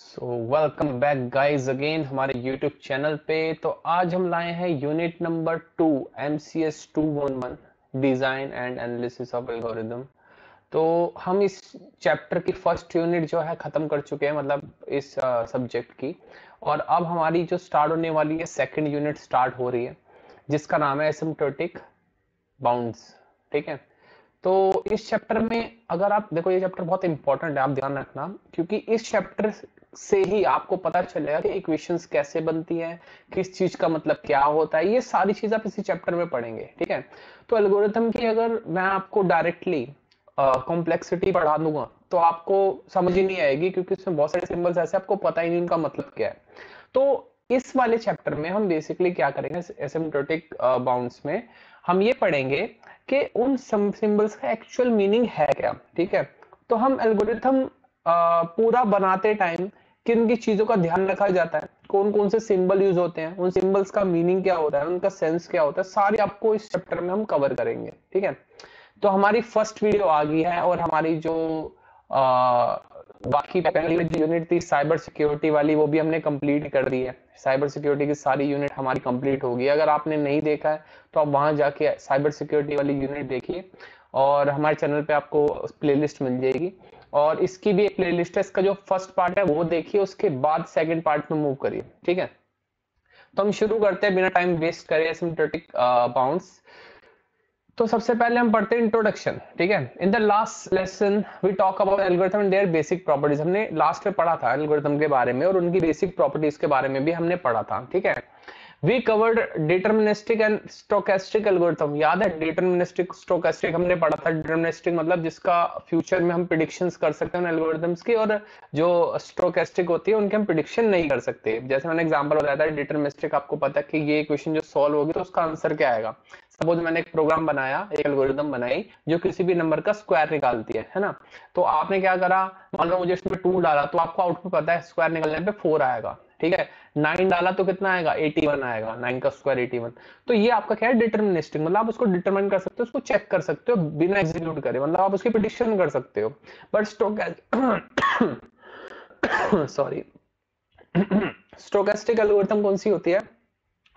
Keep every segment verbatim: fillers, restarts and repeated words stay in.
सो welcome back guys again हमारे YouTube channel पे। तो आज हम लाए हैं unit number two M C S two one one design and analysis of algorithm. तो हम इस चैप्टर की फर्स्ट यूनिट जो है खत्म कर चुके हैं, मतलब इस सब्जेक्ट uh, की, और अब हमारी जो स्टार्ट होने वाली है सेकंड यूनिट स्टार्ट हो रही है जिसका नाम है एसिम्प्टोटिक बाउंड्स। ठीक है, तो इस चैप्टर में अगर आप देखो, ये चैप्टर बहुत इंपॉर्टेंट है, आप ध्यान रखना, क्योंकि इस चैप्टर से ही आपको पता चलेगा कि इक्वेशंस कैसे बनती हैं, किस चीज का मतलब क्या होता है, ये सारी चीज आप इसी चैप्टर में पढ़ेंगे। ठीक है, तो एल्गोरिथम की अगर मैं आपको डायरेक्टली कॉम्प्लेक्सिटी पढ़ा दूंगा तो आपको समझ ही नहीं आएगी, क्योंकि उसमें बहुत सारे सिंबल्स ऐसे आपको पता ही नहीं उनका मतलब क्या है। तो इस वाले चैप्टर में हम बेसिकली क्या करेंगे, एसिम्प्टोटिक बाउंड्स में हम ये पढ़ेंगे कि उन सिंबल्स का एक्चुअल मीनिंग है क्या। ठीक है, तो हम एल्गोरिथम पूरा बनाते टाइम किन किन चीजों का ध्यान रखा जाता है, कौन कौन से सिंबल यूज होते हैं, उन सिंबल्स का मीनिंग क्या होता है, उनका सेंस क्या होता है, सारे आपको इस चैप्टर में हम कवर करेंगे। ठीक है, तो हमारी फर्स्ट वीडियो आ गई है और हमारी जो आ, बाकी पहली जो यूनिट थी साइबर सिक्योरिटी वाली, वो भी हमने कंप्लीट कर दी है। साइबर सिक्योरिटी की सारी यूनिट हमारी कंप्लीट होगी। अगर आपने नहीं देखा है तो आप वहां जाके साइबर सिक्योरिटी वाली यूनिट देखिए और हमारे चैनल पे आपको प्लेलिस्ट मिल जाएगी, और इसकी भी एक प्लेलिस्ट है। इसका जो फर्स्ट पार्ट है वो देखिए, उसके बाद सेकंड पार्ट में मूव करिए। ठीक है, तो हम शुरू करते हैं बिना टाइम वेस्ट करे एसिम्प्टोटिक बाउंड्स। तो सबसे पहले हम पढ़ते हैं इंट्रोडक्शन। ठीक है, in the last lesson we talk about algorithm and their basic properties. हमने लास्ट में पढ़ा था एल्गोरिथम के बारे में और उनकी बेसिक प्रॉपर्टीज के बारे में भी हमने पढ़ा था। ठीक है, we covered deterministic and stochastic algorithm. याद है डिटर्मिनिस्टिक स्टोकेस्टिक हमने पढ़ा था। डिटर्मिनिस्टिक मतलब जिसका फ्यूचर में हम प्रेडिक्शंस कर सकते हैं एल्गोरिथम्स की, और जो स्टोकेस्टिक होती है उनके हम प्रेडिक्शन नहीं कर सकते। जैसे मैंने एग्जांपल बताया था, डिटर्मिनिस्टिक आपको पता है कि ये इक्वेशन जो सॉल्व होगी तो उसका आंसर क्या आएगा। सपोज मैंने एक प्रोग्राम बनाया, एक एल्गोरिथम बनाई जो किसी भी नंबर का स्क्वायर निकालती है, है ना। तो आपने क्या करा, मान लो मुझे इसमें टू डाला तो आपको आउटपुट पता है स्क्वायर निकलने पे फोर आएगा। ठीक है, नाइन डाला तो कितना आएगा, इक्यासी आएगा, नाइन का स्क्वायर इक्यासी। तो ये आपका क्या है, डिटर्मिनिस्टिक, मतलब आप उसको डिटरमिन कर सकते हो, उसको चेक कर सकते हो बिना एग्जीक्यूट करे, मतलब आप उसकी प्रेडिक्शन कर सकते हो। But stoch sorry stochastic algorithm कौन सी होती है,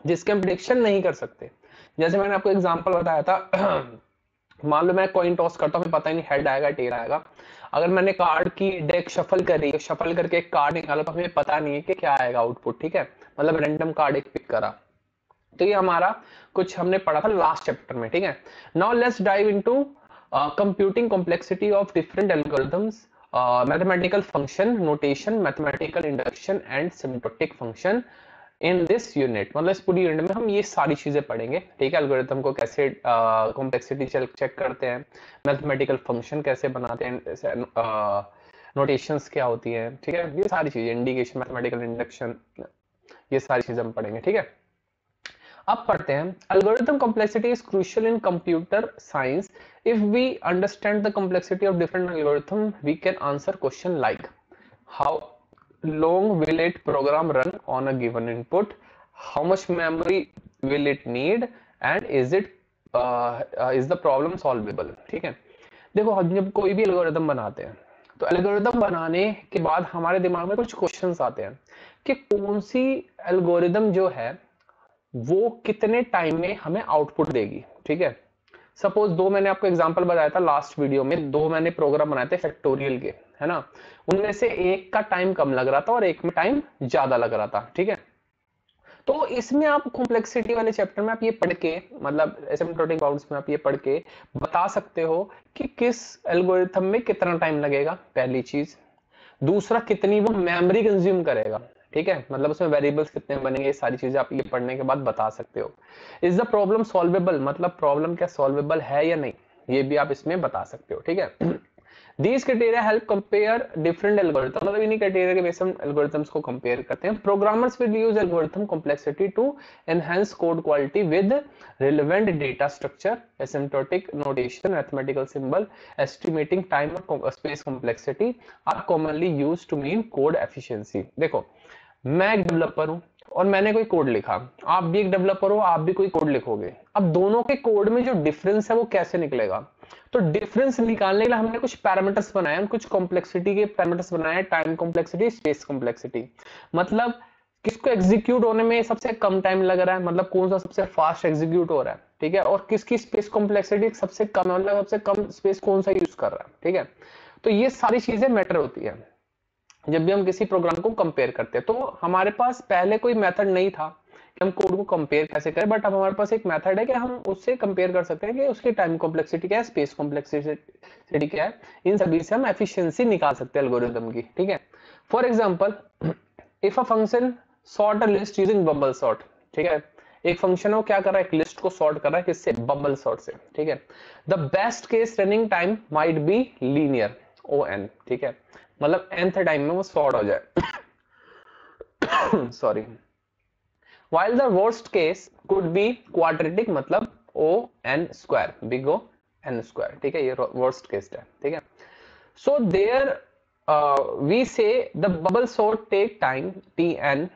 जिसके हम प्रेडिक्शन नहीं कर सकते। जैसे मैंने आपको एग्जांपल बताया था, मान लो मैं कॉइन टॉस करता हूँ, पता ही नहीं हेड आएगा टेल आएगा। अगर मैंने कार्ड की डेक शफल करी, शफल करके एक कार्ड निकाला तो हमें पता नहीं है कि क्या आएगा आउटपुट। ठीक है, मतलब रैंडम कार्ड एक पिक करा। तो ये हमारा कुछ हमने पढ़ा था लास्ट चैप्टर में। ठीक है, now let's dive into computing complexity of different algorithms, mathematical function notation, mathematical induction and asymptotic function in this unit. मतलब इस पूरी यूनिट में हम ये सारी चीजें पढ़ेंगे। ठीक है, एल्गोरिथम को कैसे कॉम्प्लेक्सिटी चेक करते हैं, मैथमेटिकल फंक्शन कैसे बनाते हैं, नोटेशंस क्या होती हैं, ठीक है, ये सारी चीजें, इंडिकेशन, मैथमेटिकल इंडक्शन, ये सारी चीजें हम पढ़ेंगे। ठीक है, अब पढ़ते हैं algorithm complexity is crucial in computer science. If we understand the complexity of different algorithm we can answer question like how long will it program run on a given input, how much memory will it need and is it uh, uh, is the problem solvable। ठीक है, देखो हम जब कोई भी algorithm बनाते हैं तो एल्गोरिथम बनाने के बाद हमारे दिमाग में कुछ क्वेश्चंस आते हैं कि कौन सी एल्गोरिथम जो है वो कितने टाइम में हमें आउटपुट देगी। ठीक है, सपोज दो, मैंने आपको एग्जांपल बताया था लास्ट वीडियो में, दो मैंने प्रोग्राम बनाए थे फैक्टोरियल के, है ना। उनमें से एक का टाइम कम लग रहा था और एक में टाइम ज्यादा लग रहा था। ठीक है, तो इसमें आप कॉम्प्लेक्सिटी वाले चैप्टर में आप ये पढ़ के, मतलब एसिम्प्टोटिक बाउंड्स में आप ये पढ़ के बता सकते हो कि किस एल्गोरिथम में कितना टाइम लगेगा, पहली चीज। दूसरा, कितनी वो मेमोरी कंज्यूम करेगा। ठीक है, मतलब उसमें वेरिएबल्स कितने बनेंगे, ये सारी चीजें आप ये पढ़ने के बाद बता सकते हो। इज द प्रॉब्लम सॉल्वेबल, मतलब प्रॉब्लम क्या सॉल्वेबल है या नहीं, ये भी आप इसमें बता सकते हो। ठीक है, these criteria help compare different algorithm, मतलब इन्हीं क्राइटेरिया के बेस पर एल्गोरिथम्स को कंपेयर करते हैं। Programmers will use algorithm complexity to enhance code quality with relevant data structure, asymptotic notation, mathematical symbol. Estimating time और space complexity are commonly used to mean code efficiency. देखो, मैं एक developer हूँ और मैंने कोई कोड लिखा, आप भी एक डेवलपर हो, आप भी कोई कोड लिखोगे। अब दोनों के कोड में जो डिफरेंस है वो कैसे निकलेगा, तो डिफरेंस निकालने के लिए हमने कुछ पैरामीटर्स बनाए हैं, कुछ कॉम्प्लेक्सिटी के पैरामीटर्स बनाए हैं, टाइम कॉम्प्लेक्सिटी, स्पेस कॉम्प्लेक्सिटी, मतलब किसको एग्जीक्यूट होने में सबसे कम टाइम लग रहा है, मतलब कौन सा सबसे फास्ट एग्जीक्यूट हो रहा है, ठीक है, और किसकी स्पेस कॉम्प्लेक्सिटी सबसे कम है, मतलब सबसे कम स्पेस कौन सा यूज कर रहा है, ठीक है। तो ये सारी चीजें मैटर होती है जब भी हम किसी प्रोग्राम को कंपेयर करते हैं। तो हमारे पास पहले कोई मेथड नहीं था कि हम कोड को कंपेयर कैसे करें, बट अब हमारे पास एक मेथड है कि हम उससे कंपेयर कर सकते हैं कि उसकी टाइम कॉम्प्लेक्सिटी क्या है, स्पेस कॉम्प्लेक्सिटी क्या है, इन सभी से हम एफिशिएंसी निकाल सकते हैं एल्गोरिथम की, ठीक है। For example if a function sort a list using bubble sort, ठीक है, एक फंक्शन हो क्या कर रहा है, एक लिस्ट को सॉर्ट कर रहा है, किससे, बबल सॉर्ट से, ठीक है। The best case running time might be linear O n, ठीक है, मतलब nth टाइम में वो सॉर्ट हो जाए, sorry. While the worst case could be quadratic, मतलब O n square, big O n square, ठीक है, ये worst case है, ठीक है। So there uh, we say the bubble sort take time T n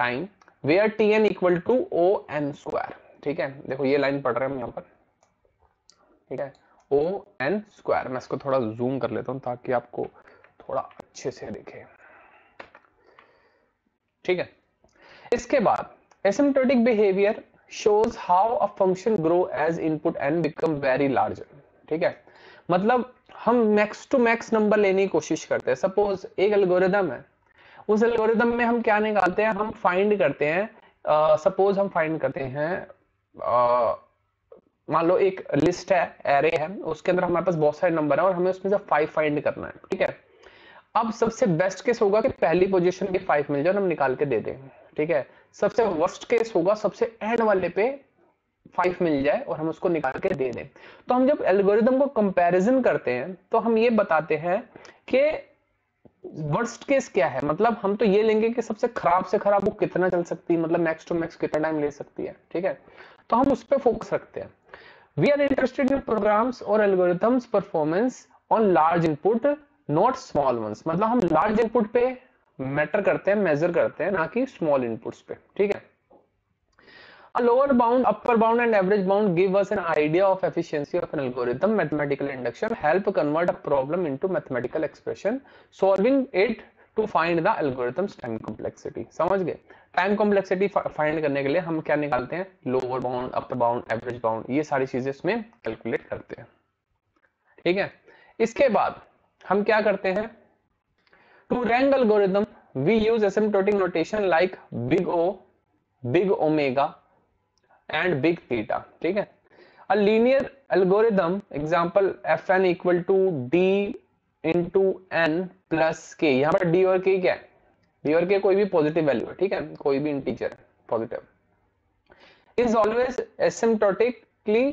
time where T n equal to O n square, ठीक है। देखो ये लाइन पढ़ रहे हैं हम यहाँ पर, ठीक है, O n square। मैं इसको थोड़ा जूम कर लेता हूँ ताकि आपको थोड़ा अच्छे से दिखे, ठीक है। इसके बाद asymptotic behavior shows how a function grow as input n become very large, ठीक है, मतलब हम max to max number लेने की कोशिश करते हैं। सपोज एक एल्गोरिदम है, उस एल्गोरिदम में हम क्या निकालते हैं, हम फाइंड करते हैं, सपोज uh, हम फाइंड करते हैं uh, मान लो एक लिस्ट है, एरे है, उसके अंदर हमारे पास बहुत सारे नंबर है और हमें उसमें से फाइव फाइंड करना है, ठीक है। अब सबसे बेस्ट केस होगा कि पहली पोजीशन के फाइव मिल जाए और हम निकाल के दे दें, ठीक है। सबसे वर्स्ट केस होगा सबसे एंड वाले पे फाइव मिल जाए और हम उसको निकाल के दे दें। तो हम जब एल्गोरिदम को कंपैरिजन करते हैं तो हम ये बताते हैं कि वर्स्ट केस क्या है, मतलब हम तो ये लेंगे कि सबसे खराब से खराब वो कितना चल सकती है, मतलब मैक्स टू मैक्स कितना टाइम ले सकती है, ठीक है। तो हम उस पर फोकस रखते हैं। We are interested in programs और algorithms performance on large input not small ones, मतलब हम लार्ज इनपुट पे मैटर करते हैं, मेजर करते हैं, ना कि स्मॉल इनपुट्स पे, ठीक है। A lower bound, upper bound and average bound give us an idea of efficiency of an algorithm. Mathematical induction help convert a problem into mathematical expression, solving it to find the algorithm's time complexity. समझ गए? Time complexity find करने के लिए हम क्या निकालते हैं, lower bound, upper bound, average bound, ये सारी चीजें इसमें कैलकुलेट करते हैं, ठीक है। इसके बाद हम क्या करते हैं, to rank algorithm we use asymptotic notation like big O, big omega and big theta, ठीक है। A linear algorithm example f n equal to d into N plus k, यहाँ पर डी और के क्या है, डी और के कोई भी पॉजिटिव वैल्यू है, ठीक है, कोई भी integer positive, is always asymptotically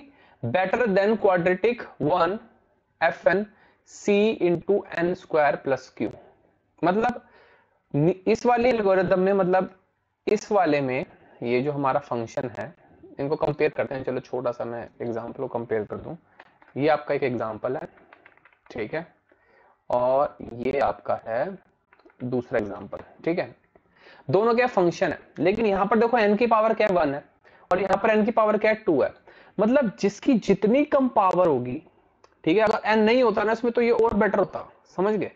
better than quadratic one f n c into n square plus q, मतलब इस वाले एल्गोरिथम में, मतलब इस वाले में ये जो हमारा फंक्शन है, इनको कंपेयर करते हैं। चलो छोटा सा मैं एग्जांपल को कंपेयर कर दूं, ये आपका एक एग्जांपल है, ठीक है, और ये आपका है दूसरा एग्जांपल, ठीक है। दोनों क्या फंक्शन है, लेकिन यहाँ पर देखो एन की पावर क्या है, वन है, और यहाँ पर एन की पावर क्या है, टू है, मतलब जिसकी जितनी कम पावर होगी, ठीक है, अगर एन नहीं होता ना इसमें तो ये और बेटर होता, समझ गए,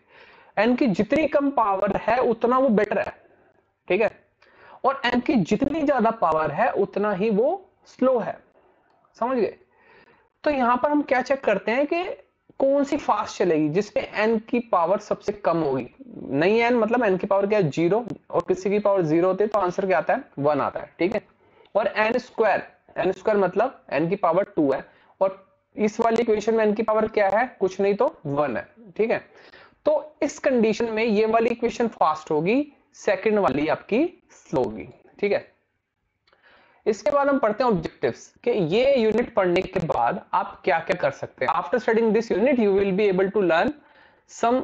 एन की जितनी कम पावर है उतना वो बेटर है, ठीक है, और एन की जितनी ज्यादा पावर है उतना ही वो स्लो है, समझ गए। तो यहां पर हम क्या चेक करते हैं कि कौन सी फास्ट चलेगी, जिसमें एन की पावर सबसे कम होगी, नहीं एन मतलब एन की पावर क्या है, जीरो, और किसी की पावर जीरो होती है तो आंसर क्या आता है, वन आता है, ठीक है। और एन स्क्वायर, एन स्क्वायर मतलब एन की पावर टू है, और इस वाली इक्वेशन में एन की पावर क्या है, कुछ नहीं तो वन है, ठीक है। तो इस कंडीशन में ये वाली इक्वेशन फास्ट होगी, सेकंड वाली आपकी स्लो होगी, ठीक है। इसके बाद हम पढ़ते हैं ऑब्जेक्टिव्स, कि ये यूनिट पढ़ने के बाद आप क्या क्या कर सकते हैं। After studying this unit you will be able to learn some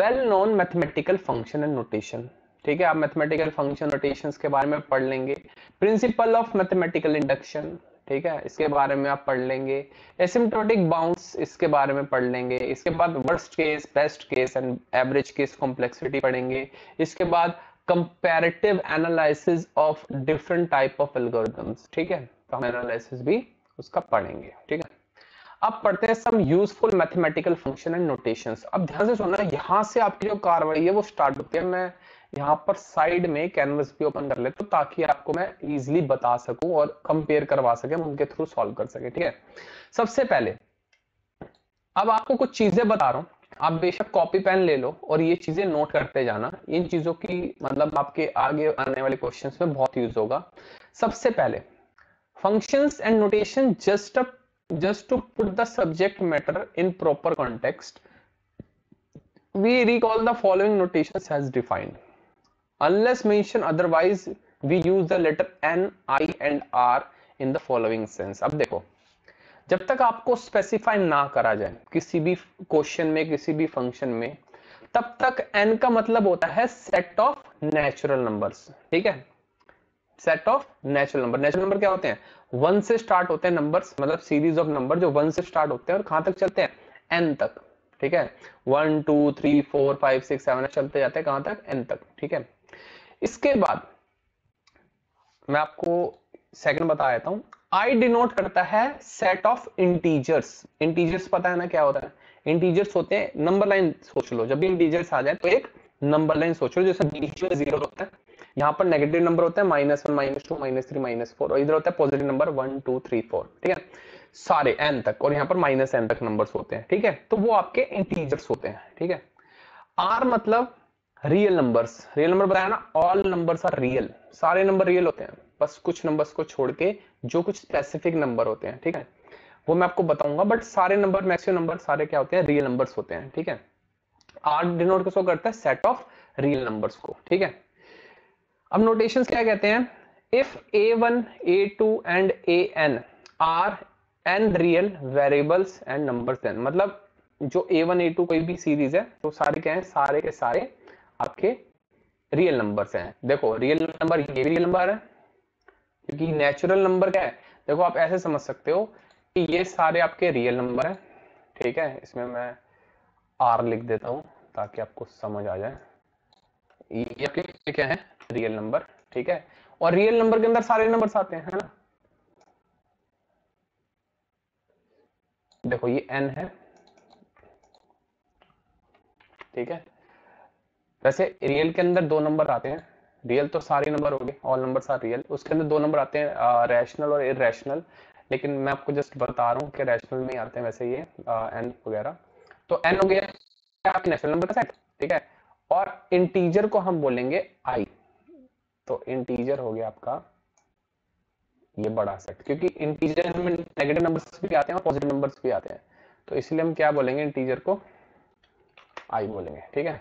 well known mathematical function and notation, ठीक है, आप मैथमेटिकल फंक्शन नोटेशंस के बारे में पढ़ लेंगे। प्रिंसिपल ऑफ मैथमेटिकल इंडक्शन, ठीक है, इसके बारे में आप पढ़ लेंगे। एसिम्प्टोटिक बाउंड्स, इसके बारे में पढ़ लेंगे। इसके बाद worst case, best case and average case complexity पढ़ेंगे। इसके बाद comparative analysis of different type of algorithms, ठीक है, तो हम एनालिसिस भी उसका पढ़ेंगे, ठीक है। अब पढ़ते हैं some useful mathematical function and notations. अब ध्यान से सुनना, यहाँ से आपकी जो कार्रवाई है वो स्टार्ट होती है। मैं यहाँ पर साइड में कैनवस भी ओपन कर लेता हूँ ताकि आपको मैं इजिली बता सकूं और कंपेयर करवा सके, उनके थ्रू सॉल्व कर सके। ठीक है, सबसे पहले अब आपको कुछ चीजें बता रहा हूँ, आप बेशक कॉपी पेन ले लो और ये चीजें नोट करते जाना। इन चीजों की मतलब आपके आगे आने वाले क्वेश्चंस में बहुत यूज होगा। सबसे पहले functions and notation just a just to put the subject matter in proper context we recall the following notations has defined unless mention otherwise we use the letter N I and R in the following sense. अब देखो, जब तक आपको specify ना करा जाए किसी भी क्वेश्चन में, किसी भी फंक्शन में, तब तक एन का मतलब होता है सेट ऑफ नेचुरल नंबर्स। ठीक है, set of natural number. Natural number क्या होते हैं? वन से स्टार्ट होते हैं नंबर्स, मतलब सीरीज ऑफ नंबर जो वन से स्टार्ट होते हैं और कहां तक चलते हैं? एन तक। ठीक है, one two three four five six seven चलते जाते हैं कहां तक? एन तक। ठीक है, इसके बाद मैं आपको सेकंड बता देता हूं, I डिनोट करता है सेट ऑफ इंटीजर्स। इंटीजर्स पता है ना क्या होता है? इंटीजर्स होते हैं नंबर लाइन, सोच लो जब भी इंटीजर्स आ जाए तो एक नंबर लाइन सोच लो, जैसे बीच में जीरो होता है, यहाँ पर नेगेटिव नंबर होता है minus one minus two minus three minus four, और इधर होता है positive number one two three four. ठीक है, सारे एन तक, और यहाँ पर माइनस एन तक नंबर होते हैं। ठीक है, तो वो आपके इंटीजर्स होते हैं। ठीक है, आर मतलब रियल नंबर्स। रियल नंबर बताया ना, ऑल नंबर्स आर रियल, सारे नंबर रियल होते हैं, बस कुछ नंबर्स को छोड़ के जो कुछ स्पेसिफिक नंबर होते हैं। ठीक है, वो मैं आपको बताऊंगा, बट सारे नंबर मैक्सिमम नंबर सारे क्या होते हैं? रियल नंबर्स होते हैं। ठीक है, आर डिनोट किसको करता है? सेट ऑफ रियल नंबर्स को। ठीक है, अब नोटेशंस क्या कहते हैं? If a one a two and a n are n real variables and numbers then, मतलब जो ए वन ए टू कोई भी सीरीज है तो सारे क्या है? सारे के सारे आपके रियल नंबर्स हैं। देखो रियल नंबर, ये भी रियल नंबर है, क्योंकि नेचुरल नंबर क्या है? देखो आप ऐसे समझ सकते हो कि ये सारे आपके रियल नंबर हैं। ठीक है, इसमें मैं आर लिख देता हूं ताकि आपको समझ आ जाए, ये आपके क्या है? Real number. ठीक है, और रियल नंबर के अंदर सारे नंबर्स आते हैं, है ना? देखो ये एन है। ठीक है, वैसे रियल के अंदर दो नंबर आते हैं, रियल तो सारे नंबर हो गए, ऑल नंबर्स आर रियल, उसके अंदर दो नंबर आते हैं रैशनल और इरेशनल, लेकिन मैं आपको जस्ट बता रहा हूँ कि रैशनल में आते हैं वैसे ये एन वगैरह। तो एन हो गया आपके नेचुरल नंबर का सेट। ठीक है, और इंटीजर को हम बोलेंगे आई, तो इंटीजर हो गया आपका ये बड़ा सेट, क्योंकि इंटीजर में नेगेटिव नंबर्स भी आते हैं और पॉजिटिव नंबर्स भी आते हैं, तो इसलिए हम क्या बोलेंगे? इंटीजर को आई बोलेंगे। ठीक है,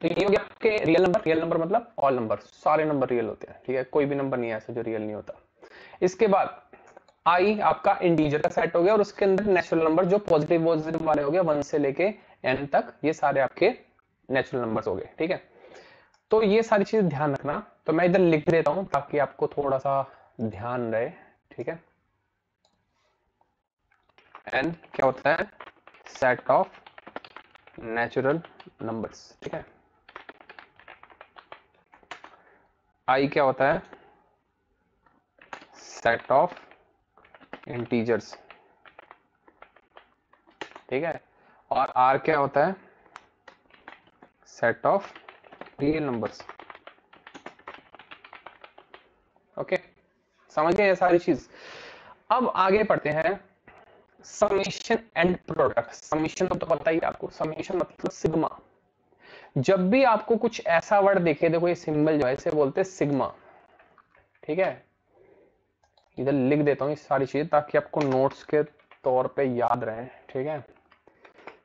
तो ये हो गया आपके रियल नंबर। रियल नंबर मतलब ऑल नंबर, सारे नंबर रियल होते हैं। ठीक है, कोई भी नंबर नहीं है ऐसा जो रियल नहीं होता। इसके बाद आई आपका इंटीजर का सेट हो गया, और उसके अंदर नेचुरल नंबर जो पॉजिटिव पॉजिटिव वाले हो गया वन से लेके एन तक, ये सारे आपके नेचुरल नंबर्स हो गए। ठीक है, तो ये सारी चीज ध्यान रखना, तो मैं इधर लिख देता हूँ ताकि आपको थोड़ा सा ध्यान रहे। ठीक है, एन क्या होता है? Set of natural numbers. ठीक है, आई क्या होता है? Set of integers. ठीक है, और आर क्या होता है? Set of real numbers. Okay, समझ गए ये सारी चीज। अब आगे पढ़ते हैं समेशन एंड प्रोडक्ट। समेशन तो, तो पता ही आपको, समेशन मतलब सिग्मा। जब भी आपको कुछ ऐसा वर्ड देखे, देखो ये सिंबल जो है इसे बोलते हैं सिग्मा। ठीक है, इधर लिख देता हूं ये सारी चीजें ताकि आपको नोट्स के तौर पे याद रहे। ठीक है,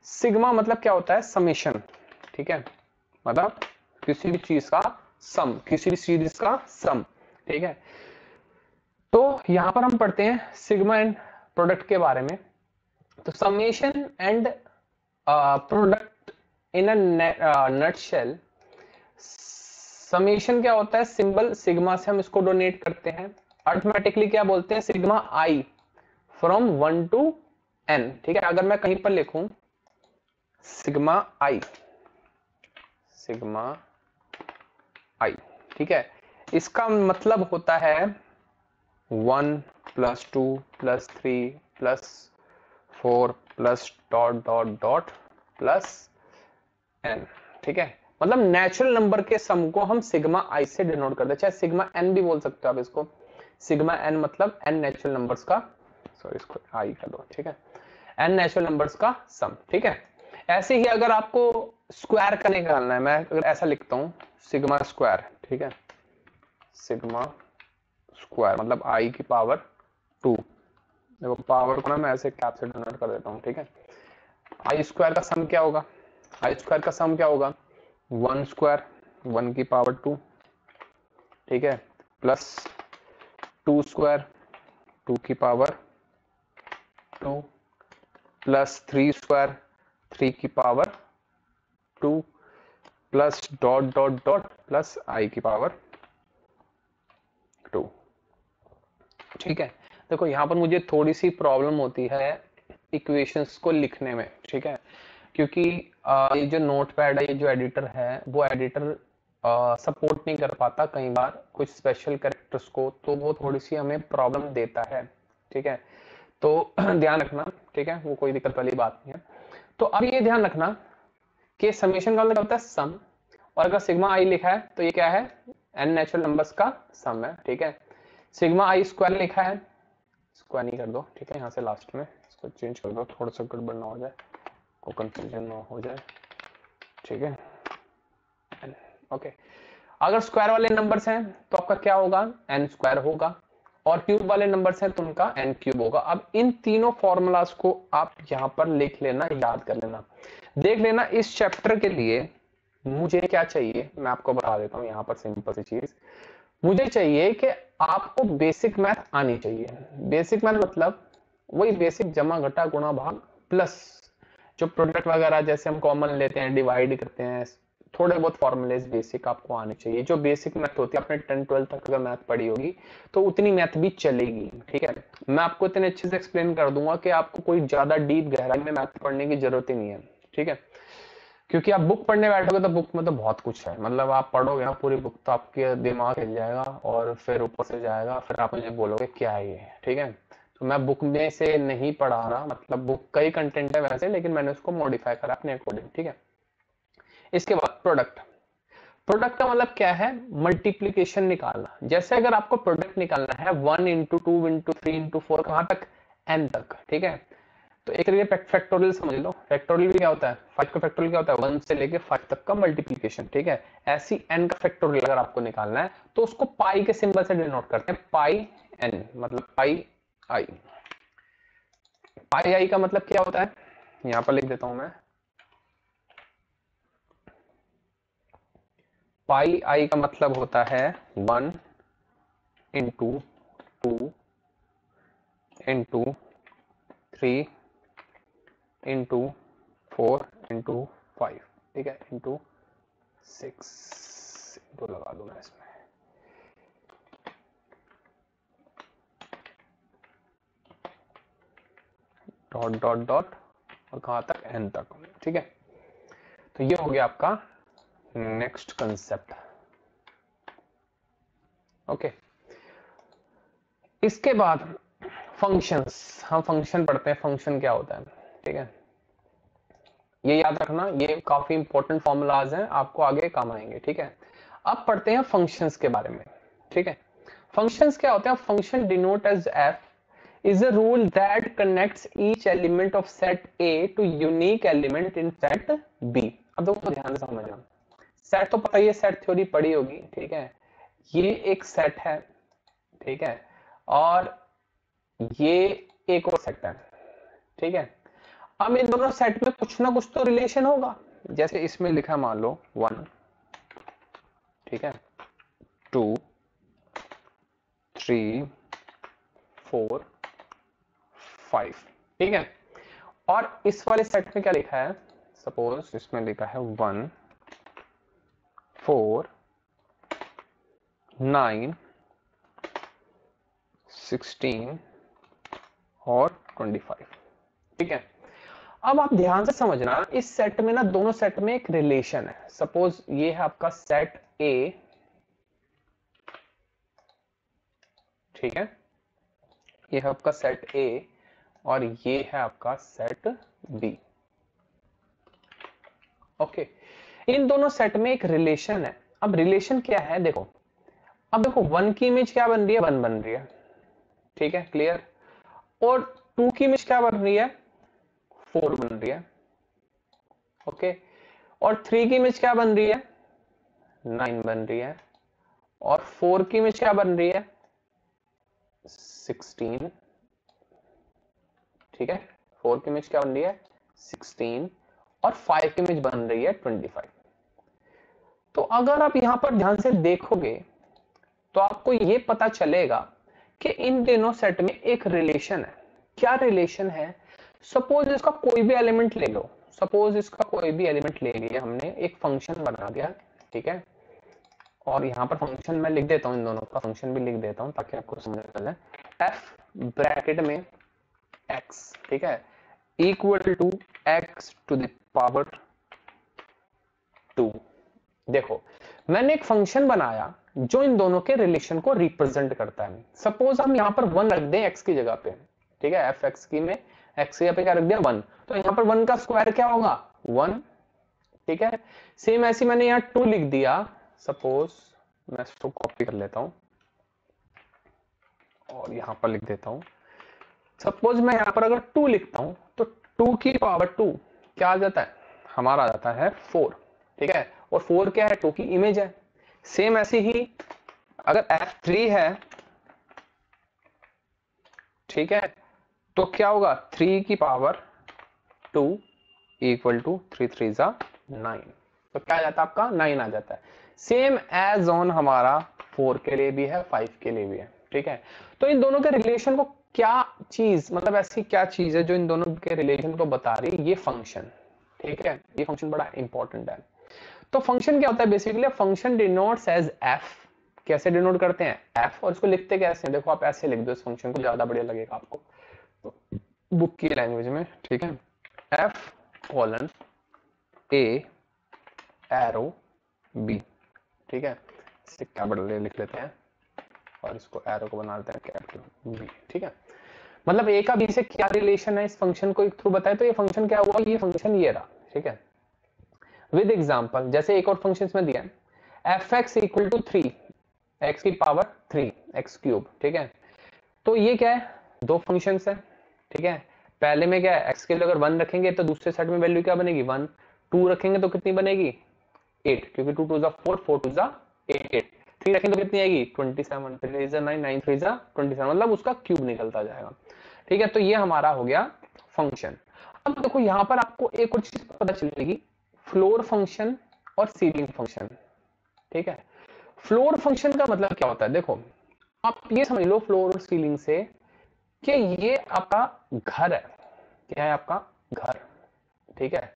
सिग्मा मतलब क्या होता है? समेशन। ठीक है, मतलब किसी भी चीज का सम, किसी भी सीरीज का सम। ठीक है, तो यहां पर हम पढ़ते हैं सिग्मा एंड प्रोडक्ट के बारे में। तो summation and product in a nutshell, summation क्या होता है? सिंबल सिग्मा से हम इसको डोनेट करते हैं। अर्थमेटिकली क्या बोलते हैं? Sigma I from one to n. ठीक है, अगर मैं कहीं पर लिखूं सिग्मा आई, सिग्मा आई, ठीक है, इसका मतलब होता है one plus two plus three plus four plus dot dot dot plus N, ठीक है। मतलब नेचुरल नंबर के सम को हम सिग्मा आई से डिनोट करते हैं, चाहे सिग्मा एन भी बोल सकते हो आप इसको। सिग्मा एन मतलब एन नेचुरल नंबर्स का, सॉरी इसको आई कर दो, ठीक है, एन नेचुरल नंबर्स का सम, ठीक है। ऐसे ही अगर आपको स्क्वायर का निकालना है, मैं अगर ऐसा लिखता हूँ सिग्मा स्क्वायर, ठीक है, सिग्मा स्क्वायर मतलब आई की पावर टू। देखो पावर को ना मैं ऐसे कैप से डिनोट कर देता हूँ, ठीक है। आई स्क्वायर का सम क्या होगा, आई स्क्वायर का सम क्या होगा, वन स्क्वायर वन की पावर टू, ठीक है, प्लस टू स्क्वायर टू की power two, plus three square three की power two, plus dot dot dot plus आई की पावर टू, ठीक है। देखो यहाँ पर मुझे थोड़ी सी प्रॉब्लम होती है इक्वेशंस को लिखने में, ठीक है, क्योंकि आ, ये जो नोटपैड है, ये जो एडिटर है, वो एडिटर सपोर्ट नहीं कर पाता कई बार कुछ स्पेशल कैरेक्टर्स को, तो वो थोड़ी सी हमें प्रॉब्लम देता है, ठीक है, तो ध्यान रखना, ठीक है, वो कोई दिक्कत वाली बात नहीं है। तो अब ये ध्यान रखना कि समेशन का मतलब होता है सम, और अगर सिग्मा आई लिखा है तो ये क्या है, एन नेचुरल नंबर्स का सम है, ठीक है। सिग्मा आई स्क्वायर लिखा है, स्क्वायर नहीं कर दो, ठीक है, यहाँ से लास्ट में इसको चेंज कर दो, थोड़ा सा गड़बड़ ना हो जाए, को कंफ्यूजन ना हो जाए, ठीक है, ओके। अगर स्क्वायर वाले नंबर्स हैं तो आपका क्या होगा, एन स्क्वायर होगा, और क्यूब वाले नंबर्स हैं तो उनका एन क्यूब होगा। अब इन तीनों फॉर्मूलाज को आप यहाँ पर लिख लेना, याद कर लेना, देख लेना। इस चैप्टर के लिए मुझे क्या चाहिए, मैं आपको बता देता हूँ यहाँ पर सिंपल सी चीज। मुझे चाहिए कि आपको बेसिक मैथ आनी चाहिए। बेसिक मैथ मतलब वही बेसिक जमा घटा गुणा भाग, प्लस जो प्रोडक्ट वगैरह जैसे हम कॉमन लेते हैं, डिवाइड करते हैं, थोड़े बहुत फॉर्मूले बेसिक आपको आने चाहिए। जो बेसिक मैथ होती है, आपने टेन ट्वेल्थ तक अगर मैथ पढ़ी होगी तो उतनी मैथ भी चलेगी, ठीक है। मैं आपको इतने अच्छे से एक्सप्लेन कर दूंगा कि आपको कोई ज्यादा डीप गहराई में मैथ पढ़ने की जरूरत ही नहीं है, ठीक है, क्योंकि आप बुक पढ़ने बैठोगे तो बुक में तो बहुत कुछ है। मतलब आप पढ़ोगे ना पूरी बुक तो आपके दिमाग हिल जाएगा और फिर ऊपर से जाएगा, फिर आप मुझे बोलोगे क्या है ये, ठीक है। तो मैं बुक में से नहीं पढ़ा रहा, मतलब बुक का ही कंटेंट है वैसे, लेकिन मैंने उसको मॉडिफाई करा अपने अकॉर्डिंग, ठीक है। इसके बाद प्रोडक्ट, प्रोडक्ट का मतलब क्या है, मल्टीप्लिकेशन निकालना। जैसे अगर आपको प्रोडक्ट निकालना है one into two into three into four, कहाँ तक, एन तक, ठीक है। तो एक तरीके फैक्टोरियल समझ लो, फैक्टोरियल भी क्या होता है, फाइव का फैक्टोरियल क्या होता है, वन से लेके फाइव तक का मल्टीप्लिकेशन, ठीक है। ऐसी एन का फैक्टोरियल अगर आपको निकालना है तो उसको पाई के सिंबल से डिनोट करते हैं, पाई एन मतलब पाई आई। पाई आई का मतलब क्या होता है, यहाँ पर लिख देता हूं मैं, पाई आई का मतलब होता है one into two into three into four into five, ठीक है, इंटू सिक्स, इंटू लगा दूं मैं इसमें, डॉट डॉट डॉट और कहां तक, एन तक, ठीक है। तो ये हो गया आपका नेक्स्ट कंसेप्ट, ओके। इसके बाद फंक्शंस, हम फंक्शन पढ़ते हैं, फंक्शन क्या होता है, ठीक है, ये याद रखना, ये काफी इंपॉर्टेंट फॉर्मूलाज हैं, आपको आगे काम आएंगे, ठीक है। अब पढ़ते हैं फंक्शंस के बारे में, ठीक है। फंक्शंस क्या होते हैं, function denote as F is a rule that connects each element of set A to unique element in set B. अब दोस्तों ध्यान से समझना, सेट तो पता ही है, सेट थ्योरी पढ़ी होगी, ठीक है, ये एक सेट है, ठीक है, और ये एक और सेट है, ठीक है। अब इन दोनों सेट में कुछ ना कुछ तो रिलेशन होगा, जैसे इसमें लिखा मान लो वन, ठीक है, टू, थ्री, फोर, फाइव, ठीक है, और इस वाले सेट में क्या लिखा है, सपोज इसमें लिखा है वन, फोर, नाइन, सिक्सटीन और ट्वेंटी फाइव, ठीक है। अब आप ध्यान से समझना, इस सेट में ना, दोनों सेट में एक रिलेशन है। सपोज ये है आपका सेट ए, ठीक है, ये है आपका सेट ए और ये है आपका सेट बी। ओके, इन दोनों सेट में एक रिलेशन है। अब रिलेशन क्या है देखो, अब देखो वन की इमेज क्या बन रही है, वन बन रही है, ठीक है, क्लियर। और टू की इमेज क्या बन रही है, फोर बन रही है, ओके। और थ्री की इमेज क्या बन रही है, नाइन बन रही है। और फोर की इमेज क्या बन रही है, सिक्सटीन, ठीक है। फोर की इमेज क्या बन रही है, सिक्सटीन। और फाइव की इमेज बन रही है ट्वेंटी फाइव। तो अगर आप यहां पर ध्यान से देखोगे तो आपको यह पता चलेगा कि इन दोनों सेट में एक रिलेशन है। क्या रिलेशन है, सपोज इसका कोई भी एलिमेंट ले लो, सपोज इसका कोई भी एलिमेंट ले लिया हमने, एक फंक्शन बना दिया, ठीक है। और यहाँ पर फंक्शन मैं लिख देता हूँ, इन दोनों का फंक्शन भी लिख देता हूँ ताकि आपको समझ में आए। एफ ब्रैकेट में एक्स, ठीक है, equal to x to the power two. देखो मैंने एक फंक्शन बनाया जो इन दोनों के रिलेशन को रिप्रेजेंट करता है। सपोज हम यहाँ पर वन रख दें एक्स की जगह पे, ठीक है, एफ एक्स की में एक्स की जगह पे क्या रख दिया, वन। तो यहाँ पर वन का स्क्वायर क्या होगा, वन, ठीक है। सेम ऐसी मैंने यहाँ टू लिख दिया, सपोज मैं इसको कॉपी कर लेता हूँ और यहाँ पर लिख देता हूँ। सपोज मैं यहाँ पर अगर टू लिखता हूँ तो टू की पावर टू क्या आ जाता है, हमारा आ जाता है फोर, ठीक है। और फोर क्या है, टू की इमेज है। सेम ऐसे ही अगर एफ थ्री है, ठीक है, तो क्या होगा, थ्री की power two equal to three three जा नाइन, तो क्या आ जाता है आपका, नाइन आ जाता है। सेम एज ऑन हमारा फोर के लिए भी है, फाइव के लिए भी है, ठीक है। तो इन दोनों के रिलेशन को क्या चीज, मतलब ऐसी क्या चीज है जो इन दोनों के रिलेशन को बता रही है, ये फंक्शन, ठीक है। ये फंक्शन बड़ा इंपॉर्टेंट है। तो फंक्शन क्या होता है, basically function denotes as F. कैसे डिनोट करते हैं एफ, और इसको लिखते कैसे हैं, देखो आप ऐसे लिख दो इस फंक्शन को, ज्यादा बढ़िया लगेगा आपको तो, बुक की लैंग्वेज में, ठीक है। F colon a arrow B, ठीक है, इसे कैपिटल लिख लेते हैं और इसको एरो को बना लेते हैं कैपिटल बी, ठीक है। मतलब ए का बी से क्या रिलेशन है, इस फंक्शन को एक थ्रू बताए। तो ये फंक्शन क्या हुआ, ये फंक्शन ये रहा, ठीक है, विद एग्जांपल। जैसे एक और फंक्शन में दिया है F x equal to three x की पावर थ्री एक्स क्यूब, ठीक है। तो ये क्या है, दो फंक्शन है, ठीक है। पहले में क्या है, एक्स के लिए अगर वन रखेंगे तो दूसरे सेट में वैल्यू क्या बनेगी, वन। टू रखेंगे तो कितनी बनेगी, एट, क्योंकि टू टू जा फोर, फोर टू जा एट, एट। थ्री रखेंगे तो कितनी आएगी, ट्वेंटी सेवन, थ्री जा नाइन, नाइन थ्री जा ट्वेंटी सेवन, मतलब उसका क्यूब निकलता जाएगा, ठीक है। तो ये हमारा हो गया फंक्शन। अब देखो यहाँ पर आपको एक और चीज पता चलेगी, फ्लोर फंक्शन और सीलिंग फंक्शन, ठीक है। फ्लोर फंक्शन का मतलब क्या होता है, देखो आप ये समझ लो फ्लोर और सीलिंग से कि ये आपका घर है, क्या है आपका घर, ठीक है।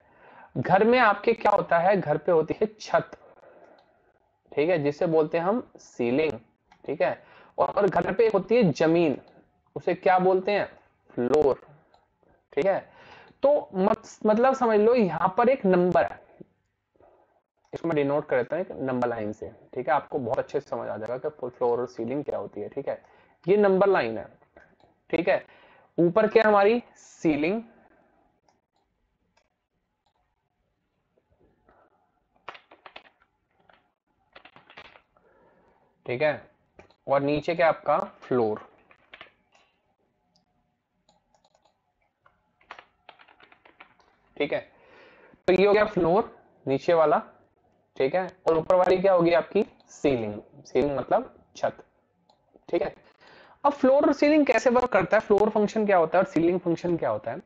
घर में आपके क्या होता है, घर पे होती है छत, ठीक है, जिसे बोलते हैं हम सीलिंग, ठीक है। और घर पे होती है जमीन, उसे क्या बोलते हैं, फ्लोर, ठीक है। तो मतलब समझ लो यहां पर एक नंबर है, इसको मैं डिनोट करता हूं एक नंबर लाइन से, ठीक है। आपको बहुत अच्छे से समझ आ जाएगा कि फ्लोर और सीलिंग क्या होती है, ठीक है। ये नंबर लाइन है, ठीक है। ऊपर क्या हमारी सीलिंग, ठीक है, और नीचे क्या आपका फ्लोर, ठीक है। तो ये हो गया फ्लोर नीचे वाला, ठीक है, और ऊपर वाली क्या होगी आपकी सीलिंग, सीलिंग मतलब छत, ठीक है। अब फ्लोर और सीलिंग कैसे वर्क करता है, फ्लोर फंक्शन क्या होता है और सीलिंग फंक्शन क्या होता है।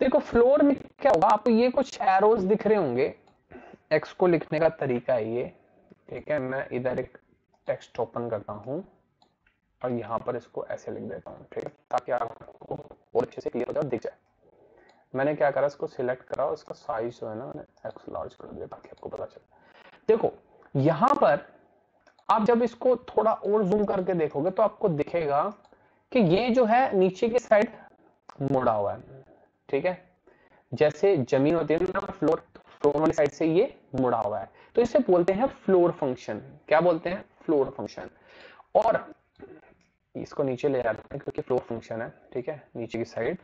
देखो फ्लोर में क्या होगा, आपको ये कुछ एरोज दिख रहे होंगे, एक्स को लिखने का तरीका है ये, ठीक है। मैं इधर एक टेक्स्ट ओपन करता हूं और यहाँ पर इसको ऐसे लिख देता हूँ, ठीक है, ताकि आपको और अच्छे से क्लियर हो जाए, दिख जाए। मैंने क्या करा, इसको सिलेक्ट करा, उसका साइज जो है ना मैंने एक्स लार्ज कर दिया ताकि आपको पता चले। देखो यहाँ पर आप जब इसको थोड़ा और जूम करके देखोगे तो आपको दिखेगा कि ये जो है नीचे की साइड मुड़ा हुआ है, ठीक है। जैसे जमीन होती है ना फ्लोर, फ्लोर वाली साइड से ये मुड़ा हुआ है, तो इसे बोलते हैं फ्लोर फंक्शन। क्या बोलते हैं, फ्लोर फंक्शन। और इसको नीचे ले जाते हैं क्योंकि फ्लोर फंक्शन है, ठीक है, नीचे की साइड।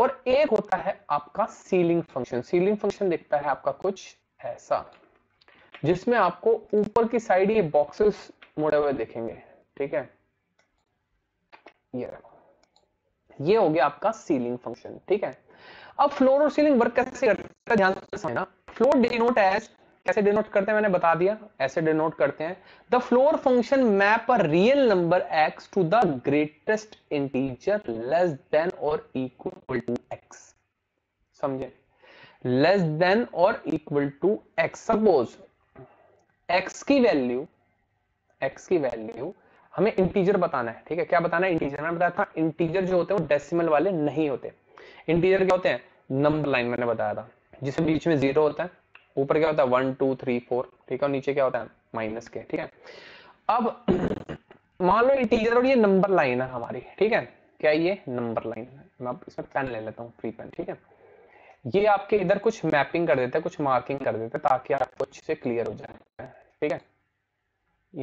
और एक होता है आपका सीलिंग फंक्शन। सीलिंग फंक्शन देखता है आपका कुछ ऐसा, जिसमें आपको ऊपर की साइड ये बॉक्सेस मुड़े हुए देखेंगे, ठीक है, ये ये हो गया आपका सीलिंग फंक्शन, ठीक है। अब फ्लोर और सीलिंग वर्क कैसे करता है ध्यान से समझना। फ्लोर डिनोट एज, कैसे डिनोट करते हैं मैंने बता दिया, ऐसे डिनोट करते हैं। The floor function map a real number x to the greatest integer less than और इक्वल टू x, समझे, लेस देन और equal to x। Suppose x की वैल्यू x की वैल्यू हमें इंटीजर बताना है, ठीक है, क्या बताना है, इंटीजर। मैंने बताया था इंटीजर जो होते हैं वो डेसिमल वाले नहीं होते। इंटीजर क्या होते हैं, नंबर लाइन मैंने बताया था, जिसमें बीच में जीरो होता है, ऊपर क्या होता है वन टू थ्री फोर, ठीक है, और नीचे क्या होता है माइनस के, ठीक है। अब मान लो इंटीजर और ये नंबर लाइन है हमारी, ठीक है, क्या ये नंबर लाइन है, मैं इसमें पेन ले लेता हूँ, फ्री पेन, ठीक है। ये आपके इधर कुछ मैपिंग कर देते हैं, कुछ मार्किंग कर देते हैं, ताकि आपको अच्छे से क्लियर हो जाए, ठीक है।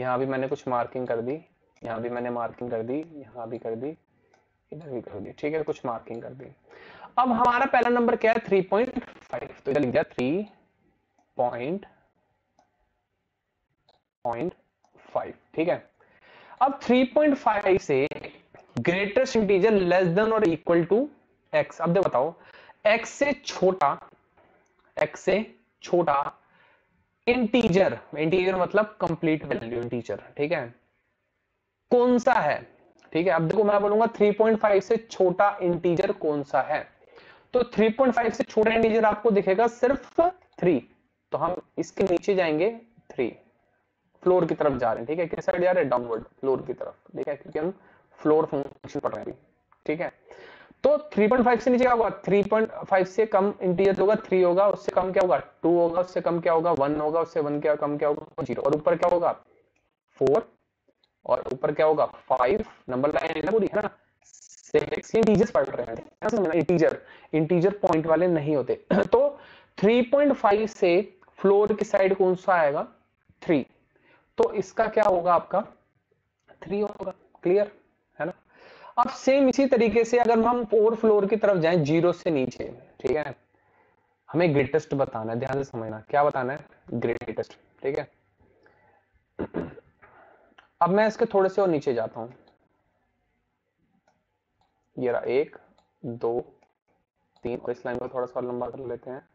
यहाँ भी मैंने कुछ मार्किंग कर दी, यहाँ भी मैंने मार्किंग कर दी, यहाँ भी कर दी, इधर भी कर दी, ठीक है, कुछ मार्किंग कर दी। अब हमारा पहला नंबर क्या है, थ्री पॉइंट फाइव, तो इधर लिख दिया थ्री पॉइंट पॉइंट फाइव, ठीक है। अब थ्री पॉइंट फाइव से ग्रेटेस्ट इंटीजर लेस देन और इक्वल टू x। अब देखो बताओ, x से छोटा x से छोटा इंटीजर, इंटीजर मतलब कंप्लीट वैल्यू इंटीजर, ठीक है, कौन सा है, ठीक है। अब देखो मैं बोलूंगा थ्री पॉइंट फाइव से छोटा इंटीजर कौन सा है, तो थ्री पॉइंट फाइव से छोटा इंटीजर आपको दिखेगा सिर्फ थ्री, तो हम इसके नीचे जाएंगे थ्री, फ्लोर की तरफ जा रहे हैं, ठीक है, किस साइड जा रहे हैं, डाउनवर्ड, फ्लोर की तरफ, ठीक है, क्योंकि हम फ्लोर फंक्शन पढ़ रहे हैं, ठीक है। तो थ्री पॉइंट फाइव से नीचे क्या होगा, थ्री पॉइंट फाइव से कम इंटीजर होगा थ्री होगा, उससे कम क्या होगा टू होगा, उससे कम क्या होगा वन होगा, उससे वन क्या कम क्या होगा जीरो, और ऊपर क्या होगा फोर, और ऊपर क्या होगा फाइव, नंबर लाइन है पूरी, है ना, सिक्स, इंटीजर्स पढ़ रहे हैं, इंटीजर इंटीजर पॉइंट वाले नहीं होते। तो थ्री पॉइंट फाइव से फ्लोर की साइड कौन सा आएगा, थ्री, तो इसका क्या होगा आपका थ्री होगा, क्लियर है ना। अब सेम इसी तरीके से अगर हम फोर फ्लोर की तरफ जाएं, जीरो से नीचे, ठीक है, हमें ग्रेटेस्ट बताना है, ध्यान से समझना क्या बताना है, ग्रेटेस्ट, ठीक है। अब मैं इसके थोड़े से और नीचे जाता हूं, ये रहा एक दो तीन, और इस लाइन को थोड़ा सा लंबा कर लेते हैं,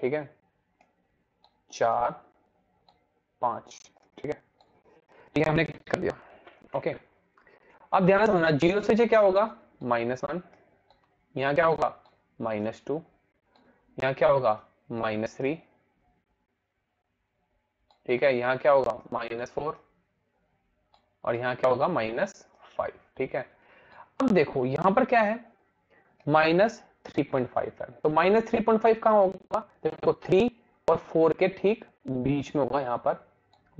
ठीक है, चार पांच, ठीक है, ठीक है, हमने कर दिया, ओके। अब ध्यान से सुनना, जीरो से जो क्या होगा माइनस वन, यहाँ क्या होगा माइनस टू, यहाँ क्या होगा माइनस थ्री, ठीक है, यहाँ क्या होगा माइनस फोर, और यहाँ क्या होगा माइनस फाइव, ठीक है। अब देखो यहाँ पर क्या है, माइनस थ्री पॉइंट फाइव है, तो माइनस थ्री पॉइंट फाइव कहाँ होगा, देखो थ्री और फोर के ठीक बीच में होगा, यहाँ पर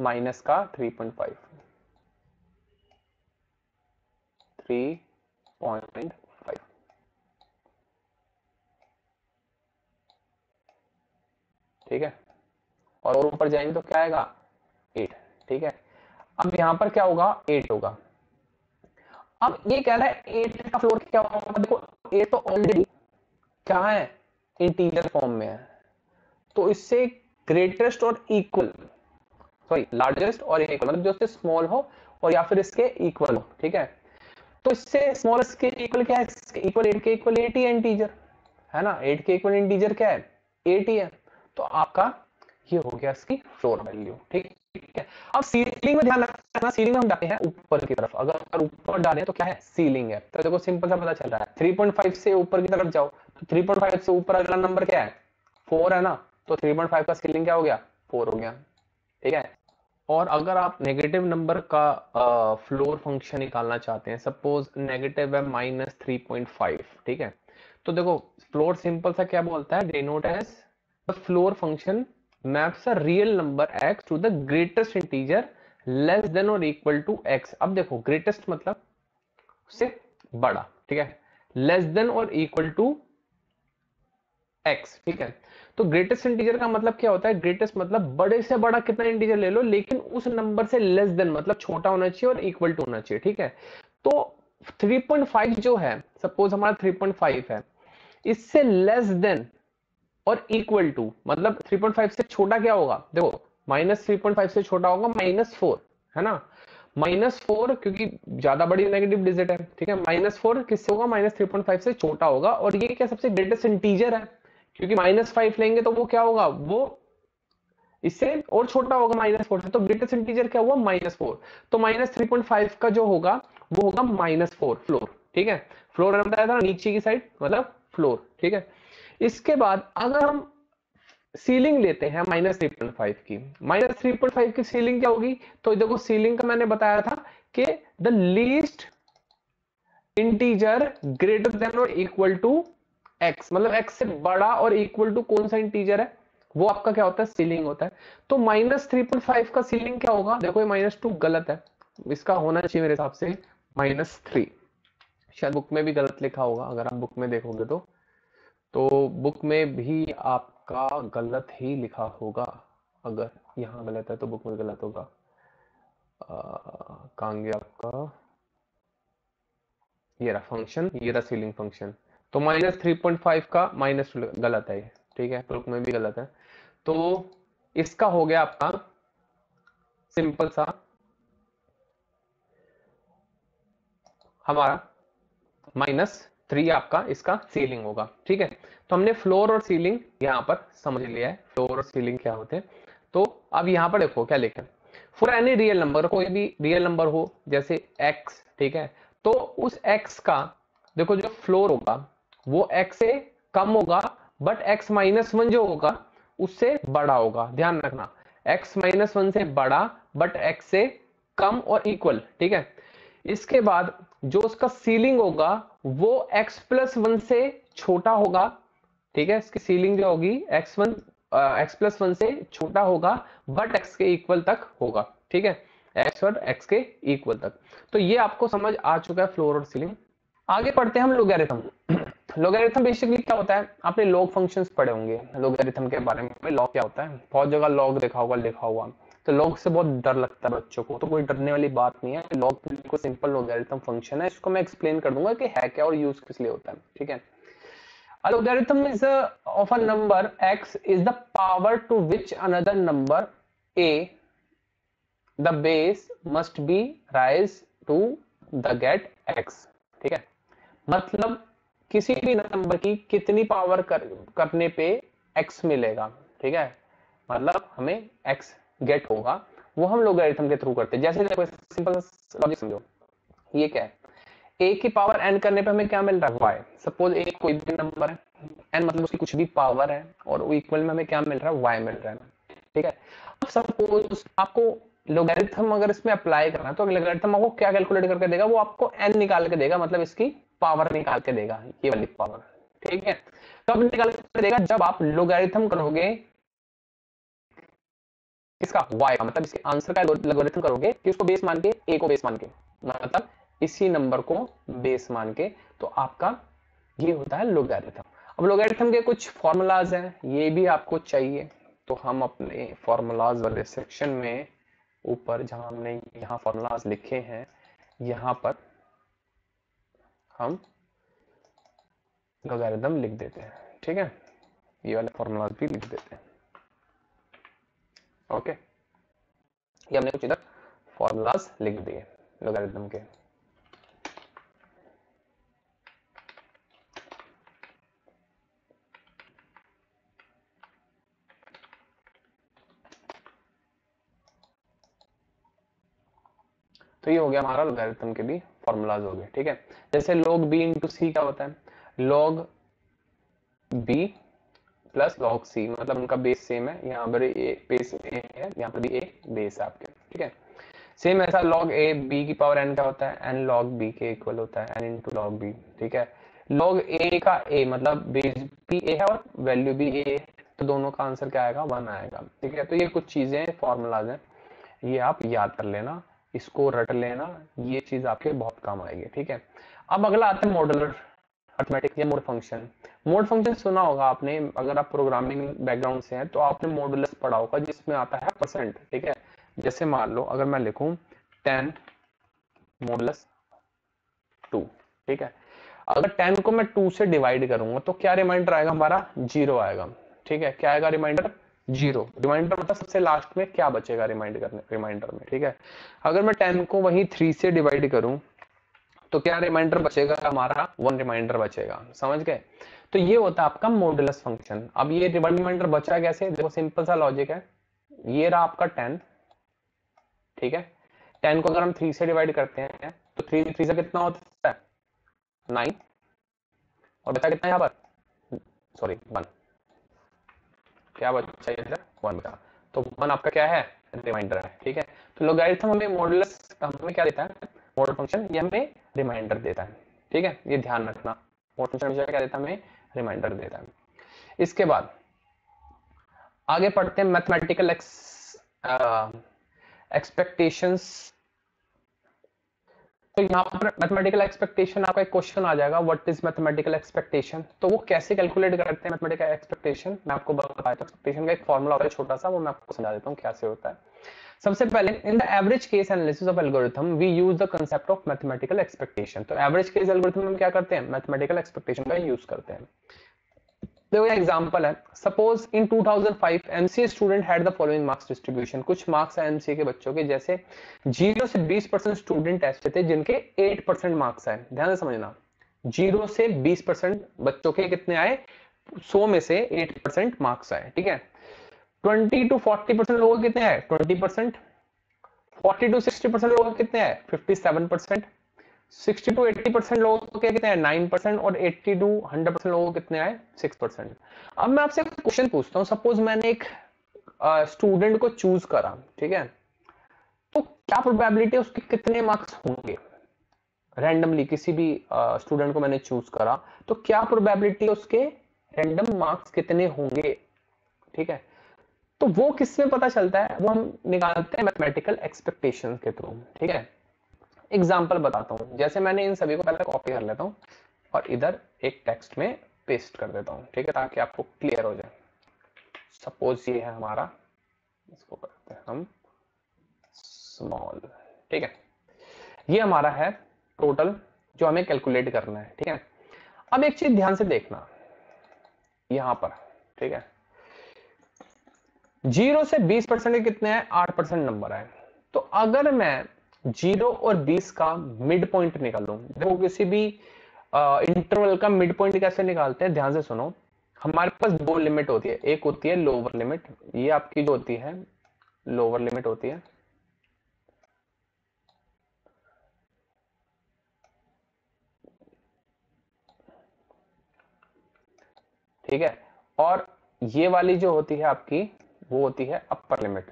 माइनस का three point five, three point five, ठीक है, और ऊपर जाएंगे तो क्या आएगा एट, ठीक है। अब यहाँ पर क्या होगा एट होगा। अब ये कह रहा है एट का फ्लोर क्या होगा, देखो एट तो ऑलरेडी क्या है इंटीजर फॉर्म में है, तो इससे ग्रेटेस्ट और इक्वल, सॉरी लार्जेस्ट और इक्वल, मतलब जो इससे स्मॉल हो और या फिर इसके इक्वल हो, ठीक है, तो इससे स्मॉल इसके इक्वल क्या है, इसके इक्वल एट के इक्वल एट ही इंटीजर है ना, एट के इक्वल इंटीजर क्या है एट ही है, तो आपका ये हो गया इसकी फ्लोर वैल्यू, ठीक है। अब सीलिंग में ध्यान रखना, सीलिंग में हम डालते हैं ऊपर की तरफ, अगर ऊपर डालें तो क्या है सीलिंग है, तो देखो सिंपल सा पता चल रहा है, थ्री पॉइंट फाइव से ऊपर की तरफ जाओ तो थ्री पॉइंट फाइव से ऊपर अगला नंबर क्या है फोर है ना, तो थ्री पॉइंट फाइव का सीलिंग क्या हो गया फोर हो गया, ठीक है। और अगर आप नेगेटिव नंबर का आ, फ्लोर फंक्शन निकालना चाहते हैं, सपोज नेगेटिव है माइनस थ्री पॉइंट फाइव, ठीक है, तो देखो फ्लोर सिंपल सा क्या बोलता है, denote as the floor function maps a real number x to the greatest integer less than और इक्वल टू x। अब देखो ग्रेटेस्ट मतलब उससे बड़ा, ठीक है, लेस देन और इक्वल टू x, ठीक है, तो ग्रेटेस्ट इंटीजर का मतलब क्या होता है, ग्रेटेस्ट मतलब बड़े से बड़ा कितना इंटीजर ले लो, लेकिन उस नंबर से लेस देन मतलब छोटा होना चाहिए और इक्वल टू होना चाहिए, ठीक है। तो थ्री पॉइंट फाइव जो है, सपोज हमारा थ्री पॉइंट फाइव है, इससे लेस देन और इक्वल टू, मतलब थ्री पॉइंट फाइव से छोटा क्या होगा, देखो माइनस थ्री पॉइंट फाइव से छोटा होगा माइनस फोर, है ना, माइनस फोर क्योंकि ज्यादा बड़ी नेगेटिव डिजिट है, ठीक है, माइनस फोर किससे होगा, माइनस थ्री पॉइंट फाइव से छोटा होगा, और ये क्या सबसे ग्रेटेस्ट इंटीजर है क्योंकि माइनस फाइव लेंगे तो वो क्या होगा, वो इससे और छोटा होगा माइनस फोर से, तो ग्रेटेस्ट इंटीजर क्या हुआ माइनस फोर, तो माइनस थ्री पॉइंट फाइव का जो होगा वो होगा माइनस फोर, फ्लोर, ठीक है, फ्लोर हमने बताया था नीचे की साइड, मतलब फ्लोर, ठीक है। इसके बाद अगर हम सीलिंग लेते हैं माइनस थ्री पॉइंट फाइव की, माइनस थ्री पॉइंट फाइव की सीलिंग क्या होगी, तो देखो सीलिंग का मैंने बताया था कि the least integer greater than और इक्वल टू एक्स, मतलब एक्स से बड़ा और इक्वल टू कौन सा इंटीजर है वो आपका क्या होता है, सीलिंग होता है। तो माइनस थ्री पॉइंट फाइव का सीलिंग क्या होगा, देखो ये माइनस टू गलत है, इसका होना चाहिए मेरे हिसाब से माइनस थ्री, शायद बुक में भी गलत लिखा होगा, अगर आप बुक में देखोगे तो तो बुक में भी आपका गलत ही लिखा होगा, अगर यहाँ गलत है तो बुक में गलत होगा, कहांगे आपका ये रहा फंक्शन, ये रहा सीलिंग फंक्शन, तो माइनस थ्री पॉइंट फाइव का माइनस गलत है, ठीक है, बुक में भी गलत है। तो इसका हो गया आपका सिंपल सा हमारा माइनस थ्री आपका इसका सीलिंग होगा, ठीक है। तो हमने फ्लोर और सीलिंग यहाँ पर समझ लिया है, फ्लोर और सीलिंग क्या होते हैं। तो अब यहाँ पर देखो क्या लिखा है, फॉर एनी रियल नंबर, कोई भी रियल नंबर हो जैसे x, ठीक है, तो उस x का देखो जो फ्लोर होगा वो x से कम होगा, बट x माइनस वन जो होगा उससे बड़ा होगा, ध्यान रखना x माइनस वन से बड़ा बट x से कम और इक्वल, ठीक है। इसके बाद जो उसका सीलिंग होगा वो x प्लस वन से छोटा होगा, ठीक है, इसकी सीलिंग जो होगी x one x plus one से छोटा होगा बट x के इक्वल तक होगा, ठीक है, x और x के इक्वल तक। तो ये आपको समझ आ चुका है फ्लोर और सीलिंग। आगे पढ़ते हैं हम लोगैरिथम। लोगैरिथम बेसिकली क्या होता है, आपने लॉग फंक्शंस पढ़े होंगे लोगैरिथम के बारे में, लॉग क्या होता है, बहुत जगह लॉग देखा होगा लिखा हुआ, तो लॉग से बहुत डर लगता है बच्चों को, तो कोई डरने वाली बात नहीं है, लॉग बिल्कुल सिंपल लोगैरिथम फंक्शन है, इसको मैं एक्सप्लेन कर दूंगा कि है क्या और यूज किस लिए होता है, ठीक है। A logarithm is of a number x is the power to which another number a the base must be raise to the get x, ठीक है, मतलब किसी भी नंबर की कितनी पावर कर, करने पे x मिलेगा, ठीक है, मतलब हमें x गेट होगा, वो हम लोगैरिथम के थ्रू करते हैं। जैसे देखो सिंपल लॉजिक समझो, ये क्या है, a की पावर n करने पे हमें क्या मिल रहा है, y, सपोज a कोई भी नंबर है, n मतलब उसकी कुछ भी पावर है, और वो इक्वल में हमें क्या मिल रहा है, y मिल रहा है, ठीक है। अब सपोज आपको लोगैरिथम अगर इसमें अप्लाई करना है, तो लोगैरिथम आपको क्या कैलकुलेट करके देगा, वो आपको n निकाल के देगा, मतलब इसकी पावर निकाल के देगा, ये वाली पावर, ठीक है, तब निकाल के देगा जब आप लोगैरिथम करोगे इसका y का, मतलब इसके आंसर का लोगैरिथम करोगे कि उसको बेस मान के, a को बेस मान के, मतलब इसी नंबर को बेस मान के, तो आपका ये होता है लोगैरिथम। अब लोगैरिथम के कुछ फॉर्मूलाज हैं, ये भी आपको चाहिए, तो हम अपने फॉर्मूलाज वाले सेक्शन में ऊपर जहां हमने यहाँ फॉर्मूलाज लिखे हैं, यहाँ पर हम लोगैरिथम लिख देते हैं, ठीक है, ये वाले फॉर्मूलाज भी लिख देते हैं, ओके okay. ये हमने कुछ इधर फॉर्मूलाज लिख दिए लोगैरिथम के। तो ये हो गया हमारा लोगैरिथम के भी फॉर्मूलाज हो गए, ठीक है। जैसे log b इंटू सी क्या होता है, log b plus log c, मतलब उनका बेस सेम है, यहाँ पर a बेस a है, यहाँ पर भी a बेस है आपके, ठीक है। सेम ऐसा log a b की पावर n का होता है, n log b के इक्वल होता है, n into log b, ठीक है। log a का a मतलब बेस भी a है और वैल्यू भी a है, तो दोनों का आंसर क्या आएगा, वन आएगा, ठीक है। तो ये कुछ चीजें फॉर्मूलाज हैं, ये आप याद कर लेना, इसको रट लेना, ये चीज आपके बहुत काम आएगी, ठीक है। अब अगला आता है मॉडुलर अर्थमैटिक या मोड फंक्शन। मोड फंक्शन सुना होगा आपने, अगर आप प्रोग्रामिंग बैकग्राउंड से हैं तो आपने मॉडुलस पढ़ा होगा, जिसमें आता है परसेंट, ठीक है। जैसे मान लो अगर मैं लिखूं टेन मॉडुलस टू। ठीक है, अगर टेन को मैं टू से डिवाइड करूंगा तो क्या रिमाइंडर आएगा हमारा, जीरो आएगा। ठीक है, क्या आएगा रिमाइंडर, जीरो। रिमाइंडर मतलब सबसे लास्ट में क्या बचेगा रिमाइंड करने रिमाइंडर में। ठीक है, अगर मैं टेन को वही थ्री से डिवाइड करूं तो क्या रिमाइंडर बचेगा हमारा, वन रिमाइंडर बचेगा। समझ गए, तो ये होता है आपका मॉडुलस फंक्शन। अब ये रिमाइंडर बचा कैसे, देखो सिंपल सा लॉजिक है। ये रहा आपका टेन, ठीक है, टेन को अगर हम थ्री से डिवाइड करते हैं तो थ्री थ्री से कितना होता है, नाइन, और बचा कितना यहाँ पर, सॉरी वन, क्या बचा इधर, वन बचा, तो वन आपका क्या है, रिमाइंडर है। ठीक है, तो लोगारिथम हमें मॉडुलस हमें क्या देता है, मॉडुलस फंक्शन, ये हमें रिमाइंडर देता है। ठीक है, ये ध्यान रखना, मॉडुलस फंक्शन क्या देता है, हमें रिमाइंडर देता है। इसके बाद आगे पढ़ते हैं मैथमेटिकल एक्सपेक्टेशंस। तो यहाँ पर मैथमेटिकल एक्सपेक्टेशन आपका एक क्वेश्चन आ जाएगा, व्हाट इज मैथमेटिकल एक्सपेक्टेशन। तो वो कैसे कैलकुलेट करते हैं मैथमेटिकल एक्सपेक्टेशन, मैं आपको बताया था। एक्सपेक्टेशन का एक फॉर्मूला होता है छोटा सा, वो मैं आपको समझा देता हूँ कैसे होता है। सबसे पहले in the average case analysis of algorithm we use the concept of mathematical expectation. तो एवरेज केस एल्गोरिथम हम क्या करते हैं, मैथमेटिकल एक्सपेक्टेशन का यूज करते हैं। देखो ये एग्जांपल है, suppose in two thousand five MCA student had the following marks distribution. कुछ मार्क्स आए एमसीए के बच्चों के, जैसे जीरो से बीस परसेंट स्टूडेंट ऐसे थे जिनके आठ परसेंट मार्क्स आए। ध्यान से समझना, जीरो से बीस परसेंट बच्चों के कितने आए, सौ में से आठ परसेंट मार्क्स आए। ठीक है, बीस टू चालीस परसेंट लोगों के कितने आए, बीस परसेंट, चालीस टू साठ परसेंट लोगों के कितने आए, सत्तावन परसेंट, साठ टू अस्सी परसेंट लोगों के कितने हैं, नौ परसेंट, और अस्सी टू सौ परसेंट लोगों के कितने आए, छह परसेंट। अब मैं आपसे क्वेश्चन पूछता हूं, सपोज मैंने एक स्टूडेंट uh, को चूज करा, ठीक है, तो क्या प्रोबेबिलिटी उसके कितने मार्क्स होंगे, रैंडमली किसी भी स्टूडेंट uh, को मैंने चूज करा तो क्या प्रोबेबिलिटी उसके रैंडम मार्क्स कितने होंगे। ठीक है, तो वो किससे पता चलता है, वो हम निकालते हैं मैथमेटिकल एक्सपेक्टेशन के थ्रू। ठीक है, एग्जाम्पल बताता हूँ, जैसे मैंने इन सभी को पहले कॉपी कर लेता हूँ और इधर एक टेक्स्ट में पेस्ट कर देता हूँ, ठीक है, ताकि आपको क्लियर हो जाए। सपोज ये है हमारा, इसको करते हैं हम स्मॉल, ठीक है, ये हमारा है टोटल जो हमें कैलकुलेट करना है। ठीक है, अब एक चीज ध्यान से देखना यहाँ पर, ठीक है, जीरो से बीस परसेंट कितने हैं, आठ परसेंट नंबर आए। तो अगर मैं जीरो और बीस का मिड पॉइंट निकालूं, देखो किसी भी इंटरवल का मिड पॉइंट कैसे निकालते हैं, ध्यान से सुनो। हमारे पास दो लिमिट होती है, एक होती है लोअर लिमिट, ये आपकी जो होती है लोअर लिमिट होती है, ठीक है, और ये वाली जो होती है आपकी वो होती है अपर लिमिट,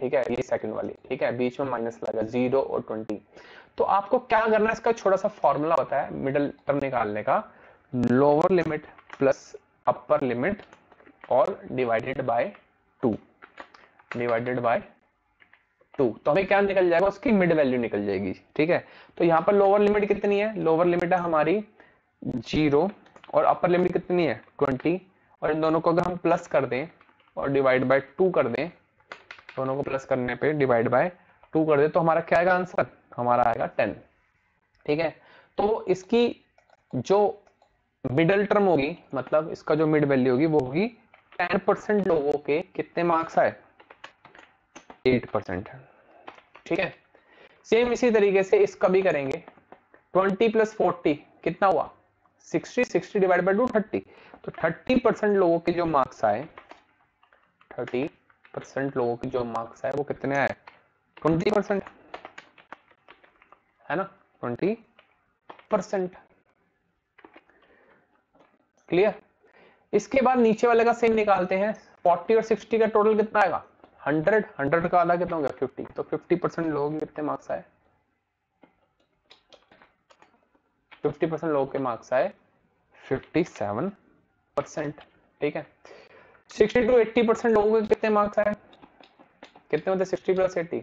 ठीक है, ये सेकंड वाली, ठीक है, बीच में माइनस लगा जीरो और ट्वेंटी। तो आपको क्या करना है, इसका छोटा सा फॉर्मूला होता है मिडल टर्म निकालने का, lower limit plus upper limit और divided by two, divided by two. तो हमें क्या निकल जाएगा, उसकी मिड वैल्यू निकल जाएगी। ठीक है, तो यहाँ पर लोअर लिमिट कितनी है, लोअर लिमिट है हमारी जीरो और अपर लिमिट कितनी है, ट्वेंटी, और इन दोनों को अगर हम प्लस कर दें और डिवाइड बाय टू कर दें, दोनों को प्लस करने पे डिवाइड बाय टू कर दे तो हमारा क्या आएगा आंसर, हमारा आएगा टेन। ठीक है, तो इसकी जो मिडल टर्म होगी, मतलब इसका जो मिड वैल्यू होगी वो होगी टेन परसेंट लोगों के कितने मार्क्स आए, आठ परसेंट। ठीक है, सेम इसी तरीके से इसका भी करेंगे, बीस प्लस चालीस कितना हुआ, साठ, साठ डिवाइड बाय टू तीस, तो तीस परसेंट लोगों के जो मार्क्स आए, तीस परसेंट लोगों के जो मार्क्स आए वो कितने आए, बीस परसेंट, है ना, बीस परसेंट। क्लियर, इसके बाद नीचे वाले का सेम निकालते हैं, चालीस और साठ का टोटल कितना आएगा, सौ, सौ का आधा कितना होगा, पचास, तो पचास परसेंट लोगों के कितने मार्क्स आए, पचास परसेंट लोगों के मार्क्स आए सत्तावन परसेंट। ठीक है, साठ टू अस्सी परसेंट लोगों के कितने मार्क्स आए, कितने होते हैं साठ प्लस अस्सी, एक सौ चालीस,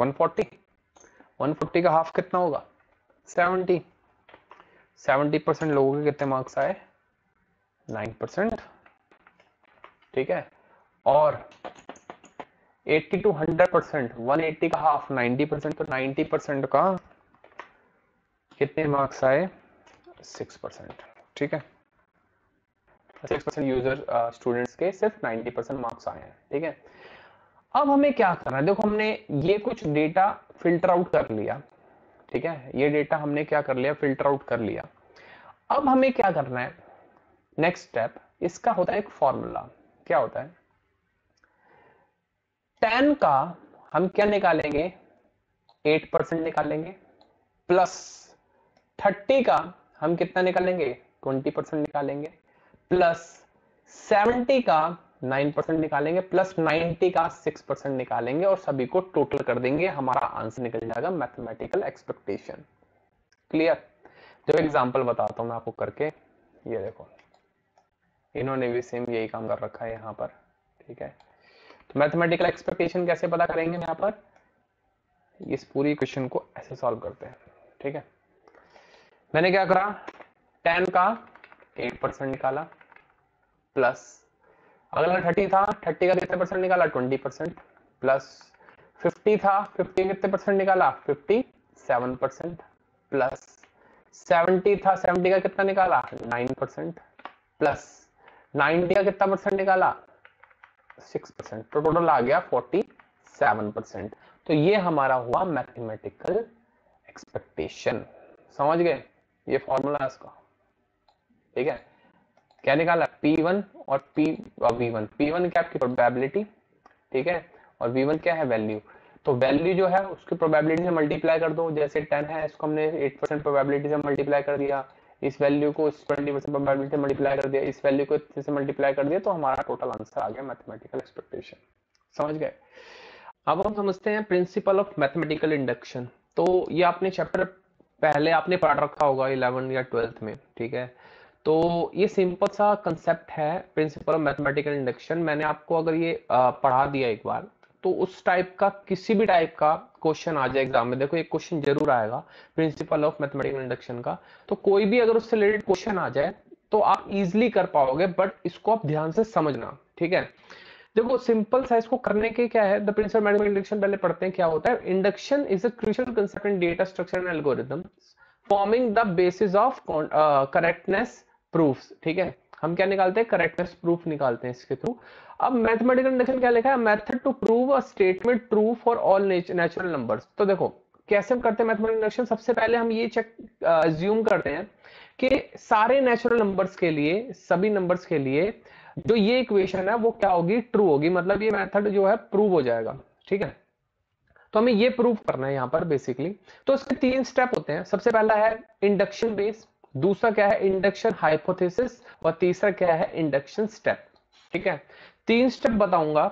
एक सौ चालीस का हाफ कितना होगा, सत्तर, सत्तर परसेंट लोगों के कितने मार्क्स आए, नौ परसेंट। ठीक है, और अस्सी टू सौ परसेंट, एक सौ अस्सी का हाफ नब्बे परसेंट, तो नब्बे परसेंट का कितने मार्क्स आए? Six percent. ठीक है, सिक्स परसेंट यूजर स्टूडेंट्स के सिर्फ नाइन्टी परसेंट मार्क्स आए हैं। ठीक है, अब हमें क्या करना है? देखो, हमने ये कुछ डेटा फिल्टर आउट कर लिया। ठीक है, ये डेटा हमने क्या कर लिया? फिल्टर आउट कर लिया। अब हमें क्या करना है? नेक्स्ट स्टेप इसका होता है एक फॉर्मूला। क्या होता है? टेन का हम क्या निकालेंगे? एट परसेंट निकालेंगे, प्लस थर्टी का हम कितना निकालेंगे? ट्वेंटी परसेंट निकालेंगे, प्लस सेवेंटी का नाइन परसेंट निकालेंगे, प्लस नाइन्टी का सिक्स परसेंट निकालेंगे और सभी को टोटल कर देंगे। हमारा आंसर निकल जाएगा मैथमेटिकल एक्सपेक्टेशन। क्लियर? जो एग्जाम्पल बताता हूं मैं आपको करके, ये देखो इन्होंने भी सेम यही काम कर रखा है यहाँ पर। ठीक है, तो मैथमेटिकल एक्सपेक्टेशन कैसे पता करेंगे? यहाँ पर इस पूरी क्वेश्चन को ऐसे सॉल्व करते हैं। ठीक है, मैंने क्या करा? टेन का एट परसेंट निकाला, प्लस अगला थर्टी था, थर्टी का कितने परसेंट निकाला? ट्वेंटी परसेंट, प्लस फिफ्टी था, फिफ्टी कितने परसेंट निकाला? Fifty seven percent, plus seventy था, सेवेंटी का कितना निकाला? नाइन परसेंट, प्लस नाइन्टी का कितना परसेंट निकाला? Six percent. तो टोटल आ गया फोर्टी सेवन परसेंट। तो ये हमारा हुआ मैथमेटिकल एक्सपेक्टेशन। समझ गए? ये फॉर्मूला इसका। ठीक है, क्या निकाला? P वन और P V one. P one क्या? आपकी प्रोबेबिलिटी। ठीक है, और V वन क्या है? वैल्यू। तो वैल्यू जो है उसकी प्रोबेबिलिटी से मल्टीप्लाई कर दो। जैसे टेन है, इसको हमने एट परसेंट प्रोबेबिलिटी से मल्टीप्लाई कर दिया, इस वैल्यू को इस ट्वेंटी परसेंट प्रोबेबिलिटी से मल्टीप्लाई कर दिया, इस वैल्यू को इतने से मल्टीप्लाई कर दिया, तो हमारा टोटल आंसर आ गया मैथमेटिकल एक्सपेक्टेशन। समझ गए? अब हम समझते हैं प्रिंसिपल ऑफ मैथमेटिकल इंडक्शन। तो ये आपने चैप्टर पहले आपने पढ़ रखा होगा इलेवन या ट्वेल्थ में। ठीक है, तो ये सिंपल सा कंसेप्ट है प्रिंसिपल ऑफ मैथमेटिकल इंडक्शन। मैंने आपको अगर ये पढ़ा दिया एक बार, तो उस टाइप का किसी भी टाइप का क्वेश्चन आ जाए एग्जाम में, देखो एक क्वेश्चन जरूर आएगा प्रिंसिपल ऑफ मैथमेटिकल इंडक्शन का, तो कोई भी अगर उससे रिलेटेड क्वेश्चन आ जाए तो आप इजीली कर पाओगे, बट इसको आप ध्यान से समझना। ठीक है, देखो सिंपल सा इसको करने के क्या है, the principle of mathematical induction पहले पढ़ते हैं क्या होता है। Induction is a crucial concept in data structure and algorithms forming the basis of correctness proofs. ठीक है, हम क्या निकालते हैं? करेक्टनेस प्रूफ निकालते हैं इसके थ्रू। अब मैथमेटिकल इंडक्शन क्या लिखा है? Method to prove a statement true for all natural numbers. तो देखो कैसे हम करते हैं मैथमेटिकल इंडक्शन? सबसे पहले हम ये चेक अज्यूम करते हैं कि सारे नेचुरल नंबर्स के लिए, सभी नंबर्स के लिए जो ये इक्वेशन है वो क्या होगी? ट्रू होगी, मतलब ये मेथड जो है प्रूव हो जाएगा। ठीक है, तो हमें ये प्रूव करना है यहाँ पर बेसिकली। तो इसके तीन स्टेप होते हैं। सबसे पहला है इंडक्शन बेस, दूसरा क्या है? इंडक्शन हाइपोथेसिस, और तीसरा क्या है? Induction step. ठीक है, तीन स्टेप बताऊंगा,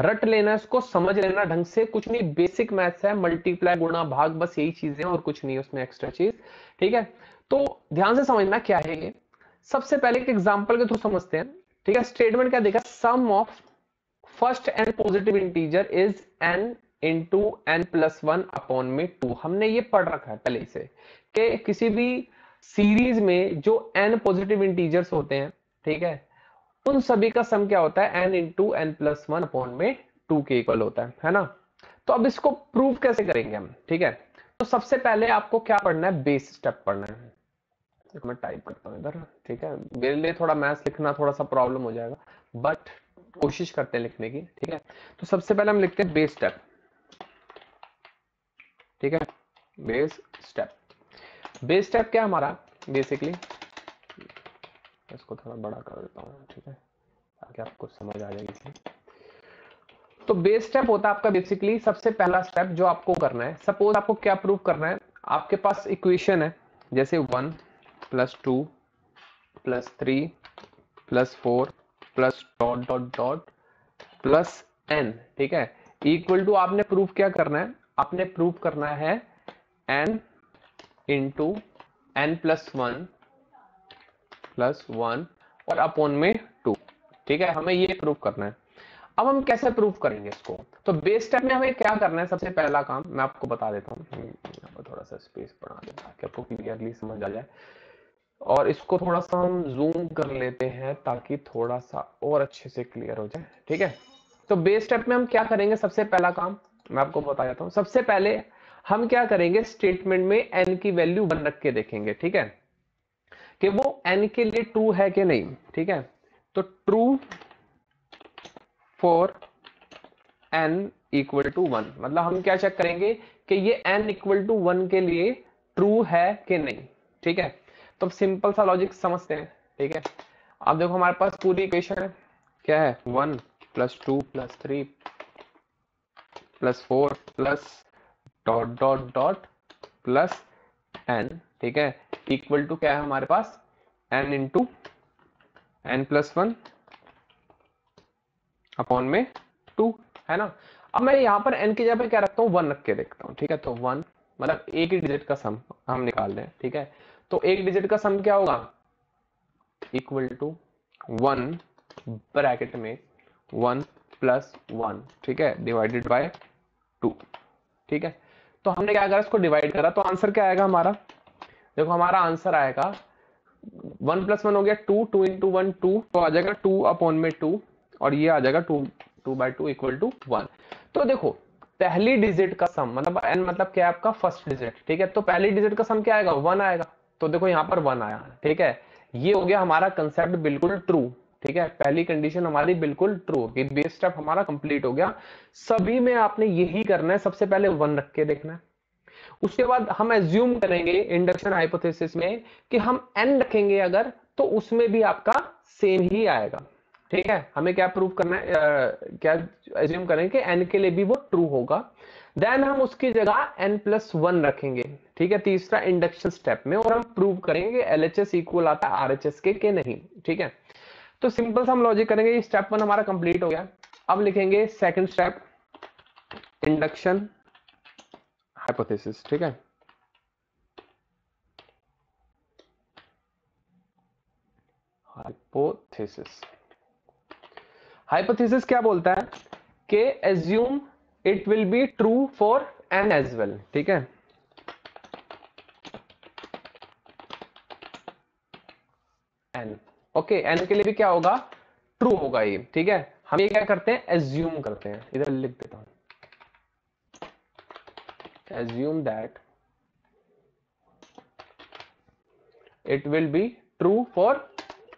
रट लेना इसको, समझ लेना ढंग से। कुछ नहीं, बेसिक मैथ्स है, मल्टीप्लाई गुणा भाग, बस यही चीजें और कुछ नहीं उसमें एक्स्ट्रा चीज। ठीक है, तो ध्यान से समझना क्या है ये। सबसे पहले एक एग्जाम्पल के थ्रू समझते हैं। ठीक है, स्टेटमेंट क्या देखा? Sum of first n positive integer is N into N plus one upon में टू। हमने ये पढ़ रखा है पहले से कि किसी भी सीरीज में जो n पॉजिटिव इंटीजर्स होते हैं, ठीक है, उन सभी का सम क्या होता है? n into N plus one upon में टू के इक्वल होता है, है ना। तो अब इसको प्रूव कैसे करेंगे हम? ठीक है, तो सबसे पहले आपको क्या पढ़ना है? बेस स्टेप पढ़ना है। तो मैं टाइप करता हूँ इधर। ठीक है, मेरे लिए थोड़ा मैथ्स लिखना थोड़ा सा प्रॉब्लम हो जाएगा, बट कोशिश करते हैं लिखने की। ठीक है, तो सबसे पहले हम लिखते हैं बेस स्टेप। ठीक है, बेस स्टेप। बेस स्टेप क्या हमारा बेसिकली, इसको थोड़ा बड़ा कर देता हूँ। ठीक है, ताकि आपको समझ आ जाएगी। तो बेस स्टेप होता है आपका बेसिकली सबसे पहला स्टेप जो आपको करना है। सपोज आपको क्या प्रूव करना है? आपके पास इक्वेशन है जैसे one plus two plus three plus four plus dot dot dot plus N. ठीक है, इक्वल टू आपने प्रूव क्या करना है? आपने प्रूव करना है n into N plus one plus one और अपॉन में टू। ठीक है, हमें ये प्रूव करना है। अब हम कैसे प्रूव करेंगे इसको? तो बेस स्टेप में हमें क्या करना है? सबसे पहला काम मैं आपको बता देता हूँ, थोड़ा सा स्पेस बढ़ा दें ताकि आपको क्लियरली समझ आ जाए, और इसको थोड़ा सा हम जूम कर लेते हैं ताकि थोड़ा सा और अच्छे से क्लियर हो जाए। ठीक है, तो बेस स्टेप में हम क्या करेंगे? सबसे पहला काम मैं आपको बता देता हूँ। सबसे पहले हम क्या करेंगे, स्टेटमेंट में एन की वैल्यू वन रख के देखेंगे, ठीक है, कि वो एन के लिए ट्रू है कि नहीं, ठीक है। तो true for n equal to one, मतलब हम क्या चेक करेंगे कि ये एन इक्वल टू वन के लिए ट्रू है कि नहीं, ठीक है। तो सिंपल सा लॉजिक समझते हैं, ठीक है। अब देखो हमारे पास पूरी इक्वेशन है, क्या है, one plus two plus three plus four plus dot dot dot plus N, ठीक है, इक्वल टू क्या है हमारे पास, n into N plus one upon में टू, है ना। अब मैं यहाँ पर एन की जगह पे क्या रखता हूँ, वन रख के देखता हूँ, ठीक है। तो वन मतलब एक ही डिजिट का सम हम निकाल रहे हैं, ठीक है। तो एक डिजिट का सम क्या होगा, इक्वल टू वन ब्रैकेट में वन प्लस वन, ठीक है, डिवाइडेड बाय टू, ठीक है। तो हमने क्या करा, इसको डिवाइड करा, तो आंसर क्या आएगा हमारा, देखो हमारा आंसर आएगा वन प्लस वन हो गया two, two into one two, तो आ जाएगा टू अपॉन में टू, और ये आ जाएगा two two by two equal to one. तो देखो पहली डिजिट का सम मतलब एन मतलब क्या है आपका, फर्स्ट डिजिट, ठीक है। तो पहली डिजिट का सम क्या आएगा, वन आएगा, तो देखो यहाँ पर वन आया, ठीक है। ये हो गया हमारा कंसेप्ट बिल्कुल ट्रू, ठीक है। पहली कंडीशन हमारी बिल्कुल ट्रू होगी, बेस स्टेप हमारा कंप्लीट हो गया। सभी में आपने यही करना है, सबसे पहले वन रख के देखना है। उसके बाद हम एज्यूम करेंगे इंडक्शन हाइपोथेसिस में कि हम एन रखेंगे अगर, तो उसमें भी आपका सेम ही आएगा, ठीक है। हमें क्या प्रूव करना है, आ, क्या एज्यूम करेंगे कि एन के लिए भी वो ट्रू होगा। देन हम उसकी जगह एन प्लस वन रखेंगे, ठीक है, तीसरा इंडक्शन स्टेप में, और हम प्रूव करेंगे एल एच एस इक्वल आता है आर एच एस के के नहीं, ठीक है। तो सिंपल सा हम लॉजिक करेंगे, स्टेप वन हमारा कंप्लीट हो गया। अब लिखेंगे सेकंड स्टेप, इंडक्शन हाइपोथेसिस, ठीक है। हाइपोथेसिस हाइपोथेसिस क्या बोलता है कि assume it will be true for n as well, ठीक है। एन ओके okay, एन के लिए भी क्या होगा, ट्रू होगा ये, ठीक है। हम ये क्या करते हैं, एज्यूम करते हैं, इधर लिख देता हूं, assume that it will be true for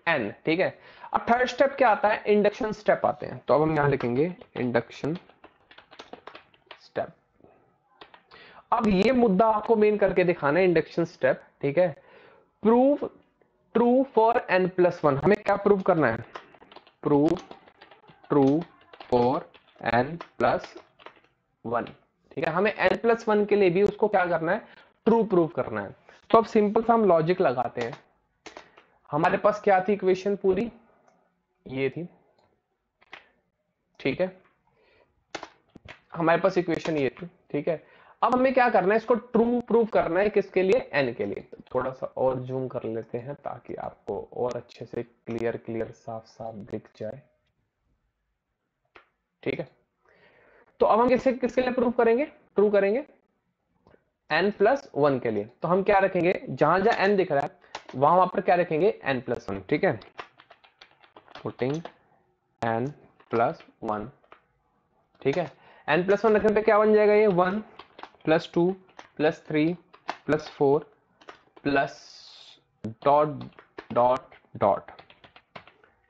n, ठीक है। अब थर्ड स्टेप क्या आता है, इंडक्शन स्टेप आते हैं, तो अब हम यहां लिखेंगे इंडक्शन स्टेप। अब ये मुद्दा आपको मेन करके दिखाना है, इंडक्शन स्टेप, ठीक है। Prove true for n plus one, हमें क्या प्रूव करना है, prove true for n plus one, ठीक है। हमें एन प्लस वन के लिए भी उसको क्या करना है, ट्रू प्रूव करना है। तो अब सिंपल सा हम लॉजिक लगाते हैं। हमारे पास क्या थी इक्वेशन पूरी, ये थी, ठीक है, हमारे पास इक्वेशन ये थी, ठीक है। अब हमें क्या करना है, इसको ट्रू प्रूव करना है, किसके लिए, एन के लिए। थोड़ा सा और जूम कर लेते हैं ताकि आपको और अच्छे से क्लियर क्लियर साफ साफ दिख जाए, ठीक है। तो अब हम किसे किसके लिए प्रूव करेंगे, ट्रू करेंगे एन प्लस वन के लिए। तो हम क्या रखेंगे, जहां जहां एन दिख रहा है वहां वहां पर क्या रखेंगे, एन प्लस वन, ठीक है, पुटिंग एन प्लस वन, ठीक है। एन प्लस वन रखने पर क्या बन जाएगा, ये one plus two plus three plus four plus dot dot dot,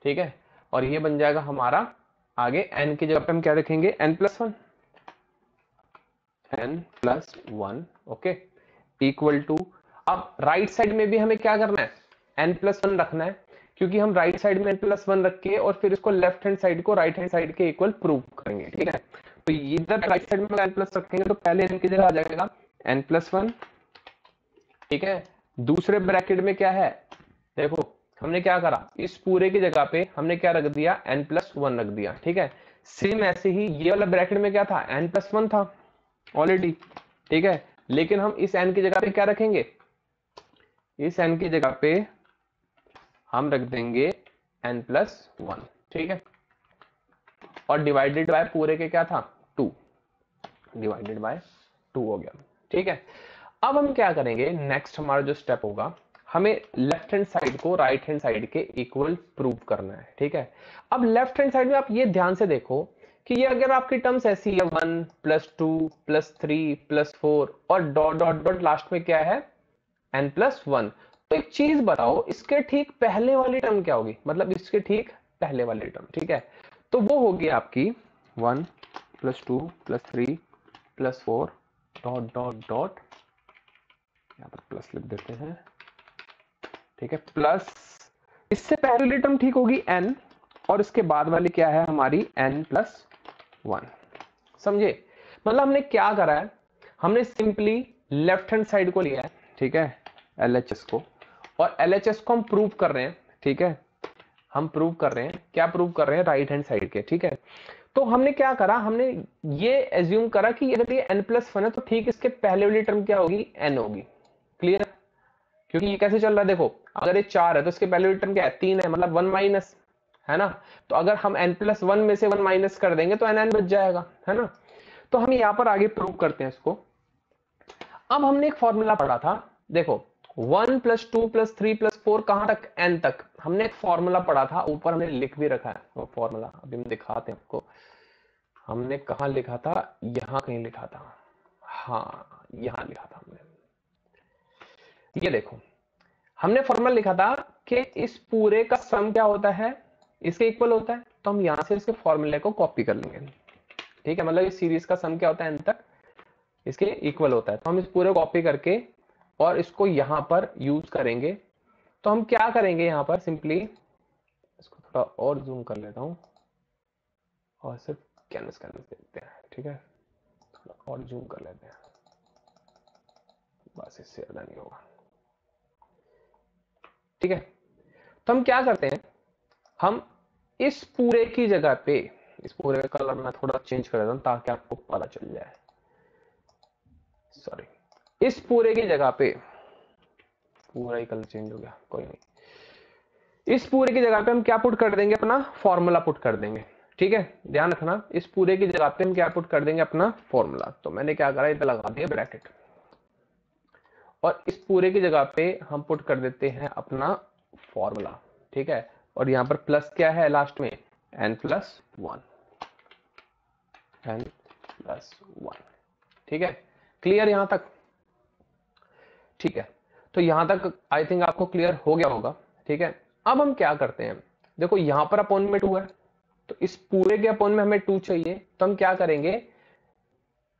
ठीक है, और ये बन जाएगा हमारा आगे एन की जगह पे हम क्या रखेंगे, n plus one, n plus one, okay, equal to. अब राइट साइड में भी हमें क्या करना है, एन प्लस वन रखना है, क्योंकि हम राइट साइड में एन प्लस वन रखे और फिर इसको लेफ्ट हैंड साइड को राइट हैंड साइड के इक्वल प्रूव करेंगे, ठीक है। तो इधर राइट साइड में एन प्लस रखेंगे, तो पहले एन की जगह आ जाएगा एन प्लस वन, ठीक है। दूसरे ब्रैकेट में क्या है, देखो हमने क्या करा, इस पूरे की जगह पे हमने क्या रख दिया, एन प्लस वन रख दिया, ठीक है। सेम ऐसे ही ये वाला ब्रैकेट में क्या था, एन प्लस वन था ऑलरेडी, ठीक है, लेकिन हम इस एन की जगह पे क्या रखेंगे, इस एन की जगह पे हम रख देंगे एन प्लस वन, ठीक है, और डिवाइडेड बाय पूरे के क्या था, टू, डिवाइडेड बाय टू हो गया, ठीक है। अब हम क्या करेंगे, नेक्स्ट हमारा जो स्टेप होगा, हमें लेफ्ट हैंड साइड को राइट हैंड साइड के इक्वल प्रूव करना है, ठीक है। अब लेफ्ट हैंड साइड में आप ये ध्यान से देखो कि ये अगर आपकी टर्म्स ऐसी है one plus two plus three plus four और डॉट डॉट डॉट लास्ट में क्या है एन प्लस वन। तो एक चीज बताओ, इसके ठीक पहले वाली टर्म क्या होगी, मतलब इसके ठीक पहले वाली टर्म, ठीक है, तो वो होगी आपकी one plus two plus three plus four dot dot dot, यहाँ पर प्लस लिख देते हैं, ठीक है, प्लस इससे पहले टर्म ठीक होगी n और इसके बाद वाली क्या है हमारी n प्लस वन। समझे, मतलब हमने क्या करा है, हमने सिंपली लेफ्ट हैंड साइड को लिया है, ठीक है, L H S को, और L H S को हम प्रूव कर रहे हैं, ठीक है, हम प्रूव कर रहे हैं, क्या प्रूव कर रहे हैं, राइट हैंड साइड के, ठीक है। तो हमने क्या करा, हमने ये एज्यूम करा कि अगर ये n प्लस वन है तो ठीक इसके पहले वाली टर्म क्या होगी, n होगी। क्लियर, क्योंकि ये कैसे चल रहा है, देखो अगर ये चार है तो इसके पहले वाली टर्म क्या है, तीन है, मतलब वन माइनस, है ना, तो अगर हम n प्लस वन में से वन माइनस कर देंगे तो n n बच जाएगा, है ना। तो हम यहाँ पर आगे प्रूव करते हैं इसको। अब हमने एक फॉर्मूला पढ़ा था, देखो one plus two plus three plus four कहाँ तक, n तक, हमने एक फॉर्मूला पढ़ा था, ऊपर हमने लिख भी रखा है वो फॉर्मूला, अभी हम दिखाते हैं आपको, हमने कहाँ लिखा था, यहाँ कहीं लिखा था, हाँ यहाँ लिखा था हमने, ये देखो हमने फॉर्मूला लिखा था कि इस पूरे का सम क्या होता है, इसके इक्वल होता है, तो हम यहाँ से इसके फॉर्मूले को कॉपी कर लेंगे, ठीक है, मतलब इस सीरीज का सम क्या होता है n तक, इसके इक्वल होता है, तो हम इस पूरे कॉपी करके और इसको यहाँ पर यूज करेंगे। तो हम क्या करेंगे यहाँ पर सिंपली, इसको थोड़ा और जूम कर लेता हूँ और सिर्फ कैनवस कैनवस देखते हैं, ठीक है, थोड़ा और जूम कर लेते हैं, बस इससे ज्यादा नहीं होगा, ठीक है। तो हम क्या करते हैं, हम इस पूरे की जगह पे, इस पूरे का कलर मैं थोड़ा चेंज कर देता हूं ताकि आपको पता चल जाए, सॉरी, इस पूरे की जगह पे, पूरा ही कलर चेंज हो गया, कोई नहीं, इस पूरे की जगह पे हम क्या पुट कर देंगे, अपना फॉर्मूला पुट कर देंगे, ठीक है, ध्यान रखना, इस पूरे की जगह पे हम क्या पुट कर देंगे, अपना फॉर्मूला। तो मैंने क्या करा, इधर लगा दिया ब्रैकेट और इस पूरे की जगह पे हम पुट कर देते हैं अपना फॉर्मूला, ठीक है, और यहाँ पर प्लस क्या है लास्ट में, n plus one, n plus one, ठीक है, क्लियर यहाँ तक, ठीक है, तो यहाँ तक आई थिंक आपको क्लियर हो गया होगा, ठीक है। अब हम क्या करते हैं, देखो यहाँ पर अपॉन में टू है तो इस पूरे के अपॉन में हमें टू चाहिए, तो हम क्या करेंगे,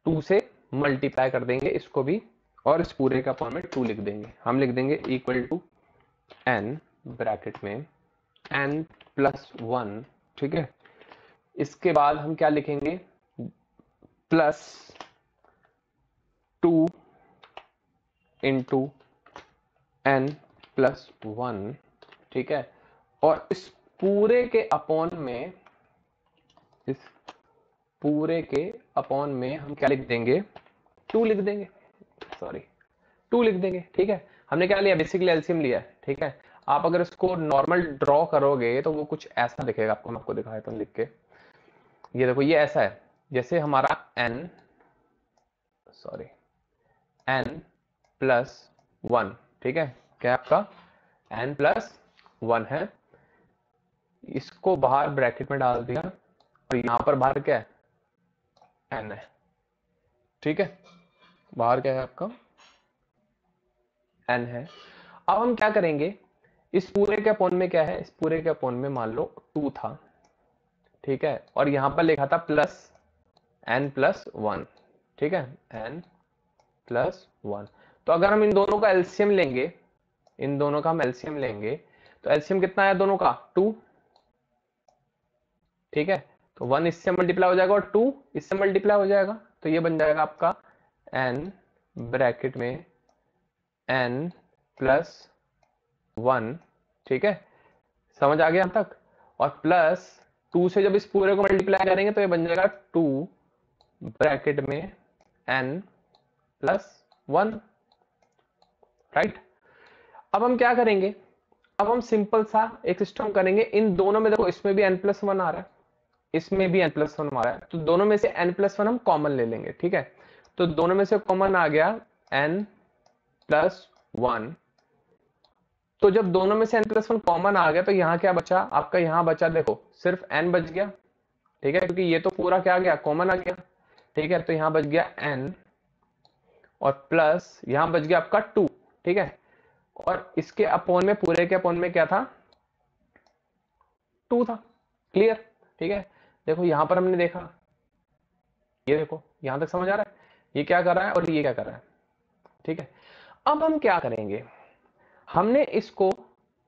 टू से मल्टीप्लाई कर देंगे इसको भी और इस पूरे के अपॉन में टू लिख देंगे, हम लिख देंगे इक्वल टू एन ब्रैकेट में एन प्लस वन, ठीक है, इसके बाद हम क्या लिखेंगे, plus two into N plus one, ठीक है, और इस पूरे के अपॉन में, इस पूरे के अपॉन में हम क्या लिख देंगे, टू लिख देंगे, सॉरी टू लिख देंगे, ठीक है, हमने क्या लिया, बेसिकली एलसीएम लिया है, ठीक है। आप अगर इसको नॉर्मल ड्रॉ करोगे तो वो कुछ ऐसा दिखेगा आपको, मैं आपको दिखाया तो लिख के, ये देखो ये ऐसा है जैसे हमारा n, sorry n plus one, ठीक है, क्या आपका एन प्लस वन है, इसको बाहर ब्रैकेट में डाल दिया और यहाँ पर बाहर क्या है, एन है, ठीक है, बाहर क्या है आपका, एन है। अब हम क्या करेंगे, इस पूरे के अपॉन में क्या है, इस पूरे के अपॉन में मान लो टू था, ठीक है, और यहाँ पर लिखा था प्लस एन प्लस वन, ठीक है, एन प्लस वन, तो अगर हम इन दोनों का एलसीएम लेंगे, इन दोनों का हम एलसीएम लेंगे, तो एलसीएम कितना आया दोनों का, टू, ठीक है, तो वन इससे मल्टीप्लाई हो जाएगा और टू इससे मल्टीप्लाई हो जाएगा, तो ये बन जाएगा आपका एन ब्रैकेट में एन प्लस वन, ठीक है, समझ आ गया हम तक, और प्लस टू से जब इस पूरे को मल्टीप्लाई करेंगे तो ये बन जाएगा टू ब्रैकेट में n plus one, right right? अब हम क्या करेंगे, अब हम सिंपल सा एक सिस्टम करेंगे, इन दोनों में देखो इसमें भी एन प्लस वन आ रहा है, इसमें भी एन प्लस वन आ रहा है, तो दोनों में से एन प्लस वन हम कॉमन ले लेंगे, ठीक है, तो दोनों में से कॉमन आ गया एन प्लस वन, तो जब दोनों में से एन प्लस वन कॉमन आ गया तो यहाँ क्या बचा आपका, यहाँ बचा देखो सिर्फ एन बच गया ठीक है, क्योंकि ये तो पूरा क्या आ गया, कॉमन आ गया। ठीक है, तो यहाँ बच गया एन और प्लस यहाँ बच गया आपका टू। ठीक है, और इसके अपॉन में, पूरे के अपॉन में क्या था, टू था। क्लियर? ठीक है, देखो यहाँ पर हमने देखा, ये देखो यहाँ तक समझ आ रहा है, ये क्या कर रहा है और ये क्या कर रहा है। ठीक है, अब हम क्या करेंगे, हमने इसको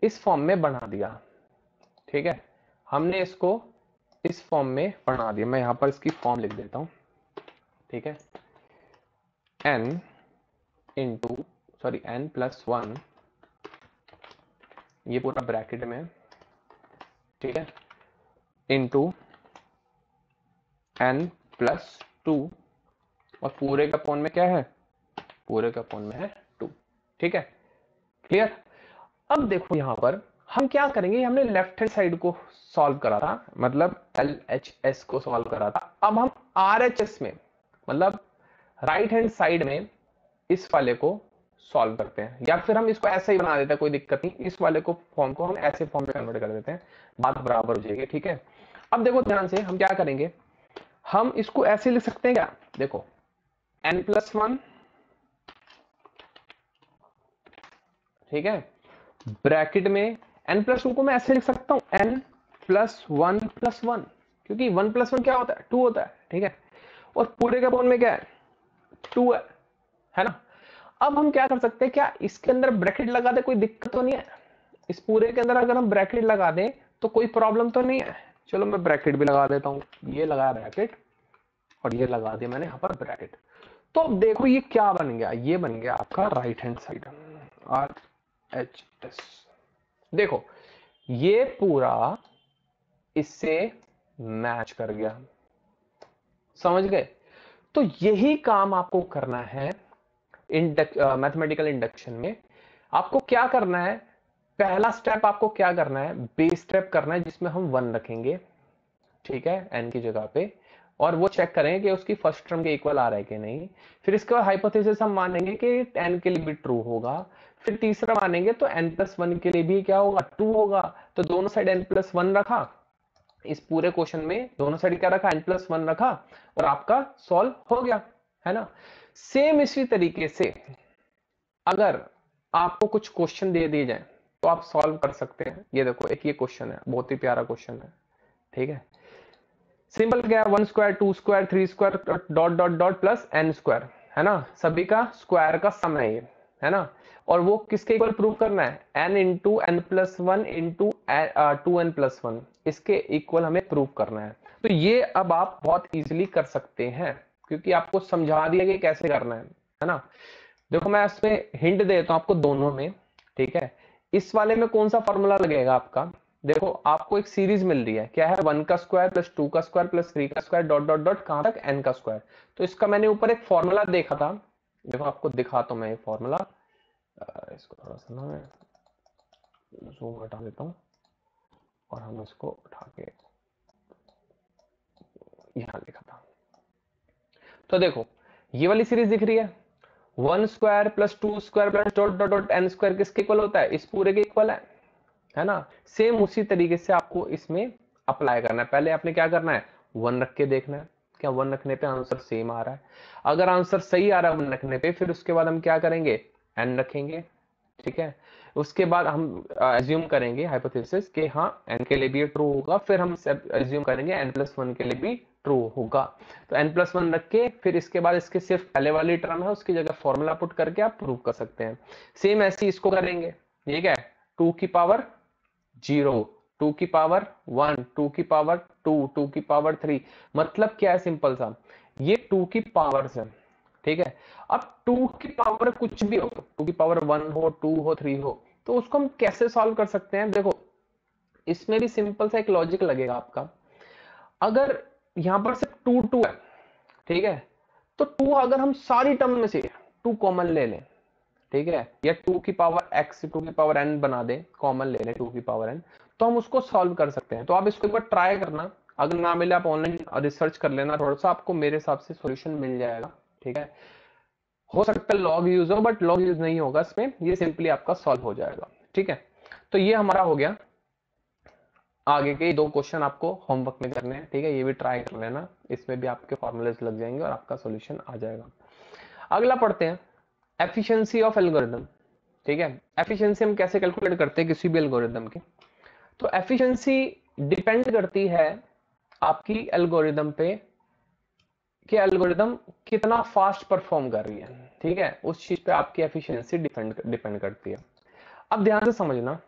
इस फॉर्म में बना दिया। ठीक है, हमने इसको इस फॉर्म में बना दिया। मैं यहाँ पर इसकी फॉर्म लिख देता हूँ। ठीक है, n into sorry n plus one, ये पूरा ब्रैकेट में। ठीक है, इंटू एन प्लस टू, और पूरे का अपॉन में क्या है, पूरे का अपॉन में है टू। ठीक है, क्लियर? अब देखो यहाँ पर हम क्या करेंगे, हमने लेफ्ट हैंड साइड को सॉल्व करा था, मतलब एल एच एस को सॉल्व करा था। अब हम आर एच एस में, मतलब राइट हैंड साइड में इस वाले को सॉल्व करते हैं, या फिर हम इसको ऐसे ही बना देते हैं, कोई दिक्कत नहीं। इस वाले को फॉर्म को हम ऐसे फॉर्म में कन्वर्ट कर देते हैं, बात बराबर हो जाएगी। ठीक है, अब देखो ध्यान से हम क्या करेंगे, हम इसको ऐसे लिख सकते हैं क्या, देखो एन प्लस वन, ठीक है, ब्रैकेट में एन प्लस टू को मैं ऐसे लिख सकता हूँ, n plus one plus one, क्योंकि वन प्लस वन क्या होता है, टू होता है। ठीक है, और पूरे के अपॉन में क्या है, टू है, है ना। अब हम क्या कर सकते हैं, क्या इसके अंदर ब्रैकेट लगा दे, कोई दिक्कत तो नहीं है। इस पूरे के अंदर अगर हम ब्रैकेट लगा दें तो कोई प्रॉब्लम तो नहीं है। चलो मैं ब्रैकेट भी लगा देता हूं, ये लगाया ब्रैकेट और ये लगा दिया मैंने यहाँ पर ब्रैकेट। तो अब देखो ये क्या बन गया, ये बन गया आपका right hand side, R H S. देखो ये पूरा इससे मैच कर गया, समझ गए? तो यही काम आपको करना है मैथमेटिकल इंडक्शन में। आपको क्या करना है, पहला स्टेप आपको क्या करना है, बेस स्टेप करना है, जिसमें हम वन रखेंगे। ठीक है, एन की जगह पे, और वो चेक करेंगे कि उसकी फर्स्ट टर्म के इक्वल आ रहा है कि नहीं। फिर इसके बाद हाइपोथेसिस हम मानेंगे कि एन के लिए भी ट्रू होगा। फिर तीसरा मानेंगे तो एन प्लस वन के लिए भी क्या होगा, टू होगा। तो दोनों साइड एन प्लस वन रखा, इस पूरे क्वेश्चन में दोनों साइड क्या रखा, एन प्लस वन रखा, और आपका सॉल्व हो गया, है ना। सेम इसी तरीके से अगर आपको कुछ क्वेश्चन दे दिए जाए तो आप सॉल्व कर सकते हैं। ये देखो एक ये क्वेश्चन है, बहुत ही प्यारा क्वेश्चन है। ठीक है, सिंपल क्या है, one square, two square, three square, dot dot dot plus n square, है ना, सभी का स्क्वायर का सम है ये, है ना। और वो किसके इक्वल प्रूव करना है, n into N plus one into two n plus one, इसके इक्वल हमें प्रूव करना है। तो ये अब आप बहुत इजीली कर सकते हैं, क्योंकि आपको समझा दिया कि कैसे करना है, है ना। देखो मैं इसमें हिंट देता हूं आपको दोनों में। ठीक है, इस वाले में कौन सा फॉर्मूला लगेगा आपका, देखो आपको एक सीरीज मिल रही है, क्या है, वन का स्क्वायर प्लस टू का स्क्वायर प्लस थ्री का स्क्वायर डॉट डॉट डॉट कहां तक, एन का स्क्वायर। तो इसका मैंने ऊपर एक फॉर्मूला देखा था, देखो आपको दिखाता हूं मैं ये फॉर्मूला, इसको थोड़ा सा ना मैं ज़ूम हटा देता हूं और हम इसको उठा के यहां लिखा था। तो देखो ये वाली सीरीज दिख रही है, one square plus two square plus dot dot dot n square किसके इक्वल होता है, इस पूरे के इक्वल है, है ना। सेम उसी तरीके से आपको इसमें अप्लाई करना है। पहले आपने क्या करना है, वन रख के देखना है, क्या वन रखने पे आंसर सेम आ रहा है। अगर आंसर सही आ रहा है वन रखने पे, फिर उसके बाद हम क्या करेंगे, एन रखेंगे। ठीक है, उसके बाद हम एज्यूम करेंगे हाइपोथेसिस कि हाँ एन के लिए भी ट्रू होगा। फिर हम एज्यूम करेंगे एन प्लस वन के लिए भी ट्रू होगा। तो एन प्लस वन रख के फिर इसके बाद इसके सिर्फ पहले वाली टर्म है, उसकी जगह फॉर्मूला पुट करके आप प्रूव कर सकते हैं। सेम ऐसी इसको करेंगे, ठीक है, टू की पावर जीरो, टू की पावर वन, टू की पावर टू, टू की पावर थ्री, मतलब क्या है, सिंपल सा ये टू की पावर है। ठीक है, अब टू की पावर कुछ भी हो, टू की पावर वन हो, टू हो, थ्री हो, तो उसको हम कैसे सॉल्व कर सकते हैं। देखो इसमें भी सिंपल सा एक लॉजिक लगेगा आपका, अगर यहां पर सिर्फ टू टू है, ठीक है, तो टू अगर हम सारी टर्म में से टू कॉमन ले लें, ठीक है, या टू की पावर एक्स, टू की पावर एन बना दें, कॉमन ले लें टू की पावर एन, तो हम उसको सॉल्व कर सकते हैं। तो आप इसको एक बार ट्राई करना, अगर ना मिले आप ऑनलाइन रिसर्च कर लेना, थोड़ा सा आपको मेरे हिसाब से सोल्यूशन मिल जाएगा। ठीक है, हो सकता है लॉग यूज हो, बट लॉग यूज नहीं होगा इसमें, ये सिंपली आपका सॉल्व हो जाएगा। ठीक है, तो ये हमारा हो गया आगे के दो क्वेश्चन आपको होमवर्क में करने हैं, ठीक है। ये भी ट्राई कर लेना, इसमें भी आपके फॉर्मूलेज लग जाएंगे और आपका सॉल्यूशन आ जाएगा। अगला पढ़ते हैं एफिशिएंसी ऑफ एल्गोरिदम, ठीक है। एफिशिएंसी हम कैसे कैलकुलेट करते हैं किसी भी एल्गोरिदम की, तो एफिशिएंसी डिपेंड करती है आपकी एल्गोरिदम पे कि एल्गोरिदम कितना फास्ट परफॉर्म कर रही है, ठीक है। उस चीज पे आपकी एफिशिएंसी डिपेंड डिपेंड करती है। अब ध्यान से समझना,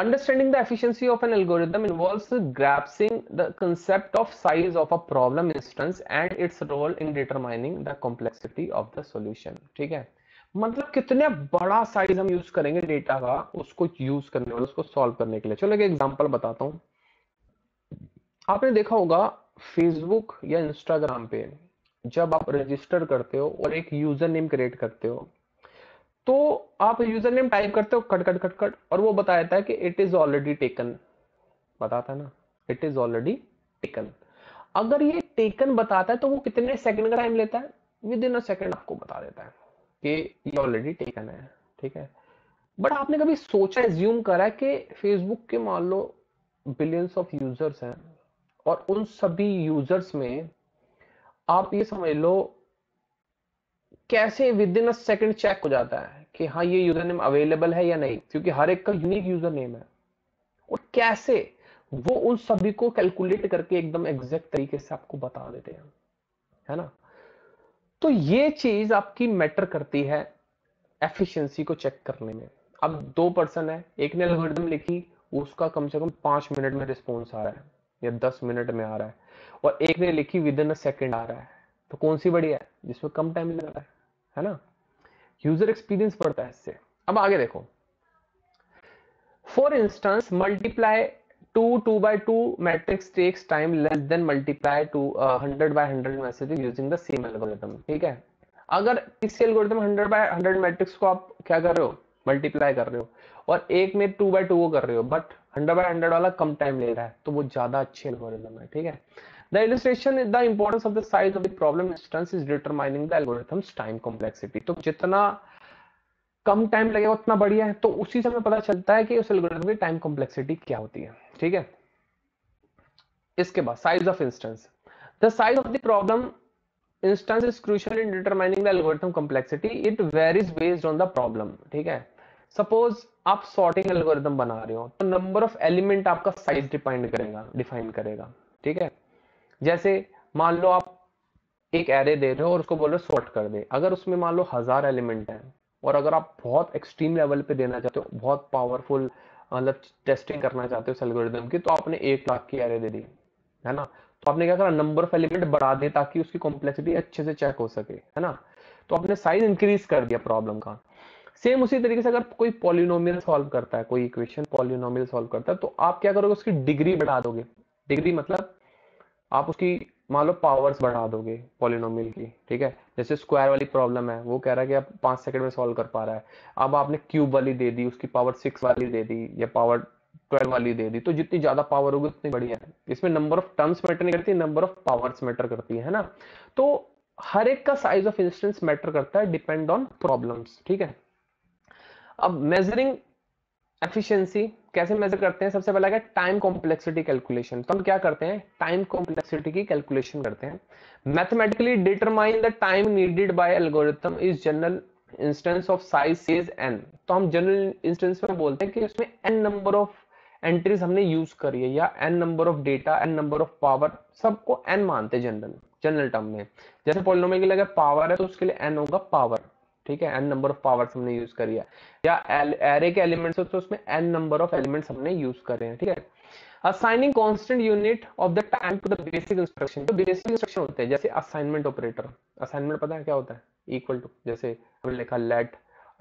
understanding the efficiency of an algorithm involves grasping the concept of size of a problem instance and its role in determining the complexity of the solution, ठीक है। मतलब कितने बड़ा साइज हम यूज करेंगे डेटा का उसको यूज करने वाले, उसको सॉल्व करने के लिए। चलो एक एग्जांपल बताता हूँ। आपने देखा होगा फेसबुक या इंस्टाग्राम पे जब आप रजिस्टर करते हो और एक यूजर नेम क्रिएट करते हो, तो आप यूजर नेम टाइप करते हो कट कट कट कट और वो बताता है कि इट इज ऑलरेडी टेकन, बताता है ना, इट इज ऑलरेडी टेकन। अगर ये टेकन बताता है तो वो कितने सेकंड का टाइम लेता है, विद इन अ सेकंड आपको बता देता है कि ये ऑलरेडी टेकन है, ठीक है। बट आपने कभी सोचा, एज्यूम करा कि फेसबुक के मान लो बिलियंस ऑफ यूजर्स हैं और उन सभी यूजर्स में आप ये समझ लो कैसे with in a second check हो जाता है कि हाँ ये यूजर नेम अवेलेबल है या नहीं, क्योंकि हर एक का यूनिक यूजर नेम है। और कैसे वो उन सभी को कैलकुलेट करके एकदम एग्जैक्ट तरीके से आपको बता देते हैं, है ना। तो ये चीज आपकी मैटर करती है एफिशिएंसी को चेक करने में। अब दो पर्सन है, एक ने एल्गोरिथम लिखी, उसका कम से कम पांच मिनट में रिस्पॉन्स आ रहा है या दस मिनट में आ रहा है, और एक ने लिखी विद इन अ सेकंड आ रहा है, तो कौन सी बड़ी है जिसमें कम टाइम लग रहा है, है ना। यूजर एक्सपीरियंस बढ़ता है इससे। अब आगे देखो, for instance multiply two two by two matrix takes time less than multiply two hundred by hundred matrices using the same algorithm, ठीक है। अगर किसी algorithm hundred by hundred matrix को आप क्या कर रहे हो, मल्टीप्लाई कर रहे हो, और एक में टू बाई टू वो कर रहे हो, बट हंड्रेड बाई हंड्रेड वाला कम टाइम ले रहा है, तो वो ज्यादा अच्छे एल्गोरिथम है, ठीक है। The illustration is the importance of the size of the problem instance is determining the algorithm's time complexity. तो जितना कम टाइम लगेगा उतना बढ़िया है, तो उसी से हमें पता चलता है कि उस एल्गोरिथम की टाइम कॉम्प्लेक्सिटी क्या होती है, ठीक है। इसके बाद size of instance, the size of the problem instance is crucial in determining the algorithm complexity, it varies based on the problem, ठीक है। सपोज आप सॉर्टिंग एल्गोरिथम बना रहे हो तो नंबर ऑफ एलिमेंट आपका साइज डिफाइन करेगा डिफाइन करेगा ठीक है। जैसे मान लो आप एक एरे दे रहे हो और उसको बोल रहे हो सॉर्ट कर दे, अगर उसमें मान लो हजार एलिमेंट हैं, और अगर आप बहुत एक्सट्रीम लेवल पे देना चाहते हो, बहुत पावरफुल मतलब टेस्टिंग करना चाहते हो उस एल्गोरिथम की, तो आपने एक लाख की एरे दे दी, है ना। तो आपने क्या करा, नंबर ऑफ एलिमेंट बढ़ा दे ताकि उसकी कॉम्प्लेक्सिटी अच्छे से चेक हो सके, है ना। तो आपने साइज इंक्रीज कर दिया प्रॉब्लम का। सेम उसी तरीके से अगर कोई पॉलिनोमियल सॉल्व करता है, कोई इक्वेशन पॉलिनोमियल सॉल्व करता है, तो आप क्या करोगे, उसकी डिग्री बढ़ा दोगे। डिग्री मतलब आप उसकी मान लो पावर्स बढ़ा दोगे पॉलिनोमियल की, ठीक है। जैसे स्क्वायर वाली प्रॉब्लम है, वो कह रहा है कि आप पाँच सेकंड में सॉल्व कर पा रहा है, अब आपने क्यूब वाली दे दी, उसकी पावर सिक्स वाली दे दी या पावर ट्वेल्व वाली दे दी, तो जितनी ज्यादा पावर होगी उतनी बढ़िया है। इसमें नंबर ऑफ टर्म्स मैटर नहीं करती, नंबर ऑफ पावर्स मैटर करती है ना। तो हर एक का साइज ऑफ इंस्टेंस मैटर करता है, डिपेंड ऑन प्रॉब्लम्स, ठीक है। अब मेजरिंग एफिशिएंसी कैसे मेजर करते हैं, सबसे पहला क्या, टाइम कॉम्प्लेक्सिटी कैलकुलेशन। तो हम क्या करते हैं, टाइम कॉम्प्लेक्सिटी की कैलकुलेशन करते हैं। Mathematically determine the time needed by algorithm is general instance of size says n. तो हम जनरल इंस्टेंस में बोलते हैं कि उसमें एन नंबर ऑफ एंट्रीज हमने यूज करी है, या n number of data, n number of power, सबको एन मानते हैं जनरल जनरल टर्म में। जैसे पॉलिनोमियल के लिए अगर पावर है तो उसके लिए एन होगा पावर, ठीक है, एन नंबर ऑफ पावर्स हमने यूज करी है। या एरे के एलिमेंट्स हो तो उसमें एन नंबर ऑफ एलिमेंट्स हमने यूज करे हैं, ठीक है। Assigning constant unit of the time to the basic instruction, तो बेसिक इंस्ट्रक्शन होते हैं जैसे असाइनमेंट ऑपरेटर। असाइनमेंट पता है क्या होता है, इक्वल टू, जैसे हमने लिखा let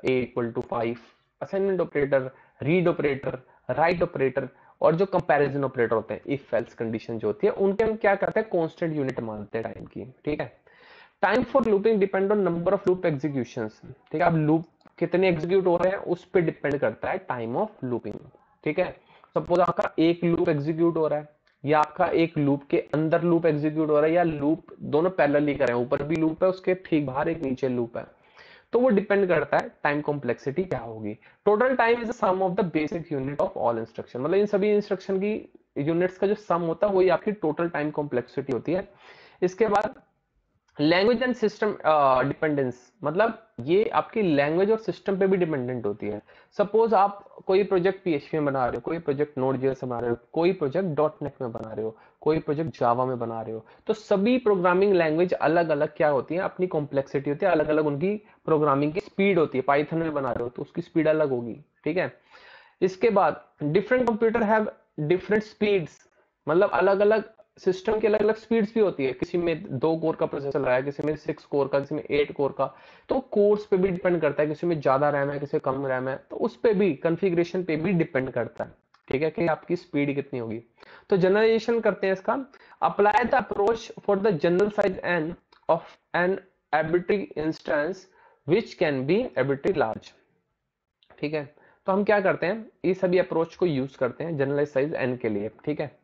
a equal to five, assignment operator, read operator, write operator, और जो कंपैरिजन ऑपरेटर होते हैं, इफ एल्स कंडीशन जो होती है, उनके हम क्या करते हैं, कांस्टेंट यूनिट मानते हैं टाइम की, ठीक है। Time for looping depend on number of loop executions, ठीक है। अब लूप कितने एग्जीक्यूट हो रहे हैं उस पर डिपेंड करता है टाइम ऑफ लूपिंग, ठीक है। सपोज आपका एक लूप एग्जीक्यूट हो रहा है, या आपका एक लूप के अंदर लूप एग्जीक्यूट हो रहा है, या लूप दोनों पैरेलली कर रहे हैं, ऊपर भी लूप है उसके ठीक बाहर एक नीचे लूप है, तो वो डिपेंड करता है टाइम कॉम्प्लेक्सिटी क्या होगी. Total time is the sum of the basic unit of all instruction, मतलब इन सभी इंस्ट्रक्शन की यूनिट्स का जो सम होता है वही आपकी टोटल टाइम कॉम्प्लेक्सिटी होती है. इसके बाद लैंग्वेज एंड सिस्टम डिपेंडेंस, मतलब ये आपकी लैंग्वेज और सिस्टम पे भी डिपेंडेंट होती है. सपोज आप कोई प्रोजेक्ट पीएचपी में बना रहे हो, कोई प्रोजेक्ट नोड.js में बना रहे हो, कोई प्रोजेक्ट डॉट नेट में बना रहे हो, कोई प्रोजेक्ट जावा में बना रहे हो, तो सभी प्रोग्रामिंग लैंग्वेज अलग अलग क्या होती है, अपनी कॉम्प्लेक्सिटी होती है, अलग अलग उनकी प्रोग्रामिंग की स्पीड होती है. पाइथन में बना रहे हो तो उसकी स्पीड अलग होगी, ठीक है. इसके बाद different computer have different speeds, मतलब अलग अलग सिस्टम की अलग अलग स्पीड्स भी होती है. किसी में दो कोर का प्रोसेसर लगा है, किसी में सिक्स कोर का, किसी में एट कोर का, तो कोर्स पे भी डिपेंड करता है. किसी में ज्यादा रैम है, किसी में कम रैम है, तो उस पे भी कॉन्फ़िगरेशन पे भी डिपेंड करता है, ठीक है, कि आपकी स्पीड कितनी होगी. तो जनरलाइजेशन करते हैं इसका. Apply the approach for the general size n of an arbitrary instance which can be arbitrary large, ठीक है. तो हम क्या करते हैं, ये सभी अप्रोच को यूज करते हैं जनरलाइज साइज एन के लिए, ठीक है.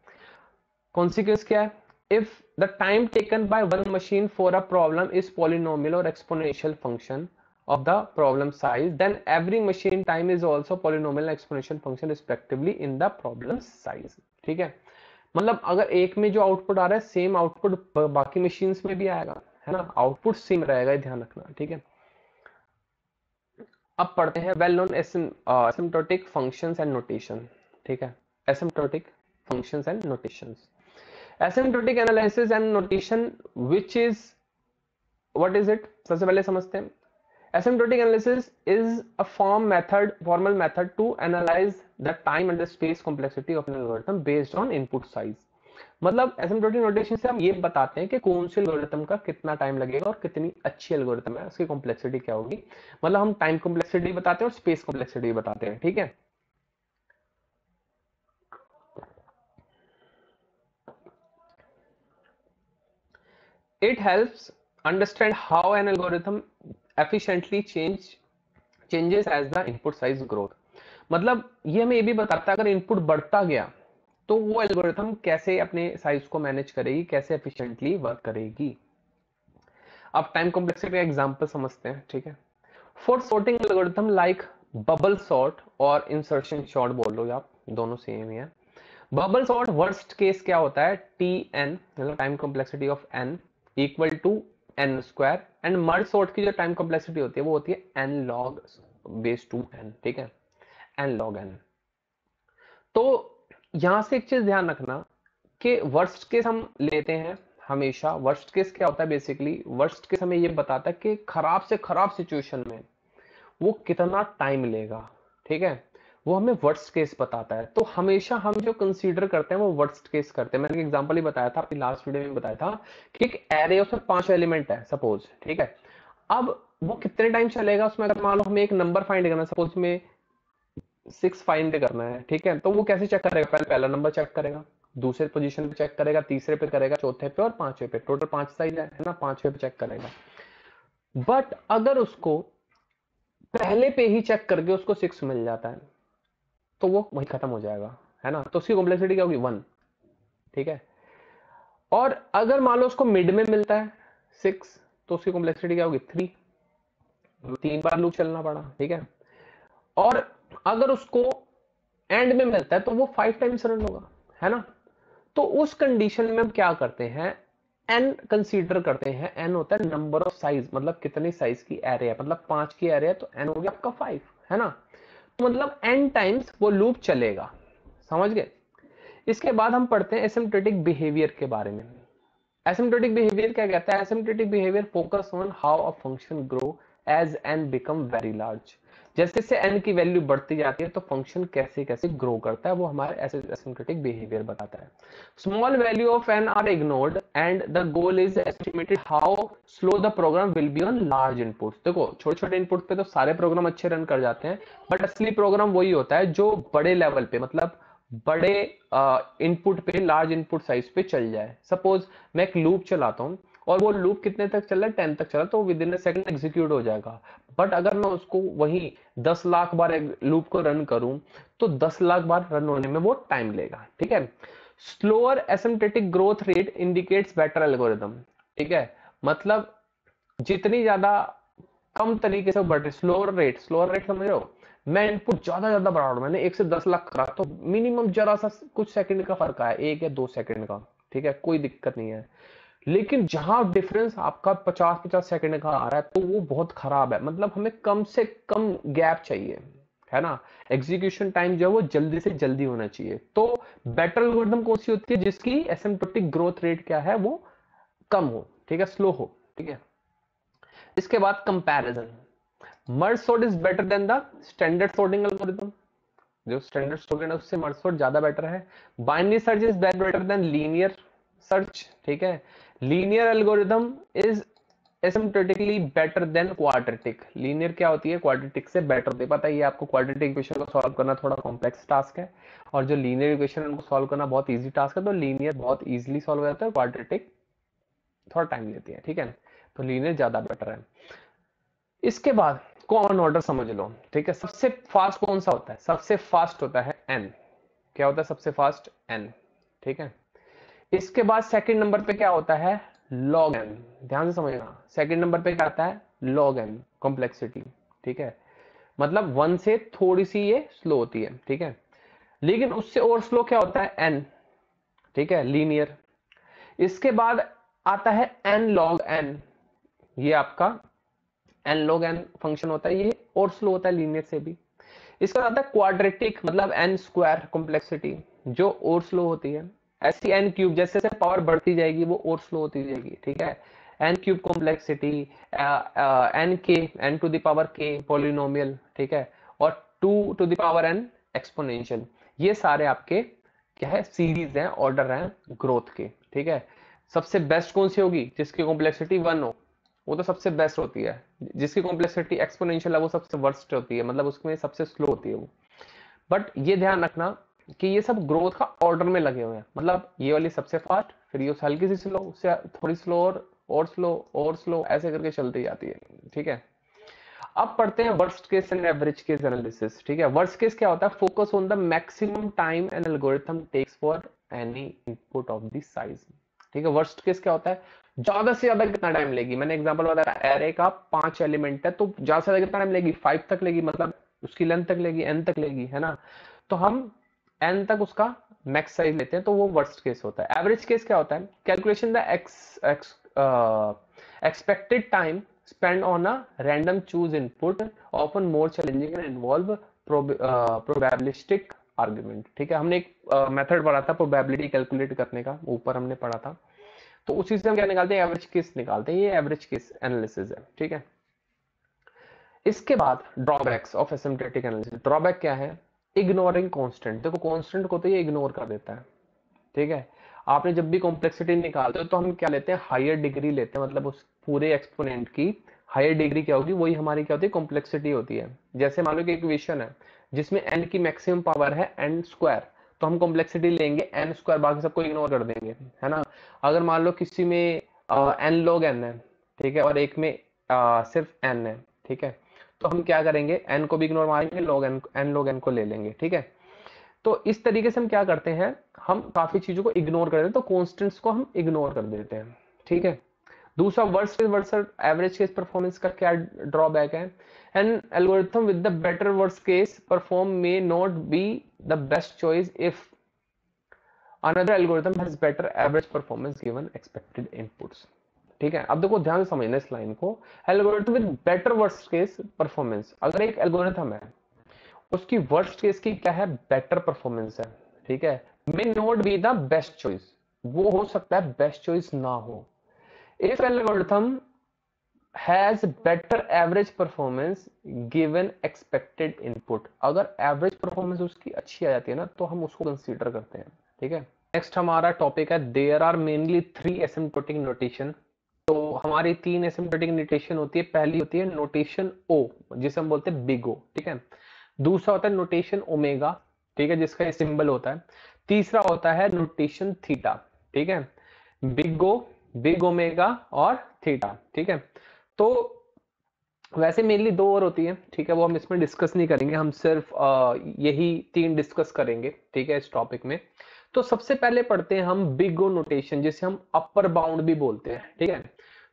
कॉन्सिक्वेंस क्या है, if the time taken by one machine for a problem is polynomial और exponential function of the problem size, then every machine time is also polynomial exponential function respectively in the problem size, ठीक है. मतलब अगर एक में जो output आ रहा है सेम आउटपुट बाकी मशीन्स में भी आएगा, है ना, आउटपुट सेम रहेगा, ध्यान रखना, ठीक है. अब पढ़ते हैं well known asymptotic functions and notation, ठीक है, asymptotic functions and notations. Asymptotic analysis and notation, which is what is it? सबसे पहले समझते हैं. Asymptotic analysis is a form method, formal method to analyze the time and the space complexity of an algorithm based on input size. मतलब asymptotic notation से हम ये बताते हैं कि कौन से algorithm का कितना टाइम लगेगा और कितनी अच्छी algorithm है, उसकी complexity क्या होगी. मतलब हम time complexity बताते हैं और space complexity बताते हैं, ठीक है. It helps understand how an algorithm efficiently change changes as the input size growth. मतलब ये हमें ये भी बताता है अगर इनपुट बढ़ता गया तो वो एल्गोरिथम कैसे अपने साइज को मैनेज करेगी, कैसे एफिशिएंटली वर्क करेगी. अब टाइम कॉम्प्लेक्सिटी का एग्जांपल समझते हैं, ठीक है. For sorting algorithm like bubble sort और इंसर्शन सॉर्ट बोल लो आप, दोनों सेम ही है. बबल सॉर्ट वर्स्ट केस क्या होता है, टी एन मतलब time complexity of n equal to n square, and merge sort की जो टाइम कॉम्प्लेक्सिटी होती है वो होती है n log base two n, ठीक है, एन लॉग एन. तो यहां से एक चीज ध्यान रखना कि वर्स्ट केस हम लेते हैं हमेशा. वर्स्ट केस क्या होता है, बेसिकली वर्स्ट केस हमें ये बताता है कि खराब से खराब सिचुएशन में वो कितना टाइम लेगा, ठीक है, वो हमें वर्स्ट केस बताता है. तो हमेशा हम जो कंसीडर करते हैं वो वर्स्ट केस करते हैं. मैंने एग्जांपल ही बताया था, अपनी लास्ट वीडियो में बताया था कि एक एरे है उसमें पांच एलिमेंट है सपोज, ठीक है. अब वो कितने टाइम चलेगा, उसमें अगर मान लो हमें एक नंबर फाइंड करना है, सपोज में सिक्स फाइंड करना है, ठीक है, तो वो कैसे चेक करेगा, पहले पहला नंबर चेक करेगा, दूसरे पोजिशन पे चेक करेगा, तीसरे पे करेगा, चौथे पे और पांचवे पे, टोटल पांच साइज है ना, पांचवे पे चेक करेगा. बट अगर उसको पहले पे ही चेक करके उसको सिक्स मिल जाता है तो वो वही खत्म हो जाएगा, है ना, तो उसकी कॉम्प्लेक्सिटी क्या होगी, वन, ठीक है. और अगर मान लो उसको मिड में मिलता है सिक्स तो उसकी कॉम्प्लेक्सिटी क्या होगी, थ्री, तीन बार लूप चलना पड़ा, ठीक है. और अगर उसको एंड में मिलता है तो वो फाइव टाइम्स रन होगा, है ना. तो उस कंडीशन में हम क्या करते हैं, एन कंसीडर करते हैं. एन होता है नंबर ऑफ साइज, मतलब कितनी साइज की एरे है, मतलब पांच की एरे है तो एन हो गया आपका फाइव, है ना, मतलब n टाइम्स वो लूप चलेगा, समझ गए. इसके बाद हम पढ़ते हैं एसिम्प्टोटिक बिहेवियर के बारे में. एसिम्प्टोटिक बिहेवियर क्या कहता है, asymptotic behaviour focus on how a function grow as n become very large. जैसे जैसे n की वैल्यू बढ़ती जाती है तो फंक्शन कैसे कैसे ग्रो करता है वो हमारे एसिम्प्टोटिक बिहेवियर बताता है. Small value of n are ignored and the goal is estimated how slow the program will be on large input. देखो छोटे छोटे इनपुट पे तो सारे प्रोग्राम अच्छे रन कर जाते हैं, बट असली प्रोग्राम वही होता है जो बड़े लेवल पे, मतलब बड़े इनपुट पे, लार्ज इनपुट साइज पे चल जाए. सपोज मैं एक लूप चलाता हूँ और वो लूप कितने तक चल रहा है, टेन तक चला, तो with in a second execute हो जाएगा. बट अगर मैं उसको वही दस लाख बार लूप को रन करूं तो दस लाख बार रन होने में वो टाइम लेगा, ठीक है. Slower asymptotic growth rate indicates better algorithm, ठीक है, मतलब जितनी ज्यादा कम तरीके से बढ़ रही, स्लोअर रेट, स्लोअर रेट समझ रहे हो। मैं इनपुट ज्यादा ज्यादा बढ़ा रहा हूँ, मैंने एक से दस लाख करा तो मिनिमम जरा सा कुछ सेकंड का फर्क आया, एक या दो सेकंड का, ठीक है, कोई दिक्कत नहीं है। लेकिन जहां डिफरेंस आपका पचास पचास सेकंड का आ रहा है तो वो बहुत खराब है। मतलब हमें कम से कम गैप चाहिए, है ना, एग्जीक्यूशन टाइम जो है वो जल्दी से जल्दी होना चाहिए। तो बेटर एल्गोरिथम कौन सी होती है, जिसकी एसिम्प्टोटिक ग्रोथ रेट क्या है वो कम हो, ठीक है, स्लो हो, ठीक है। इसके बाद comparison, merge sort is better than the standard sorting algorithm, जो स्टैंडर्ड सॉर्टिंग है उससे मर्ज सॉर्ट ज्यादा बेटर है। Binary search is better than linear search, ठीक है, linear algorithm is asymptotically better than quadratic, linear क्या होती है क्वाड्रेटिक से बेटर होती है, पता ही है आपको। क्वाड्रेटिक इक्वेशन को सॉल्व करना थोड़ा कॉम्प्लेक्स टास्क है और जो लीनियर इक्वेशन उनको सॉल्व करना बहुत इजी टास्क है, तो लीनियर बहुत इजीली सॉल्व हो जाता है, क्वाड्रेटिक थोड़ा टाइम लेती है, ठीक है, तो लीनियर ज्यादा बेटर है। इसके बाद कॉमन ऑर्डर समझ लो, ठीक है, सबसे फास्ट कौन सा होता है, सबसे फास्ट होता है एन, क्या होता है सबसे फास्ट एन, ठीक है। इसके बाद सेकंड नंबर पे क्या होता है लॉग एन, ध्यान से समझना, सेकंड नंबर पे क्या आता है लॉग एन कॉम्प्लेक्सिटी, ठीक है, मतलब वन से थोड़ी सी ये स्लो होती है, ठीक है, लेकिन उससे और स्लो क्या होता है एन, ठीक है, लीनियर। इसके बाद आता है एन लॉग एन, ये आपका एन लॉग एन फंक्शन होता है, ये और स्लो होता है लीनियर से भी। इसके बाद आता है क्वाड्रेटिक, मतलब एन स्क्वायर कॉम्प्लेक्सिटी, जो और स्लो होती है। ऐसी एन क्यूब, जैसे जैसे पावर बढ़ती जाएगी वो और स्लो होती जाएगी, ठीक है, एन क्यूब कॉम्प्लेक्सिटी, एन के, एन टू द पावर के पॉलिनोमियल, ठीक है, और two to the power n exponential, ये सारे आपके क्या है सीरीज हैं, ऑर्डर हैं ग्रोथ के, ठीक है। सबसे बेस्ट कौन सी होगी, जिसकी कॉम्प्लेक्सिटी वन हो, वो तो सबसे बेस्ट होती है, जिसकी कॉम्प्लेक्सिटी एक्सपोनेंशियल है वो सबसे वर्स्ट होती है, मतलब उसमें सबसे स्लो होती है वो। बट ये ध्यान रखना कि ये सब ग्रोथ का ऑर्डर में लगे हुए हैं, मतलब ये वाली सबसे फास्ट, फिर ये हल्की सी स्लो, उससे थोड़ी स्लो और, और स्लो और स्लो, ऐसे करके चलती जाती है, ठीक है। अब पढ़ते हैं worst case and average case analysis, ठीक है। वर्स्ट केस क्या होता है, focus on the maximum time an algorithm takes for any input of this size, ठीक है। वर्स्ट केस क्या होता है, ज्यादा से ज्यादा कितना टाइम लेगी, मैंने एग्जांपल बताया एरे का पांच एलिमेंट है, तो ज्यादा से ज्यादा कितना टाइम लेगी, फाइव तक लेगी, मतलब उसकी लेंथ तक लेगी, एन तक लेगी, है ना, तो हम एन तक उसका मैक्स साइज लेते हैं, तो वो वर्स्ट केस होता है। एवरेज केस क्या होता है, calculation the expected time spend on a random choose input often more challenging and involve probabilistic argument, ठीक है। हमने एक मेथड uh, पढ़ा था प्रोबेबिलिटी कैलकुलेट करने का, ऊपर हमने पढ़ा था, तो उसी से हम क्या निकालते हैं एवरेज केस निकालते हैं, ये एवरेज केस एनालिसिस है, ठीक है। इसके बाद drawbacks of asymptotic analysis, drawback क्या है, इग्नोरिंग कांस्टेंट, देखो कांस्टेंट को तो ये इग्नोर कर देता है, ठीक है। आपने जब भी कॉम्प्लेक्सिटी निकालते हो तो हम क्या लेते हैं हायर डिग्री लेते हैं, मतलब उस पूरे एक्सपोनेंट की हायर डिग्री क्या होगी वही हमारी क्या होती है कॉम्प्लेक्सिटी होती है। जैसे मान लो कि इक्वेशन है जिसमें एन की मैक्सिमम पावर है एन स्क्वायर, तो हम कॉम्प्लेक्सिटी लेंगे एन स्क्वायर, बाकी सबको इग्नोर कर देंगे, है ना। अगर मान लो किसी में एन लॉग एन है, ठीक है, और एक में आ, सिर्फ एन है, ठीक है, तो हम क्या करेंगे एन को भी इग्नोर मारेंगे, log n, n log n को ले लेंगे, ठीक है। तो इस तरीके से हम क्या करते हैं, हम काफी चीजों को इग्नोर कर देते हैं, तो कॉन्स्टेंट्स को हम इग्नोर कर देते हैं, ठीक है। दूसरा worst case versus average case performance का क्या ड्रॉबैक है, an algorithm with the better worst case perform may not be the best choice if another algorithm has better average performance given expected inputs, ठीक है। अब देखो ध्यान से समझना इस लाइन को, algorithm with better worst case performance, अगर एक एल्गोरिथम है उसकी वर्स्ट केस की क्या है बेटर परफॉर्मेंस है, ठीक है, may not be the best choice, वो हो सकता है बेस्ट चॉइस ना हो। If algorithm has better average performance given expected input, अगर एवरेज परफॉर्मेंस उसकी अच्छी आ जाती है ना तो हम उसको कंसीडर करते हैं, ठीक है। नेक्स्ट हमारा टॉपिक है there are mainly three asymptotic notation, तो हमारी तीन एसिम्प्टोटिक नोटेशन होती है। पहली होती है नोटेशन ओ, जिसे हम बोलते हैं बिग ओ, ठीक है। दूसरा होता है नोटेशन ओमेगा, ठीक है, जिसका ये सिंबल होता है। तीसरा होता है नोटेशन थीटा, ठीक है, बिग ओ, बिग ओमेगा और थीटा, ठीक है। तो वैसे मेनली दो और होती है, ठीक है, वो हम इसमें डिस्कस नहीं करेंगे, हम सिर्फ आ, यही तीन डिस्कस करेंगे, ठीक है, इस टॉपिक में। तो सबसे पहले पढ़ते हैं हम बिग ओ नोटेशन, जिसे हम अपर बाउंड भी बोलते हैं, ठीक है।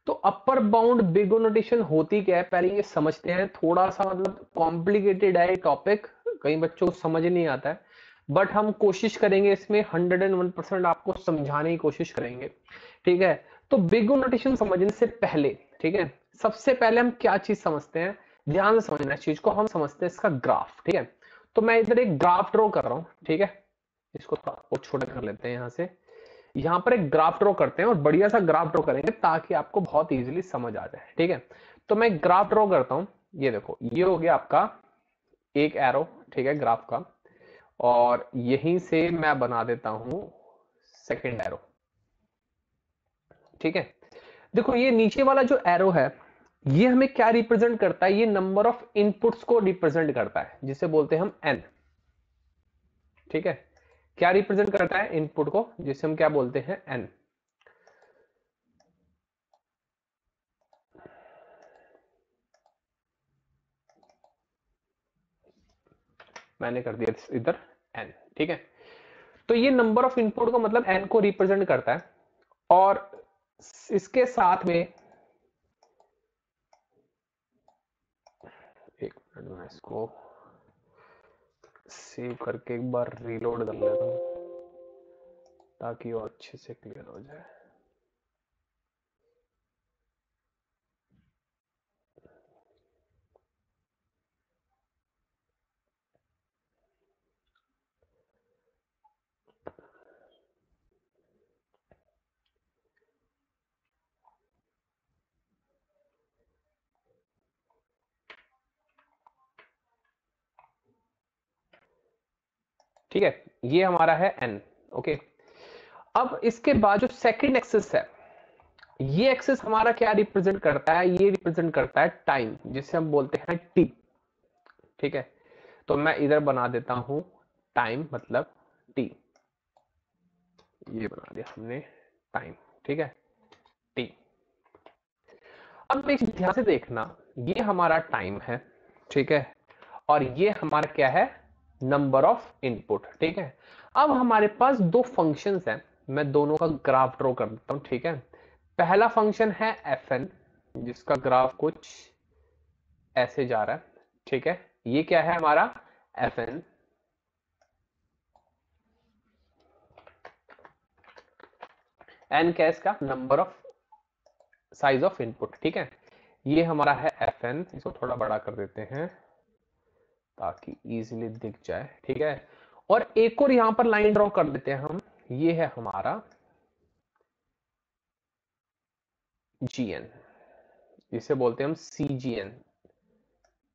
तो अपर बाउंड बिगो नोटेशन होती क्या है पहले ये समझते हैं। थोड़ा सा मतलब कॉम्प्लिकेटेड है टॉपिक, कई बच्चों को समझ नहीं आता है, बट हम कोशिश करेंगे इसमें हंड्रेड एंड वन परसेंट आपको समझाने की कोशिश करेंगे, ठीक है। तो बिगो नोटेशन समझने से पहले, ठीक है, सबसे पहले हम क्या चीज समझते हैं, ध्यान से समझना चीज को, हम समझते हैं इसका ग्राफ, ठीक है। तो मैं इधर एक ग्राफ ड्रॉ कर रहा हूँ, ठीक है, इसको थोड़ा छोटा कर लेते हैं, यहाँ से यहाँ पर एक ग्राफ ड्रॉ करते हैं और बढ़िया सा ग्राफ ड्रॉ करेंगे ताकि आपको बहुत इजीली समझ आ जाए, ठीक है। तो मैं ग्राफ ड्रॉ करता हूँ, ये देखो ये हो गया आपका एक एरो, ठीक है, ग्राफ का, और यहीं से मैं बना देता हूं सेकंड एरो, ठीक है। देखो ये नीचे वाला जो एरो है ये हमें क्या रिप्रेजेंट करता है, ये नंबर ऑफ इनपुट्स को रिप्रेजेंट करता है, जिसे बोलते हैं हम एन, ठीक है। क्या रिप्रेजेंट करता है इनपुट को, जिसे हम क्या बोलते हैं एन, मैंने कर दिया इधर एन, ठीक है। तो ये नंबर ऑफ इनपुट को मतलब एन को रिप्रेजेंट करता है, और इसके साथ में एक मिनट में इसको सेव करके एक बार रीलोड कर लेता हूं ताकि और अच्छे से क्लियर हो जाए। ठीक है, ये हमारा है n, ओके। अब इसके बाद जो सेकंड एक्सिस है, ये एक्सिस हमारा क्या रिप्रेजेंट करता है, ये रिप्रेजेंट करता है टाइम, जिसे हम बोलते हैं t, ठीक है। तो मैं इधर बना देता हूं टाइम मतलब t, ये बना दिया हमने टाइम, ठीक है, t। अब एक ध्यान से देखना, ये हमारा टाइम है, ठीक है, और ये हमारा क्या है, नंबर ऑफ इनपुट, ठीक है। अब हमारे पास दो फंक्शंस हैं, मैं दोनों का ग्राफ ड्रॉ कर देता हूं, ठीक है। पहला फंक्शन है fn, जिसका ग्राफ कुछ ऐसे जा रहा है, ठीक है, ये क्या है हमारा fn, n क्या है इसका, number of size of input, ठीक है, ये हमारा है fn। इसको थोड़ा बड़ा कर देते हैं ताकि इजीली दिख जाए, ठीक है। और एक और यहां पर लाइन ड्रॉ कर देते हैं हम, ये है हमारा जीएन, इसे बोलते हैं हम सीजीएन,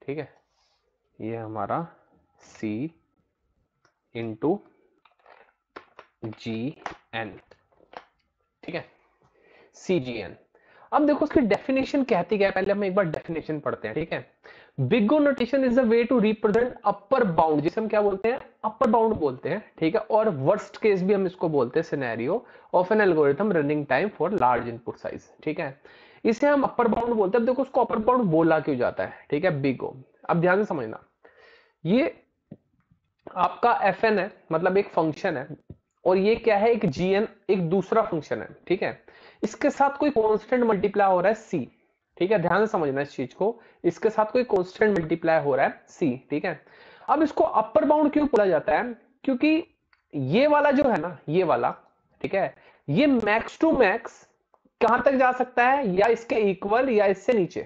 ठीक है, ये हमारा सी इंटू जी एन, ठीक है, सीजीएन। अब देखो उसकी डेफिनेशन कहती क्या है, पहले हम एक बार डेफिनेशन पढ़ते हैं, ठीक है। Big O notation is a way to represent upper bound, जिसे हम क्या बोलते हैं, अपर बाउंड बोलते हैं, ठीक है, और वर्स्ट केस भी हम इसको बोलते हैं scenario of an algorithm running time for large input size, ठीक है, इसे हम अपर बाउंड बोलते हैं। अब देखो उसको अपर बाउंड बोला क्यों जाता है, ठीक है, बिगो। अब ध्यान से समझना, ये आपका एफ एन है, मतलब एक फंक्शन है, और ये क्या है, एक जी एन, एक दूसरा फंक्शन है, ठीक है। इसके साथ कोई कांस्टेंट मल्टीप्लाई हो रहा है सी, ठीक है, ध्यान से समझना इस चीज को, इसके साथ कोई कांस्टेंट मल्टीप्लाई हो रहा है सी, ठीक है। अब इसको अपर बाउंड क्यों बोला जाता है, क्योंकि ये वाला जो है ना, ये वाला, ठीक है, ये मैक्स टू मैक्स कहां तक जा सकता है, या इसके इक्वल या इससे नीचे,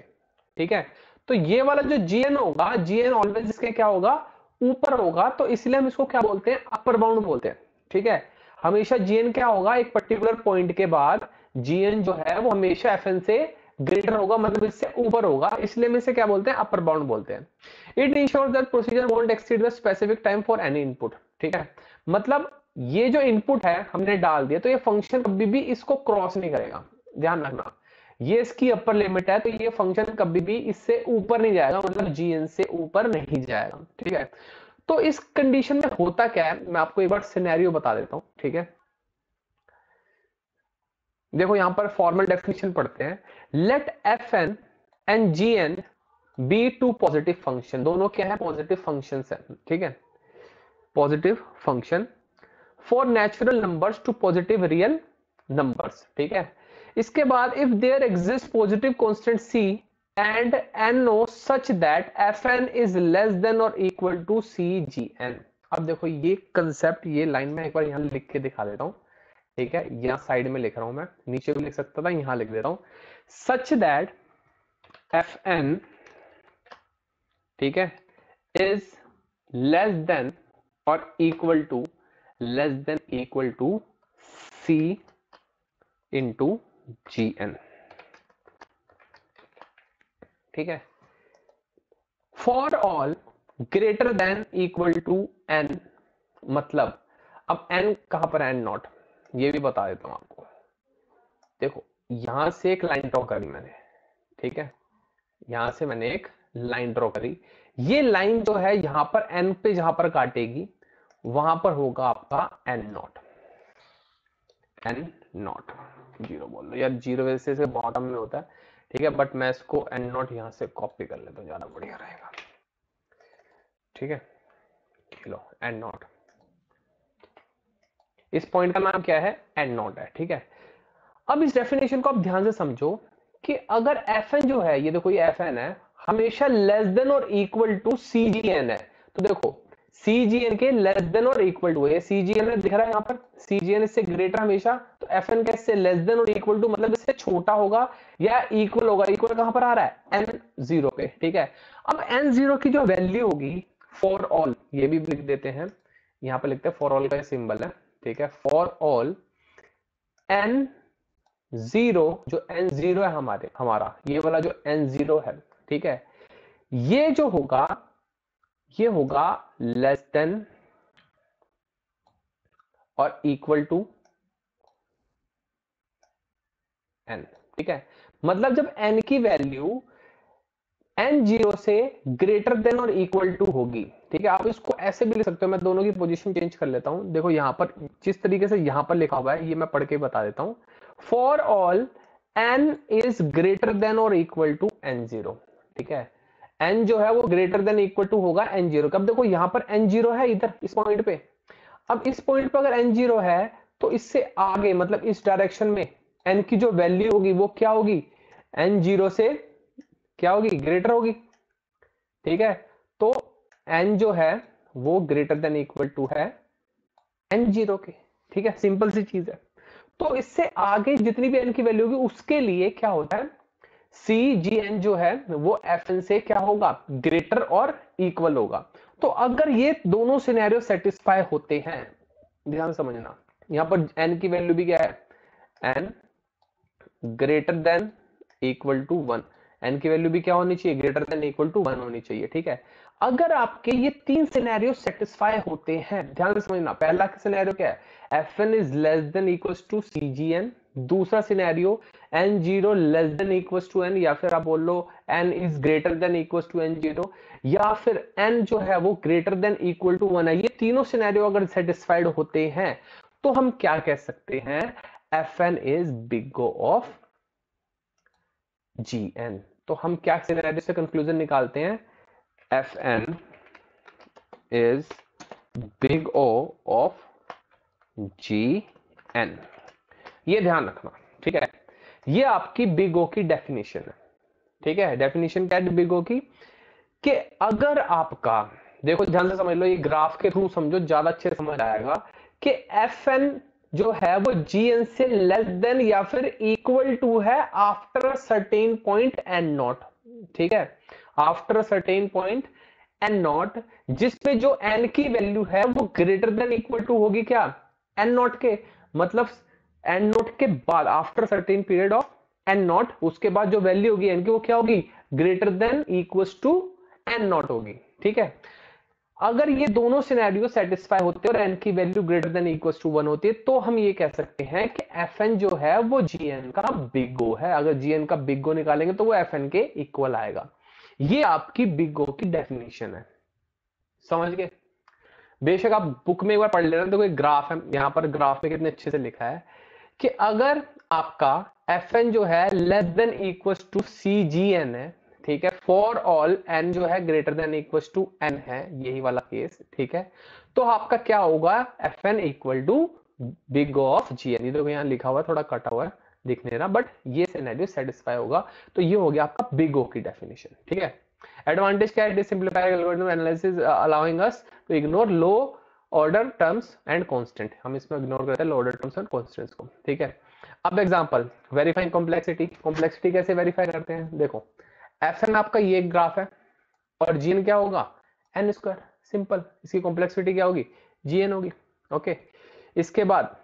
ठीक है। तो ये वाला जो जी एन होगा, जी एन ऑलवेज इसके क्या होगा, ऊपर होगा, तो इसलिए हम इसको क्या बोलते हैं, अपर बाउंड बोलते हैं, ठीक है। हमेशा जीएन क्या होगा, एक पर्टिकुलर पॉइंट के बाद जीएन जो है वो हमेशा एफएन से ग्रेटर होगा, मतलब इससे ऊपर होगा, इसलिए हम इसे क्या बोलते हैं, अपर बाउंड बोलते हैं। It ensures that procedure won't exceed the specific time for any input, ठीक है, मतलब ये जो इनपुट है हमने डाल दिया तो ये फंक्शन कभी भी इसको क्रॉस नहीं करेगा, ध्यान रखना, ये इसकी अपर लिमिट है, तो ये फंक्शन कभी भी इससे ऊपर नहीं जाएगा, मतलब जीएन से ऊपर नहीं जाएगा, ठीक है। तो इस कंडीशन में होता क्या है, मैं आपको एक बार सिनेरियो बता देता हूं, ठीक है। देखो यहां पर फॉर्मल डेफिनेशन पढ़ते हैं, let f n and g n be two positive function, दोनों क्या है, पॉजिटिव फंक्शंस है, ठीक है, positive function for natural numbers to positive real numbers, ठीक है। इसके बाद if there exist positive constant c and NO such that एफएन is less than और इक्वल टू सीजीएन। अब देखो ये कंसेप्ट, ये लाइन में एक बार यहाँ लिख के दिखा देता हूँ, ठीक है, यहाँ साइड में लिख रहा हूँ मैं, नीचे भी लिख सकता था, यहाँ लिख देता हूँ सच दैट एफएन, ठीक है, इज लेस देन और equal to less than equal to C into G N, ठीक है, for all greater than equal to n. मतलब अब एन कहां पर, एन नॉट, ये भी बता देता हूं आपको। देखो यहां से एक लाइन ड्रॉ करी मैंने, ठीक है, यहां से मैंने एक लाइन ड्रॉ करी, ये लाइन जो है यहां पर एन पे जहां पर काटेगी वहां पर होगा आपका n not, n not zero बोल लो यार, जीरो वैसे से बॉटम में होता है, ठीक है, बट मैं इसको एन नॉट यहां से कॉपी कर लेता हूं, ज्यादा बढ़िया रहेगा, ठीक है, लो एन नॉट, इस पॉइंट का नाम क्या है, एन नॉट है, ठीक है। अब इस डेफिनेशन को आप ध्यान से समझो कि अगर एफ एन जो है, ये देखो ये एफ एन है, हमेशा लेस देन और equal to c g N है, तो देखो सी जी एन के लेस देन और इक्वल टू है, सी जी एन दिख रहा है यहाँ पर, सी जी एन इससे ग्रेटर हमेशा, तो एफ एन कैसे लेस देन और इक्वल टू, मतलब इससे छोटा होगा या इक्वल होगा, इक्वल कहां पर आ रहा है, एन जीरो पे, ठीक है। अब एन जीरो की जो वैल्यू होगी फॉर ऑल, ये भी लिख देते हैं, यहाँ पे लिखते हैं फॉर ऑल का सिंबल है, ठीक है, फॉर ऑल एन जीरो, जो एन जीरो है हमारे हमारा ये वाला जो एन जीरो है, ठीक है, ये जो होगा ये होगा लेस देन और इक्वल टू एन, ठीक है, मतलब जब एन की वैल्यू एन जीरो से ग्रेटर देन और इक्वल टू होगी, ठीक है। आप इसको ऐसे भी लिख सकते हो, मैं दोनों की पोजीशन चेंज कर लेता हूं, देखो यहां पर जिस तरीके से यहां पर लिखा हुआ है ये मैं पढ़ के बता देता हूं, for all n is greater than और इक्वल टू एन जीरो, ठीक है, एन जो है वो ग्रेटर देन इक्वल टू होगा एन जीरो। अब देखो यहाँ पर एन जीरो है इधर इस पॉइंट पे, अब इस पॉइंट पे अगर एन जीरो है तो इससे आगे मतलब इस डायरेक्शन में एन की जो वैल्यू होगी वो क्या होगी, एन जीरो से क्या होगी, ग्रेटर होगी, ठीक है, तो एन जो है वो ग्रेटर देन इक्वल टू है एन जीरो के, ठीक है, सिंपल सी चीज है। तो इससे आगे जितनी भी एन की वैल्यू होगी उसके लिए क्या होता है, सी जी एन जो है वो एफ एन से क्या होगा, ग्रेटर और इक्वल होगा। तो अगर ये दोनों सिनेरियो सेटिस्फाई होते हैं, ध्यान समझना, यहाँ पर एन की वैल्यू भी क्या है, n greater than equal to one, n की वैल्यू भी क्या होनी चाहिए, greater than equal to one होनी चाहिए, ठीक है। अगर आपके ये तीन सिनेरियो सेटिस्फाई होते हैं, ध्यान से समझना, पहला सिनेरियो क्या है, f N is less than equal to c g n, दूसरा scenario n zero less than equal to n, या फिर आप बोल लो n is greater than equal to n zero, या फिर एन जो है वो greater than equal to one है। ये तीनों सिनेरियो अगर सेटिस्फाइड होते हैं तो हम क्या कह सकते हैं, f N is big O of ji n. तो हम क्या सिनेरियो से कंक्लूजन निकालते हैं, f N is big O of G N, ये ध्यान रखना, ठीक है, ये आपकी बिग ओ की डेफिनेशन है, ठीक है। डेफिनेशन क्या है बिग ओ की, कि अगर आपका, देखो ध्यान से समझ लो, ये ग्राफ के थ्रू समझो ज्यादा अच्छे से समझ आएगा, कि एफ एन जो है वो जी एन से लेस देन या फिर इक्वल टू है after a certain point n not, ठीक है, after a certain point n not, जिसपे जो एन की वैल्यू है वो ग्रेटर देन इक्वल टू होगी क्या, एन नॉट के, मतलब एन नॉट के बाद after certain period of n not, उसके बाद जो वैल्यू होगी एन की वो क्या होगी, greater than equals to N not होगी, ठीक है। अगर ये दोनों सिनेरियो सेटिस्फाई होते हैं और एन की value greater than equals to one होती है, तो हम ये कह सकते हैं कि एफ एन जो है वो जी एन का बिग ओ है। अगर जी एन का बिग ओ निकालेंगे तो वो एफ एन के इक्वल आएगा। ये आपकी बिग ओ की डेफिनेशन है, समझ गए। बेशक आप बुक में एक बार पढ़ लेना, देखो एक ग्राफ है, यहाँ पर ग्राफ में कितने अच्छे से लिखा है कि अगर आपका एफ एन जो है less than equal to c g N है, ठीक है, फॉर ऑल एन जो है greater than equal to n है, यही वाला केस, ठीक है, तो आपका क्या होगा, f n equal to big of G N. ये देखो यहाँ लिखा हुआ है, थोड़ा कटा हुआ है, लिख लेना, बट ये सिनेरियो सेटिस्फाई होगा। तो ये हो गया आपका बिग ओ की डेफिनेशन। ठीक है, एडवांटेज क्या है? डिसिम्प्लीफाइड algorithm analysis allowing us to ignore low order terms and constant. हम इसमें इग्नोर करते हैं low order terms and constants को। ठीक है, अब एग्जांपल वेरीफाइंग कॉम्प्लेक्सिटी। कॉम्प्लेक्सिटी कैसे वेरीफाई करते हैं? देखो एफएन आपका ये ग्राफ है और जीएन क्या होगा? N square, simple. इसकी कॉम्प्लेक्सिटी क्या होगी? जीएन होगी। ओके, इसके बाद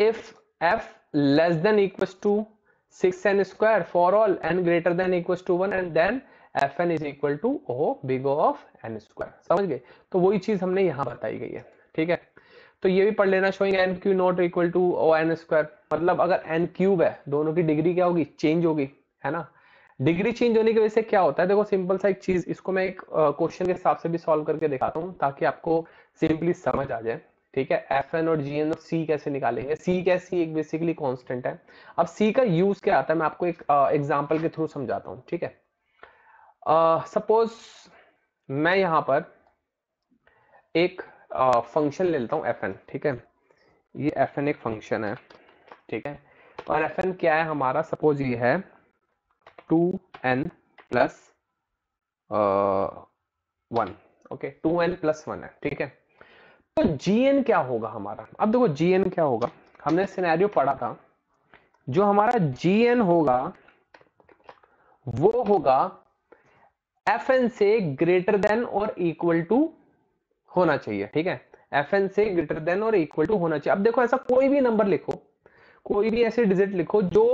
if f less than equals to six n square for all n greater than equals to one and then f N is equal to O big of n square. समझ गए? तो वही चीज हमने यहाँ बताई गई है। ठीक है, तो ये भी पढ़ लेना। Showing n Q not equal to O n square, मतलब अगर एन क्यूब है दोनों की डिग्री क्या होगी? चेंज होगी, है ना। डिग्री चेंज होने की वजह से क्या होता है? देखो सिंपल सा एक चीज, इसको मैं एक क्वेश्चन uh, के हिसाब से भी सॉल्व करके दिखाता हूँ ताकि आपको सिंपली समझ आ जाए। ठीक है, एफ एन और जी एन और सी कैसे निकालेंगे। सी कैसी एक बेसिकली कांस्टेंट है। अब सी का यूज क्या आता है मैं आपको एक एग्जांपल uh, के थ्रू समझाता हूँ। ठीक है, सपोज uh, मैं यहाँ पर एक फंक्शन uh, ले लेता हूँ एफ एन। ठीक है, ये एफ एन एक फंक्शन है। ठीक है, और एफ एन क्या है हमारा? सपोज ये है two n plus one. Okay, two n plus one है। ठीक है, तो जी एन क्या होगा हमारा? अब देखो जी एन क्या होगा, हमने सिनेरियो पढ़ा था। जो हमारा जी एन होगा वो होगा एफएन से ग्रेटर देन और इक्वल टू होना चाहिए। ठीक है, एफएन से ग्रेटर देन और इक्वल टू होना चाहिए। अब देखो ऐसा कोई भी नंबर लिखो, कोई भी ऐसे डिजिट लिखो जो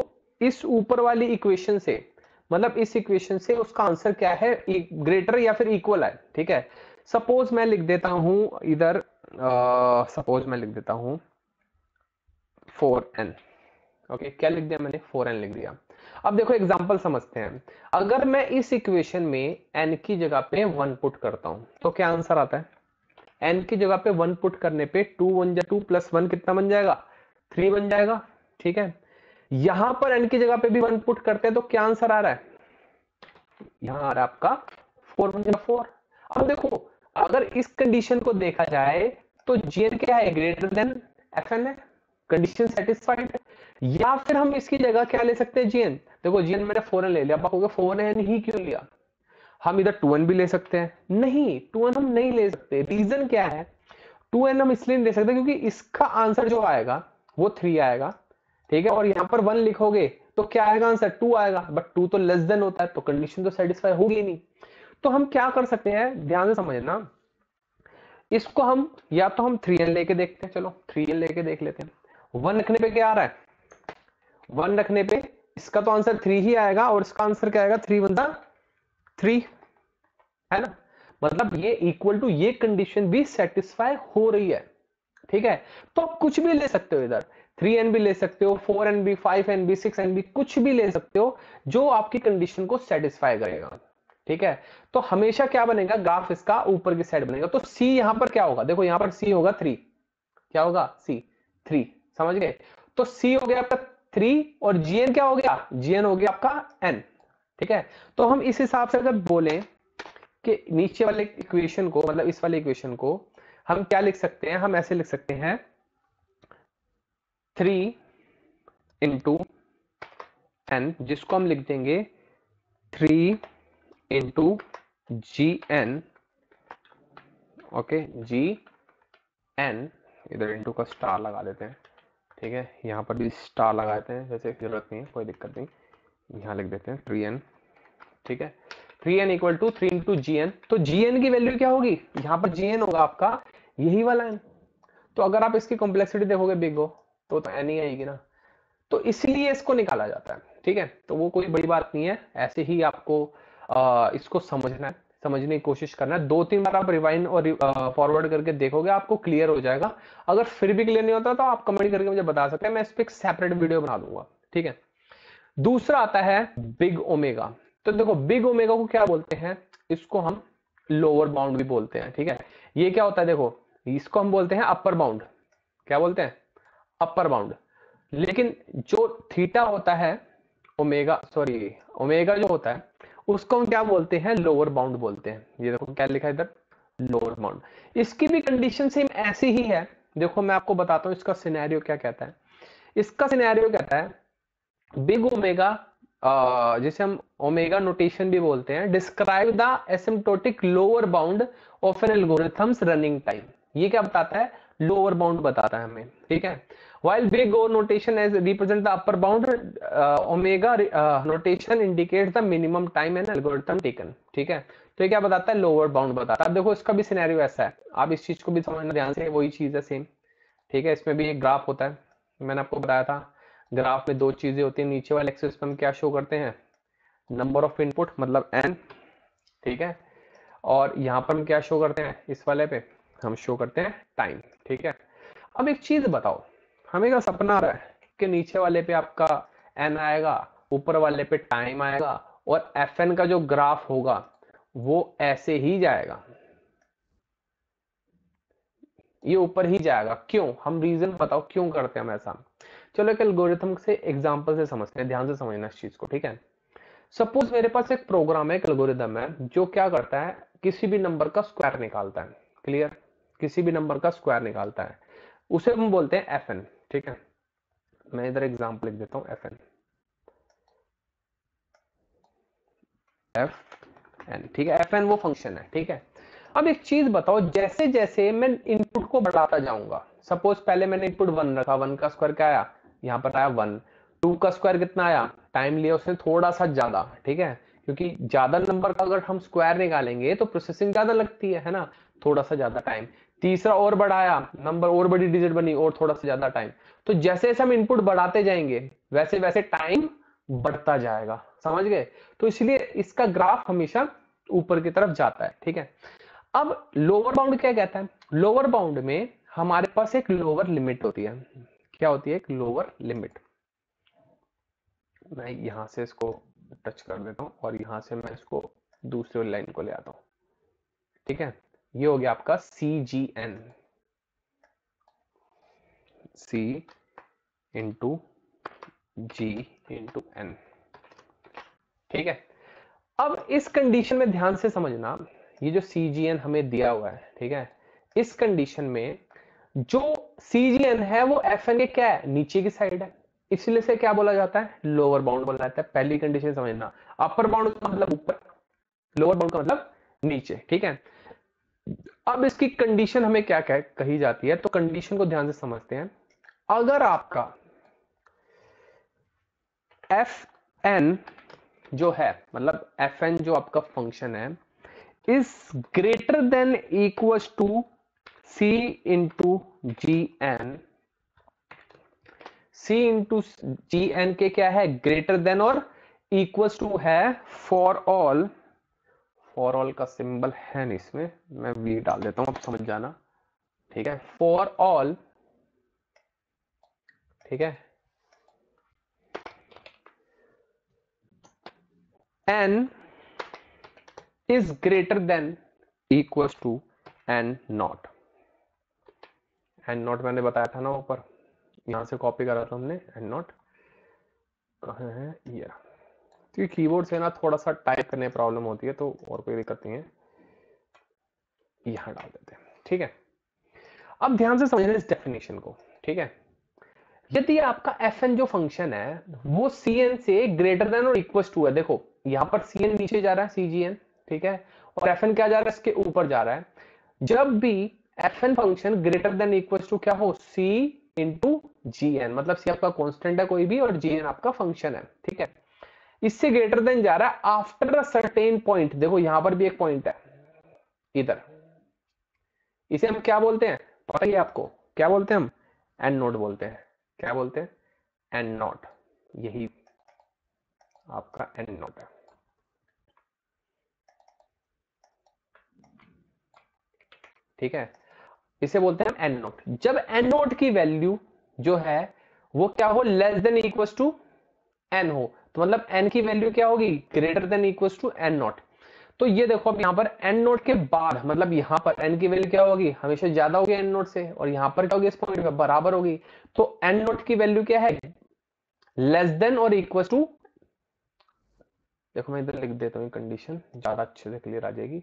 इस ऊपर वाली इक्वेशन से, मतलब इस इक्वेशन से उसका आंसर क्या है, ग्रेटर या फिर इक्वल है। ठीक है, सपोज मैं लिख देता हूं इधर, सपोज मैं लिख देता हूं फोर एन। ओके, क्या लिख दिया मैंने? फोर एन लिख दिया। अब देखो एग्जांपल समझते हैं। अगर मैं इस इक्वेशन में n की जगह पे वन पुट करता हूं तो क्या आंसर आता है? n की जगह पे वन पुट करने पे टू वन जा टू प्लस वन कितना बन जाएगा? थ्री बन जाएगा। ठीक है, यहां पर n की जगह पे भी वन पुट करते हैं तो क्या आंसर आ रहा है? यहां आ रहा है आपका फोर वन जा फोर। अब देखो अगर इस कंडीशन को देखा जाए तो gn क्या है? ग्रेटर देन fn है, कंडीशन सेटिस्फाइड है। या फिर हम इसकी जगह क्या ले सकते हैं? जीएन। देखो जीएन मैंने फोर एन ले लिया, बाकी फोर एन ही क्यों लिया? हम इधर टू एन भी ले सकते हैं। नहीं, टू एन हम नहीं ले सकते। रीजन क्या है? टू एन हम इसलिए नहीं ले सकते क्योंकि इसका आंसर जो आएगा वो थ्री आएगा। ठीक है, और यहाँ पर वन लिखोगे तो क्या आएगा आंसर? टू आएगा, बट टू तो लेस देन होता है तो कंडीशन तो सेटिस्फाई होगी नहीं। तो हम क्या कर सकते हैं, ध्यान से समझना इसको, हम या तो हम थ्री एन लेके देखते हैं। चलो थ्री एन लेके देख लेते हैं। वन रखने पे क्या आ रहा है? वन रखने पे इसका तो आंसर थ्री ही आएगा और इसका आंसर क्या आएगा? थ्री बनता थ्री, है ना। मतलब ये इक्वल टू ये कंडीशन भी सेटिस्फाई हो रही है। ठीक है, तो आप कुछ भी ले सकते हो इधर, थ्री एन भी ले सकते हो, फोर एन भी, फाइव एन भी, सिक्स एन भी, कुछ भी ले सकते हो जो आपकी कंडीशन को सेटिस्फाई करेगा। ठीक है, तो हमेशा क्या बनेगा? ग्राफ इसका ऊपर की साइड बनेगा। तो सी यहाँ पर क्या होगा? देखो यहाँ पर सी होगा थ्री। क्या होगा? C three. समझ गए? तो C हो गया आपका थ्री और Gn क्या हो गया? Gn हो गया आपका n। ठीक है, तो हम इस हिसाब से अगर बोले कि नीचे वाले इक्वेशन को, मतलब इस वाले इक्वेशन को हम क्या लिख सकते हैं? हम ऐसे लिख सकते हैं थ्री इंटू एन, जिसको हम लिख देंगे थ्री इंटू जी एन। ओके, जी एन इधर इंटू का स्टार लगा देते हैं। ठीक है, यहाँ पर भी स्टार लगा देते हैं, जैसे जरूरत नहीं है, कोई दिक्कत नहीं। यहाँ लिख देते हैं थ्री एन। ठीक है, three n equal to three into ji n. तो जी एन की वैल्यू क्या होगी? यहाँ पर जी एन होगा आपका यही वाला एन। तो अगर आप इसकी कॉम्प्लेक्सिटी देखोगे बिग हो तो, तो एन ही आएगी ना, तो इसलिए इसको निकाला जाता है। ठीक है, तो वो कोई बड़ी बात नहीं है, ऐसे ही आपको आ, इसको समझना है, समझने की कोशिश करना है। दो तीन बार आप रिवाइंड और फॉरवर्ड करके देखोगे आपको क्लियर हो जाएगा। अगर फिर भी क्लियर नहीं होता तो आप कमेंट करके मुझे बता सकते हैं, मैं इस पर एक सेपरेट वीडियो बना दूंगा। ठीक है, दूसरा आता है बिग ओमेगा। तो देखो बिग ओमेगा को क्या बोलते हैं? इसको हम लोअर बाउंड भी बोलते हैं। ठीक है, ये क्या होता है? देखो इसको हम बोलते हैं अपर बाउंड। क्या बोलते हैं? Upper bound. लेकिन जो थीटा होता है ओमेगा, सॉरी ओमेगा जो होता है उसको हम क्या बोलते हैं? लोअर बाउंड बोलते हैं। ये देखो क्या लिखा है इधर, लोअर बाउंड। इसकी भी कंडीशन सेम ऐसी ही है। देखो मैं आपको बताता हूं इसका सिनेरियो क्या कहता है। इसका सिनेरियो कहता है बिग ओमेगा, जिसे हम ओमेगा नोटेशन भी बोलते हैं, describe the asymptotic lower bound of an algorithms running time. ये क्या बताता है? लोअर बाउंड बताता है हमें, ठीक है। While big O notation as represent the upper bound, omega notation indicate the minimum time and algorithm taken, ठीक है। तो ये क्या बताता है? लोअर बाउंड बताता है। अब देखो इसका भी सिनेरियो ऐसा है, आप इस चीज को भी समझना ध्यान से, वही चीज है सेम, ठीक है। इसमें भी एक ग्राफ होता है, मैंने आपको बताया था ग्राफ में दो चीजें होती है। नीचे वाले एक्सिस पे हम क्या शो करते हैं? नंबर ऑफ इनपुट मतलब एन, ठीक है। और यहाँ पर हम क्या शो करते हैं? इस वाले पे हम शो करते हैं टाइम, ठीक है। अब एक चीज बताओ, हमें क्या सपना आ रहा है कि नीचे वाले पे आपका एन आएगा, ऊपर वाले पे टाइम आएगा, और एफ एन का जो ग्राफ होगा वो ऐसे ही जाएगा, ये ऊपर ही जाएगा। क्यों? हम रीजन बताओ क्यों करते हैं हम ऐसा। चलो एक एल्गोरिथम से एग्जांपल से समझते हैं, ध्यान से समझना इस चीज को, ठीक है। सपोज मेरे पास एक प्रोग्राम है, एक एल्गोरिथम है जो क्या करता है, किसी भी नंबर का स्क्वायर निकालता है, क्लियर, किसी भी नंबर का स्क्वायर निकालता है, उसे हम बोलते हैं एफ एन, ठीक है। मैं इधर एग्जांपल लिख देता हूं, एफ एन, एफ एन, ठीक है। एफ एन वो फंक्शन है, ठीक है। अब एक चीज बताओ, जैसे जैसे मैं इनपुट को बढ़ाता जाऊंगा, सपोज पहले मैंने इनपुट वन रखा, वन का स्क्वायर क्या आया? यहाँ पर आया वन। टू का स्क्वायर कितना आया? टाइम लिया उसने थोड़ा सा ज्यादा, ठीक है, क्योंकि ज्यादा नंबर का अगर हम स्क्वायर निकालेंगे तो प्रोसेसिंग ज्यादा लगती है, है ना, थोड़ा सा ज्यादा टाइम। तीसरा और बढ़ाया, नंबर और बड़ी डिजिट बनी, और थोड़ा सा ज्यादा टाइम। तो जैसे जैसे हम इनपुट बढ़ाते जाएंगे वैसे वैसे टाइम बढ़ता जाएगा, समझ गए। तो इसलिए इसका ग्राफ हमेशा ऊपर की तरफ जाता है, ठीक है। अब लोअर बाउंड क्या कहता है? लोअर बाउंड में हमारे पास एक लोअर लिमिट होती है, क्या होती है? एक लोअर लिमिट। मैं यहां से इसको टच कर देता हूं और यहां से मैं इसको दूसरे लाइन को ले आता हूं, ठीक है। ये हो गया आपका C G N, C into G into N, ठीक है। अब इस कंडीशन में ध्यान से समझना, ये जो C G N हमें दिया हुआ है, ठीक है, इस कंडीशन में जो C G N है वो F N के क्या है? नीचे की साइड है, इसलिए से क्या बोला जाता है? लोअर बाउंड बोला जाता है। पहली कंडीशन समझना, अपर बाउंड का मतलब ऊपर, लोअर बाउंड का मतलब नीचे, ठीक है। अब इसकी कंडीशन हमें क्या कह, कही जाती है? तो कंडीशन को ध्यान से समझते हैं। अगर आपका F N जो है, मतलब F N जो आपका फंक्शन है, is greater than equals to C into G N, C into G N के क्या है? greater than और equals to है for all, for all का सिंबल है नहीं इसमें, मैं V डाल देता हूं, आप समझ जाना, ठीक है, for all, ठीक है, N is greater than equals to n naught, n naught मैंने बताया था ना ऊपर, यहाँ से कॉपी करा था हमने n naught, कहाँ है ये, तो कीबोर्ड से ना थोड़ा सा टाइप करने प्रॉब्लम होती है, तो और कोई दिक्कत नहीं है, यहाँ डाल देते हैं, ठीक है। अब ध्यान से समझना इस डेफिनेशन को, ठीक है। यदि आपका fn जो फंक्शन है वो cn से ग्रेटर देन और इक्वल्स टू है, देखो यहाँ पर cn नीचे जा रहा है, cgn, ठीक है, और fn क्या जा रहा है? इसके ऊपर जा रहा है। जब भी fn function greater than equals to क्या हो? c इंटू gn, मतलब c आपका कांस्टेंट है कोई भी और gn आपका फंक्शन है, ठीक है, इससे ग्रेटर देन जा रहा है आफ्टर अ सर्टेन पॉइंट, देखो यहाँ पर भी एक पॉइंट है इधर, इसे हम क्या बोलते हैं? पता ही आपको क्या बोलते हैं हम? एन नोट बोलते हैं, क्या बोलते हैं? एन नॉट, यही आपका एन नॉट है, ठीक है, इसे बोलते हैं एन नॉट। जब एन नॉट की वैल्यू जो है वो क्या हो? Less than equals to N हो, तो मतलब एन की वैल्यू क्या होगी? Greater than equals to N naught. तो ये देखो अब यहाँ पर एन नोट के बाद, मतलब यहाँ पर एन की वैल्यू क्या होगी? हमेशा ज्यादा होगी एन नोट से, और यहाँ पर क्या होगी? इस पॉइंट पे बराबर होगी। तो एन नोट की वैल्यू क्या है? लेस देन और इक्वल्स टू, देखो मैं इधर लिख देता हूँ कंडीशन, ज्यादा अच्छे से क्लियर आ जाएगी।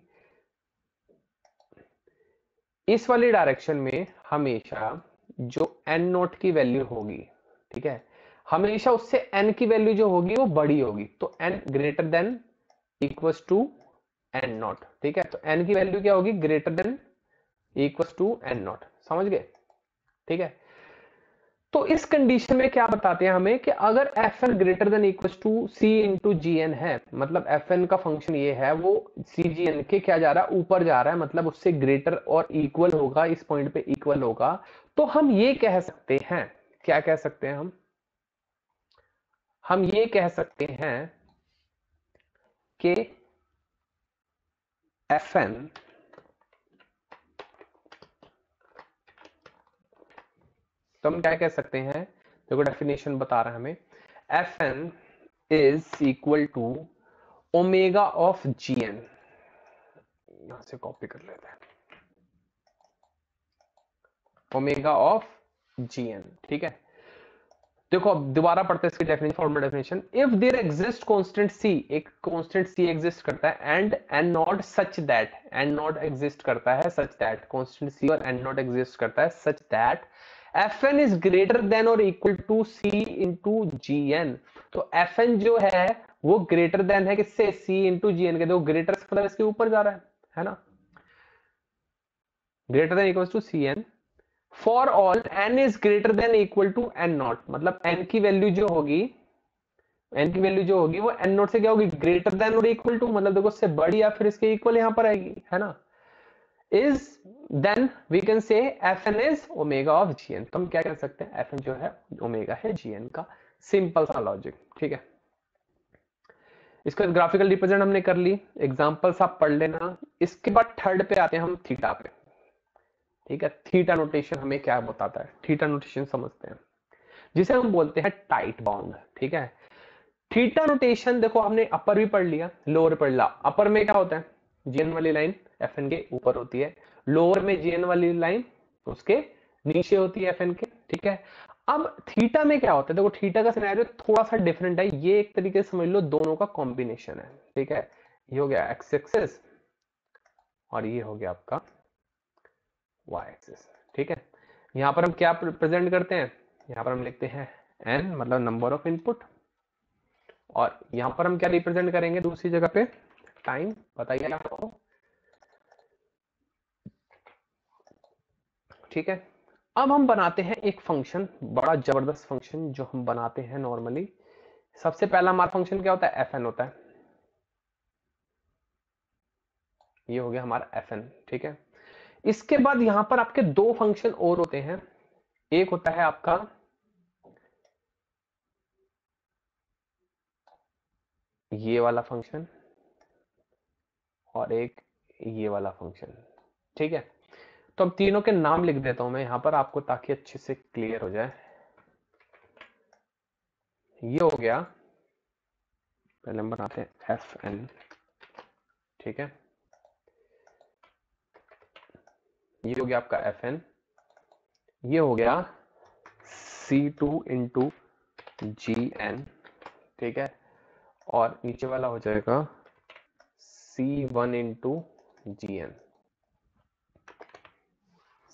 इस वाली डायरेक्शन में हमेशा जो एन नोट की वैल्यू होगी, ठीक है, हमेशा उससे n की वैल्यू जो होगी वो बड़ी होगी, तो n greater than equals to N not, ठीक है। तो n की वैल्यू क्या होगी, greater than equals to N not, समझ गए, ठीक है। तो इस कंडीशन में क्या बताते हैं हमें कि अगर F N greater than equal to C into G N है, मतलब एफ एन का फंक्शन ये है, वो सी जी एन के क्या जा रहा है, ऊपर जा रहा है, मतलब उससे ग्रेटर और इक्वल होगा, इस पॉइंट पे इक्वल होगा। तो हम ये कह सकते हैं, क्या कह सकते हैं हम हम ये कह सकते हैं कि एफ एन तो हम क्या कह सकते हैं, देखो डेफिनेशन बता रहा है हमें, F N is equal to omega of ji N, यहां से कॉपी कर लेते हैं, ओमेगा ऑफ जी एन, ठीक है। देखो अब दोबारा पढ़ते हैं इसकी definition, formal definition. If there exist constant C, एक कांस्टेंट सी एग्जिस्ट करता है, and N naught such that, N naught exist करता है सच दैट, कांस्टेंट सी और एन नॉट एग्जिस्ट करता है such that Fn is greater than or equal to C into Gn, तो Fn जो है वो greater than है किससे, C into Gn के, देखो greater मतलब इसके ऊपर जा रहा है, है ना, greater than equals to Cn, for all n is greater than equal to n naught, मतलब n की वैल्यू जो होगी, n की वैल्यू जो होगी वो n naught से क्या होगी, greater than और equal to, मतलब देखो इससे बड़ी या फिर इसके equal यहाँ पर आएगी, है ना, is then we can say fn is omega of gn, तो हम क्या कह सकते हैं fn जो है omega है gn का, सिंपल सा लॉजिक, ठीक है। इसका ग्राफिकल रिप्रेजेंट हमने कर ली, एग्जांपल्स आप पढ़ लेना। इसके बाद थर्ड पे आते हैं हम थीटा पे, ठीक है। थीटा नोटेशन हमें क्या बताता है, थीटा नोटेशन समझते हैं, जिसे हम बोलते हैं टाइट बाउंड, ठीक है। थीटा नोटेशन देखो हमने अपर भी पढ़ लिया, लोअर पढ़ लिया। अपर में क्या होता है, जीएन वाली लाइन एफएन के ऊपर होती है, लोअर में जीएन वाली लाइन उसके नीचे होती है एफएन के, ठीक है। अब थीटा में क्या होता है, देखो थीटा का सिनेरियो थोड़ा सा डिफरेंट है, ये एक तरीके से समझ लो दोनों का कॉम्बिनेशन है, ठीक है। ये हो गया एक्स एक्सिस और ये हो गया आपका वाई एक्सिस, ठीक है। यहाँ पर हम क्या प्रेजेंट करते हैं, यहाँ पर हम लिखते हैं एन मतलब नंबर ऑफ इनपुट, और यहाँ पर हम क्या रिप्रेजेंट करेंगे दूसरी जगह पे, टाइम, बताइए आपको, ठीक है। अब हम बनाते हैं एक फंक्शन, बड़ा जबरदस्त फंक्शन जो हम बनाते हैं नॉर्मली। सबसे पहला हमारा फंक्शन क्या होता है, एफ एन होता है, ये हो गया हमारा एफ एन, ठीक है। इसके बाद यहां पर आपके दो फंक्शन और होते हैं, एक होता है आपका ये वाला फंक्शन और एक ये वाला फंक्शन, ठीक है। तो अब तीनों के नाम लिख देता हूं मैं यहां पर आपको, ताकि अच्छे से क्लियर हो जाए। ये हो गया, पहले हम बनाते हैं एफ एन, ठीक है। ये हो गया आपका एफ एन, ये हो गया सी टू इंटू जी एन, ठीक है, और नीचे वाला हो जाएगा C one into Gn,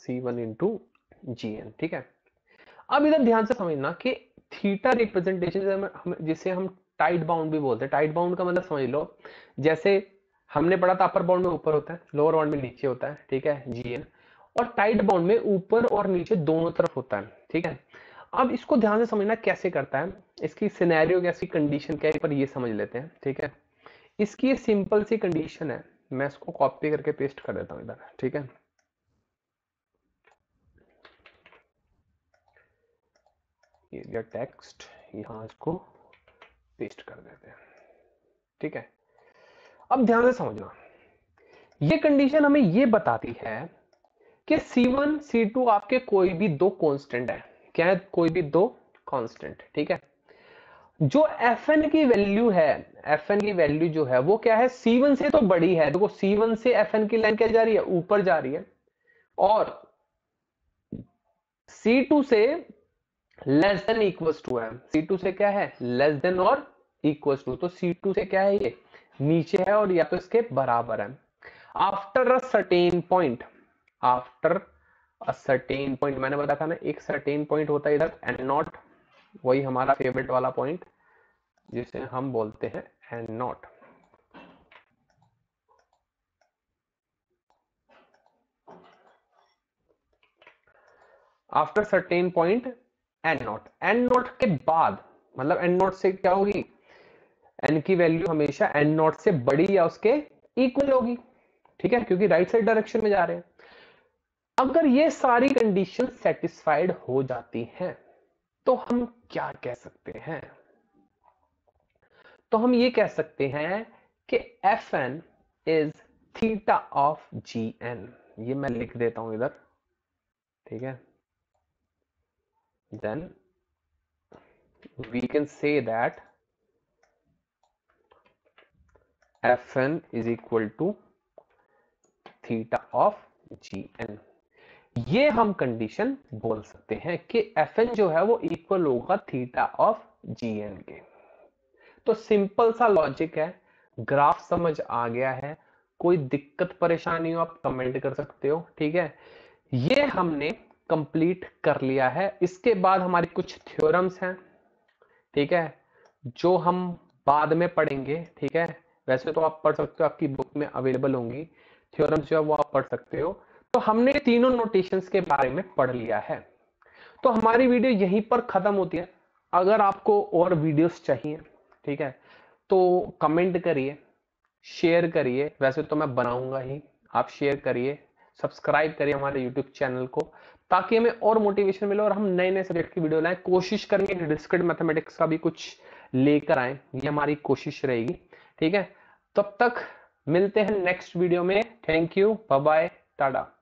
C one into Gn, ठीक है। अब इधर ध्यान से समझना कि थीटा रिप्रेजेंटेशन, जिसे हम टाइट बाउंड भी बोलते हैं, टाइट बाउंड का मतलब समझ लो, जैसे हमने पढ़ा था अपर बाउंड में ऊपर होता है, लोअर बाउंड में नीचे होता है, ठीक है, Gn, और टाइट बाउंड में ऊपर और नीचे दोनों तरफ होता है, ठीक है। अब इसको ध्यान से समझना कैसे करता है, इसकी सिनेरियो कैसी कंडीशन क्या है पर ये समझ लेते हैं, ठीक है। इसकी ये सिंपल सी कंडीशन है, मैं इसको कॉपी करके पेस्ट कर देता हूं इधर, ठीक है। ये टेक्स्ट यहां इसको पेस्ट कर देते हैं, ठीक है। अब ध्यान से समझना, ये कंडीशन हमें ये बताती है कि C वन, C टू आपके कोई भी दो कांस्टेंट है, क्या है, कोई भी दो कांस्टेंट, ठीक है। जो Fn की वैल्यू है, Fn की वैल्यू जो है वो क्या है, C वन से तो बड़ी है, देखो C वन से Fn की लाइन क्या जा रही है, ऊपर जा रही है, और C टू से लेस देन इक्वल्स टू है, C टू से क्या है, लेस देन और इक्वल्स टू, तो C टू से क्या है, ये नीचे है और या तो इसके बराबर है। After a certain point, after a certain point, मैंने बताया था ना एक सर्टेन पॉइंट होता है, इधर एन नॉट वही हमारा फेवरेट वाला पॉइंट जिसे हम बोलते हैं and not. After certain point n not, and not के बाद मतलब एंड नॉट से क्या होगी, एन की वैल्यू हमेशा एंड नॉट से बड़ी या उसके इक्वल होगी, ठीक है, क्योंकि राइट साइड डायरेक्शन में जा रहे हैं। अगर ये सारी कंडीशन सेटिस्फाइड हो जाती हैं तो हम क्या कह सकते हैं, तो हम ये कह सकते हैं कि F N is theta of G N. ये मैं लिख देता हूं इधर, ठीक है, then we can say that Fn is equal to theta of Gn। ये हम कंडीशन बोल सकते हैं कि Fn जो है वो इक्वल होगा थीटा ऑफ Gn के। तो सिंपल सा लॉजिक है, ग्राफ समझ आ गया है, कोई दिक्कत परेशानी हो आप कमेंट कर सकते हो, ठीक है। ये हमने कंप्लीट कर लिया है। इसके बाद हमारी कुछ थ्योरम्स हैं, ठीक है, जो हम बाद में पढ़ेंगे, ठीक है। वैसे तो आप पढ़ सकते हो, आपकी बुक में अवेलेबल होंगी थ्योरम्स जो है वो आप पढ़ सकते हो। तो हमने तीनों नोटेशंस के बारे में पढ़ लिया है। तो हमारी वीडियो यहीं पर खत्म होती है। अगर आपको और वीडियोस चाहिए, ठीक है, तो कमेंट करिए, शेयर करिए, वैसे तो मैं बनाऊंगा ही, आप शेयर करिए, सब्सक्राइब करिए हमारे यूट्यूब चैनल को, ताकि हमें और मोटिवेशन मिले और हम नए नए सब्जेक्ट की वीडियो लाएं। कोशिश करेंगे डिस्क्रीट मैथमेटिक्स का भी कुछ लेकर आएं, ये हमारी कोशिश रहेगी, ठीक है। तब तक मिलते हैं नेक्स्ट वीडियो में। Thank you, bye bye, Tata.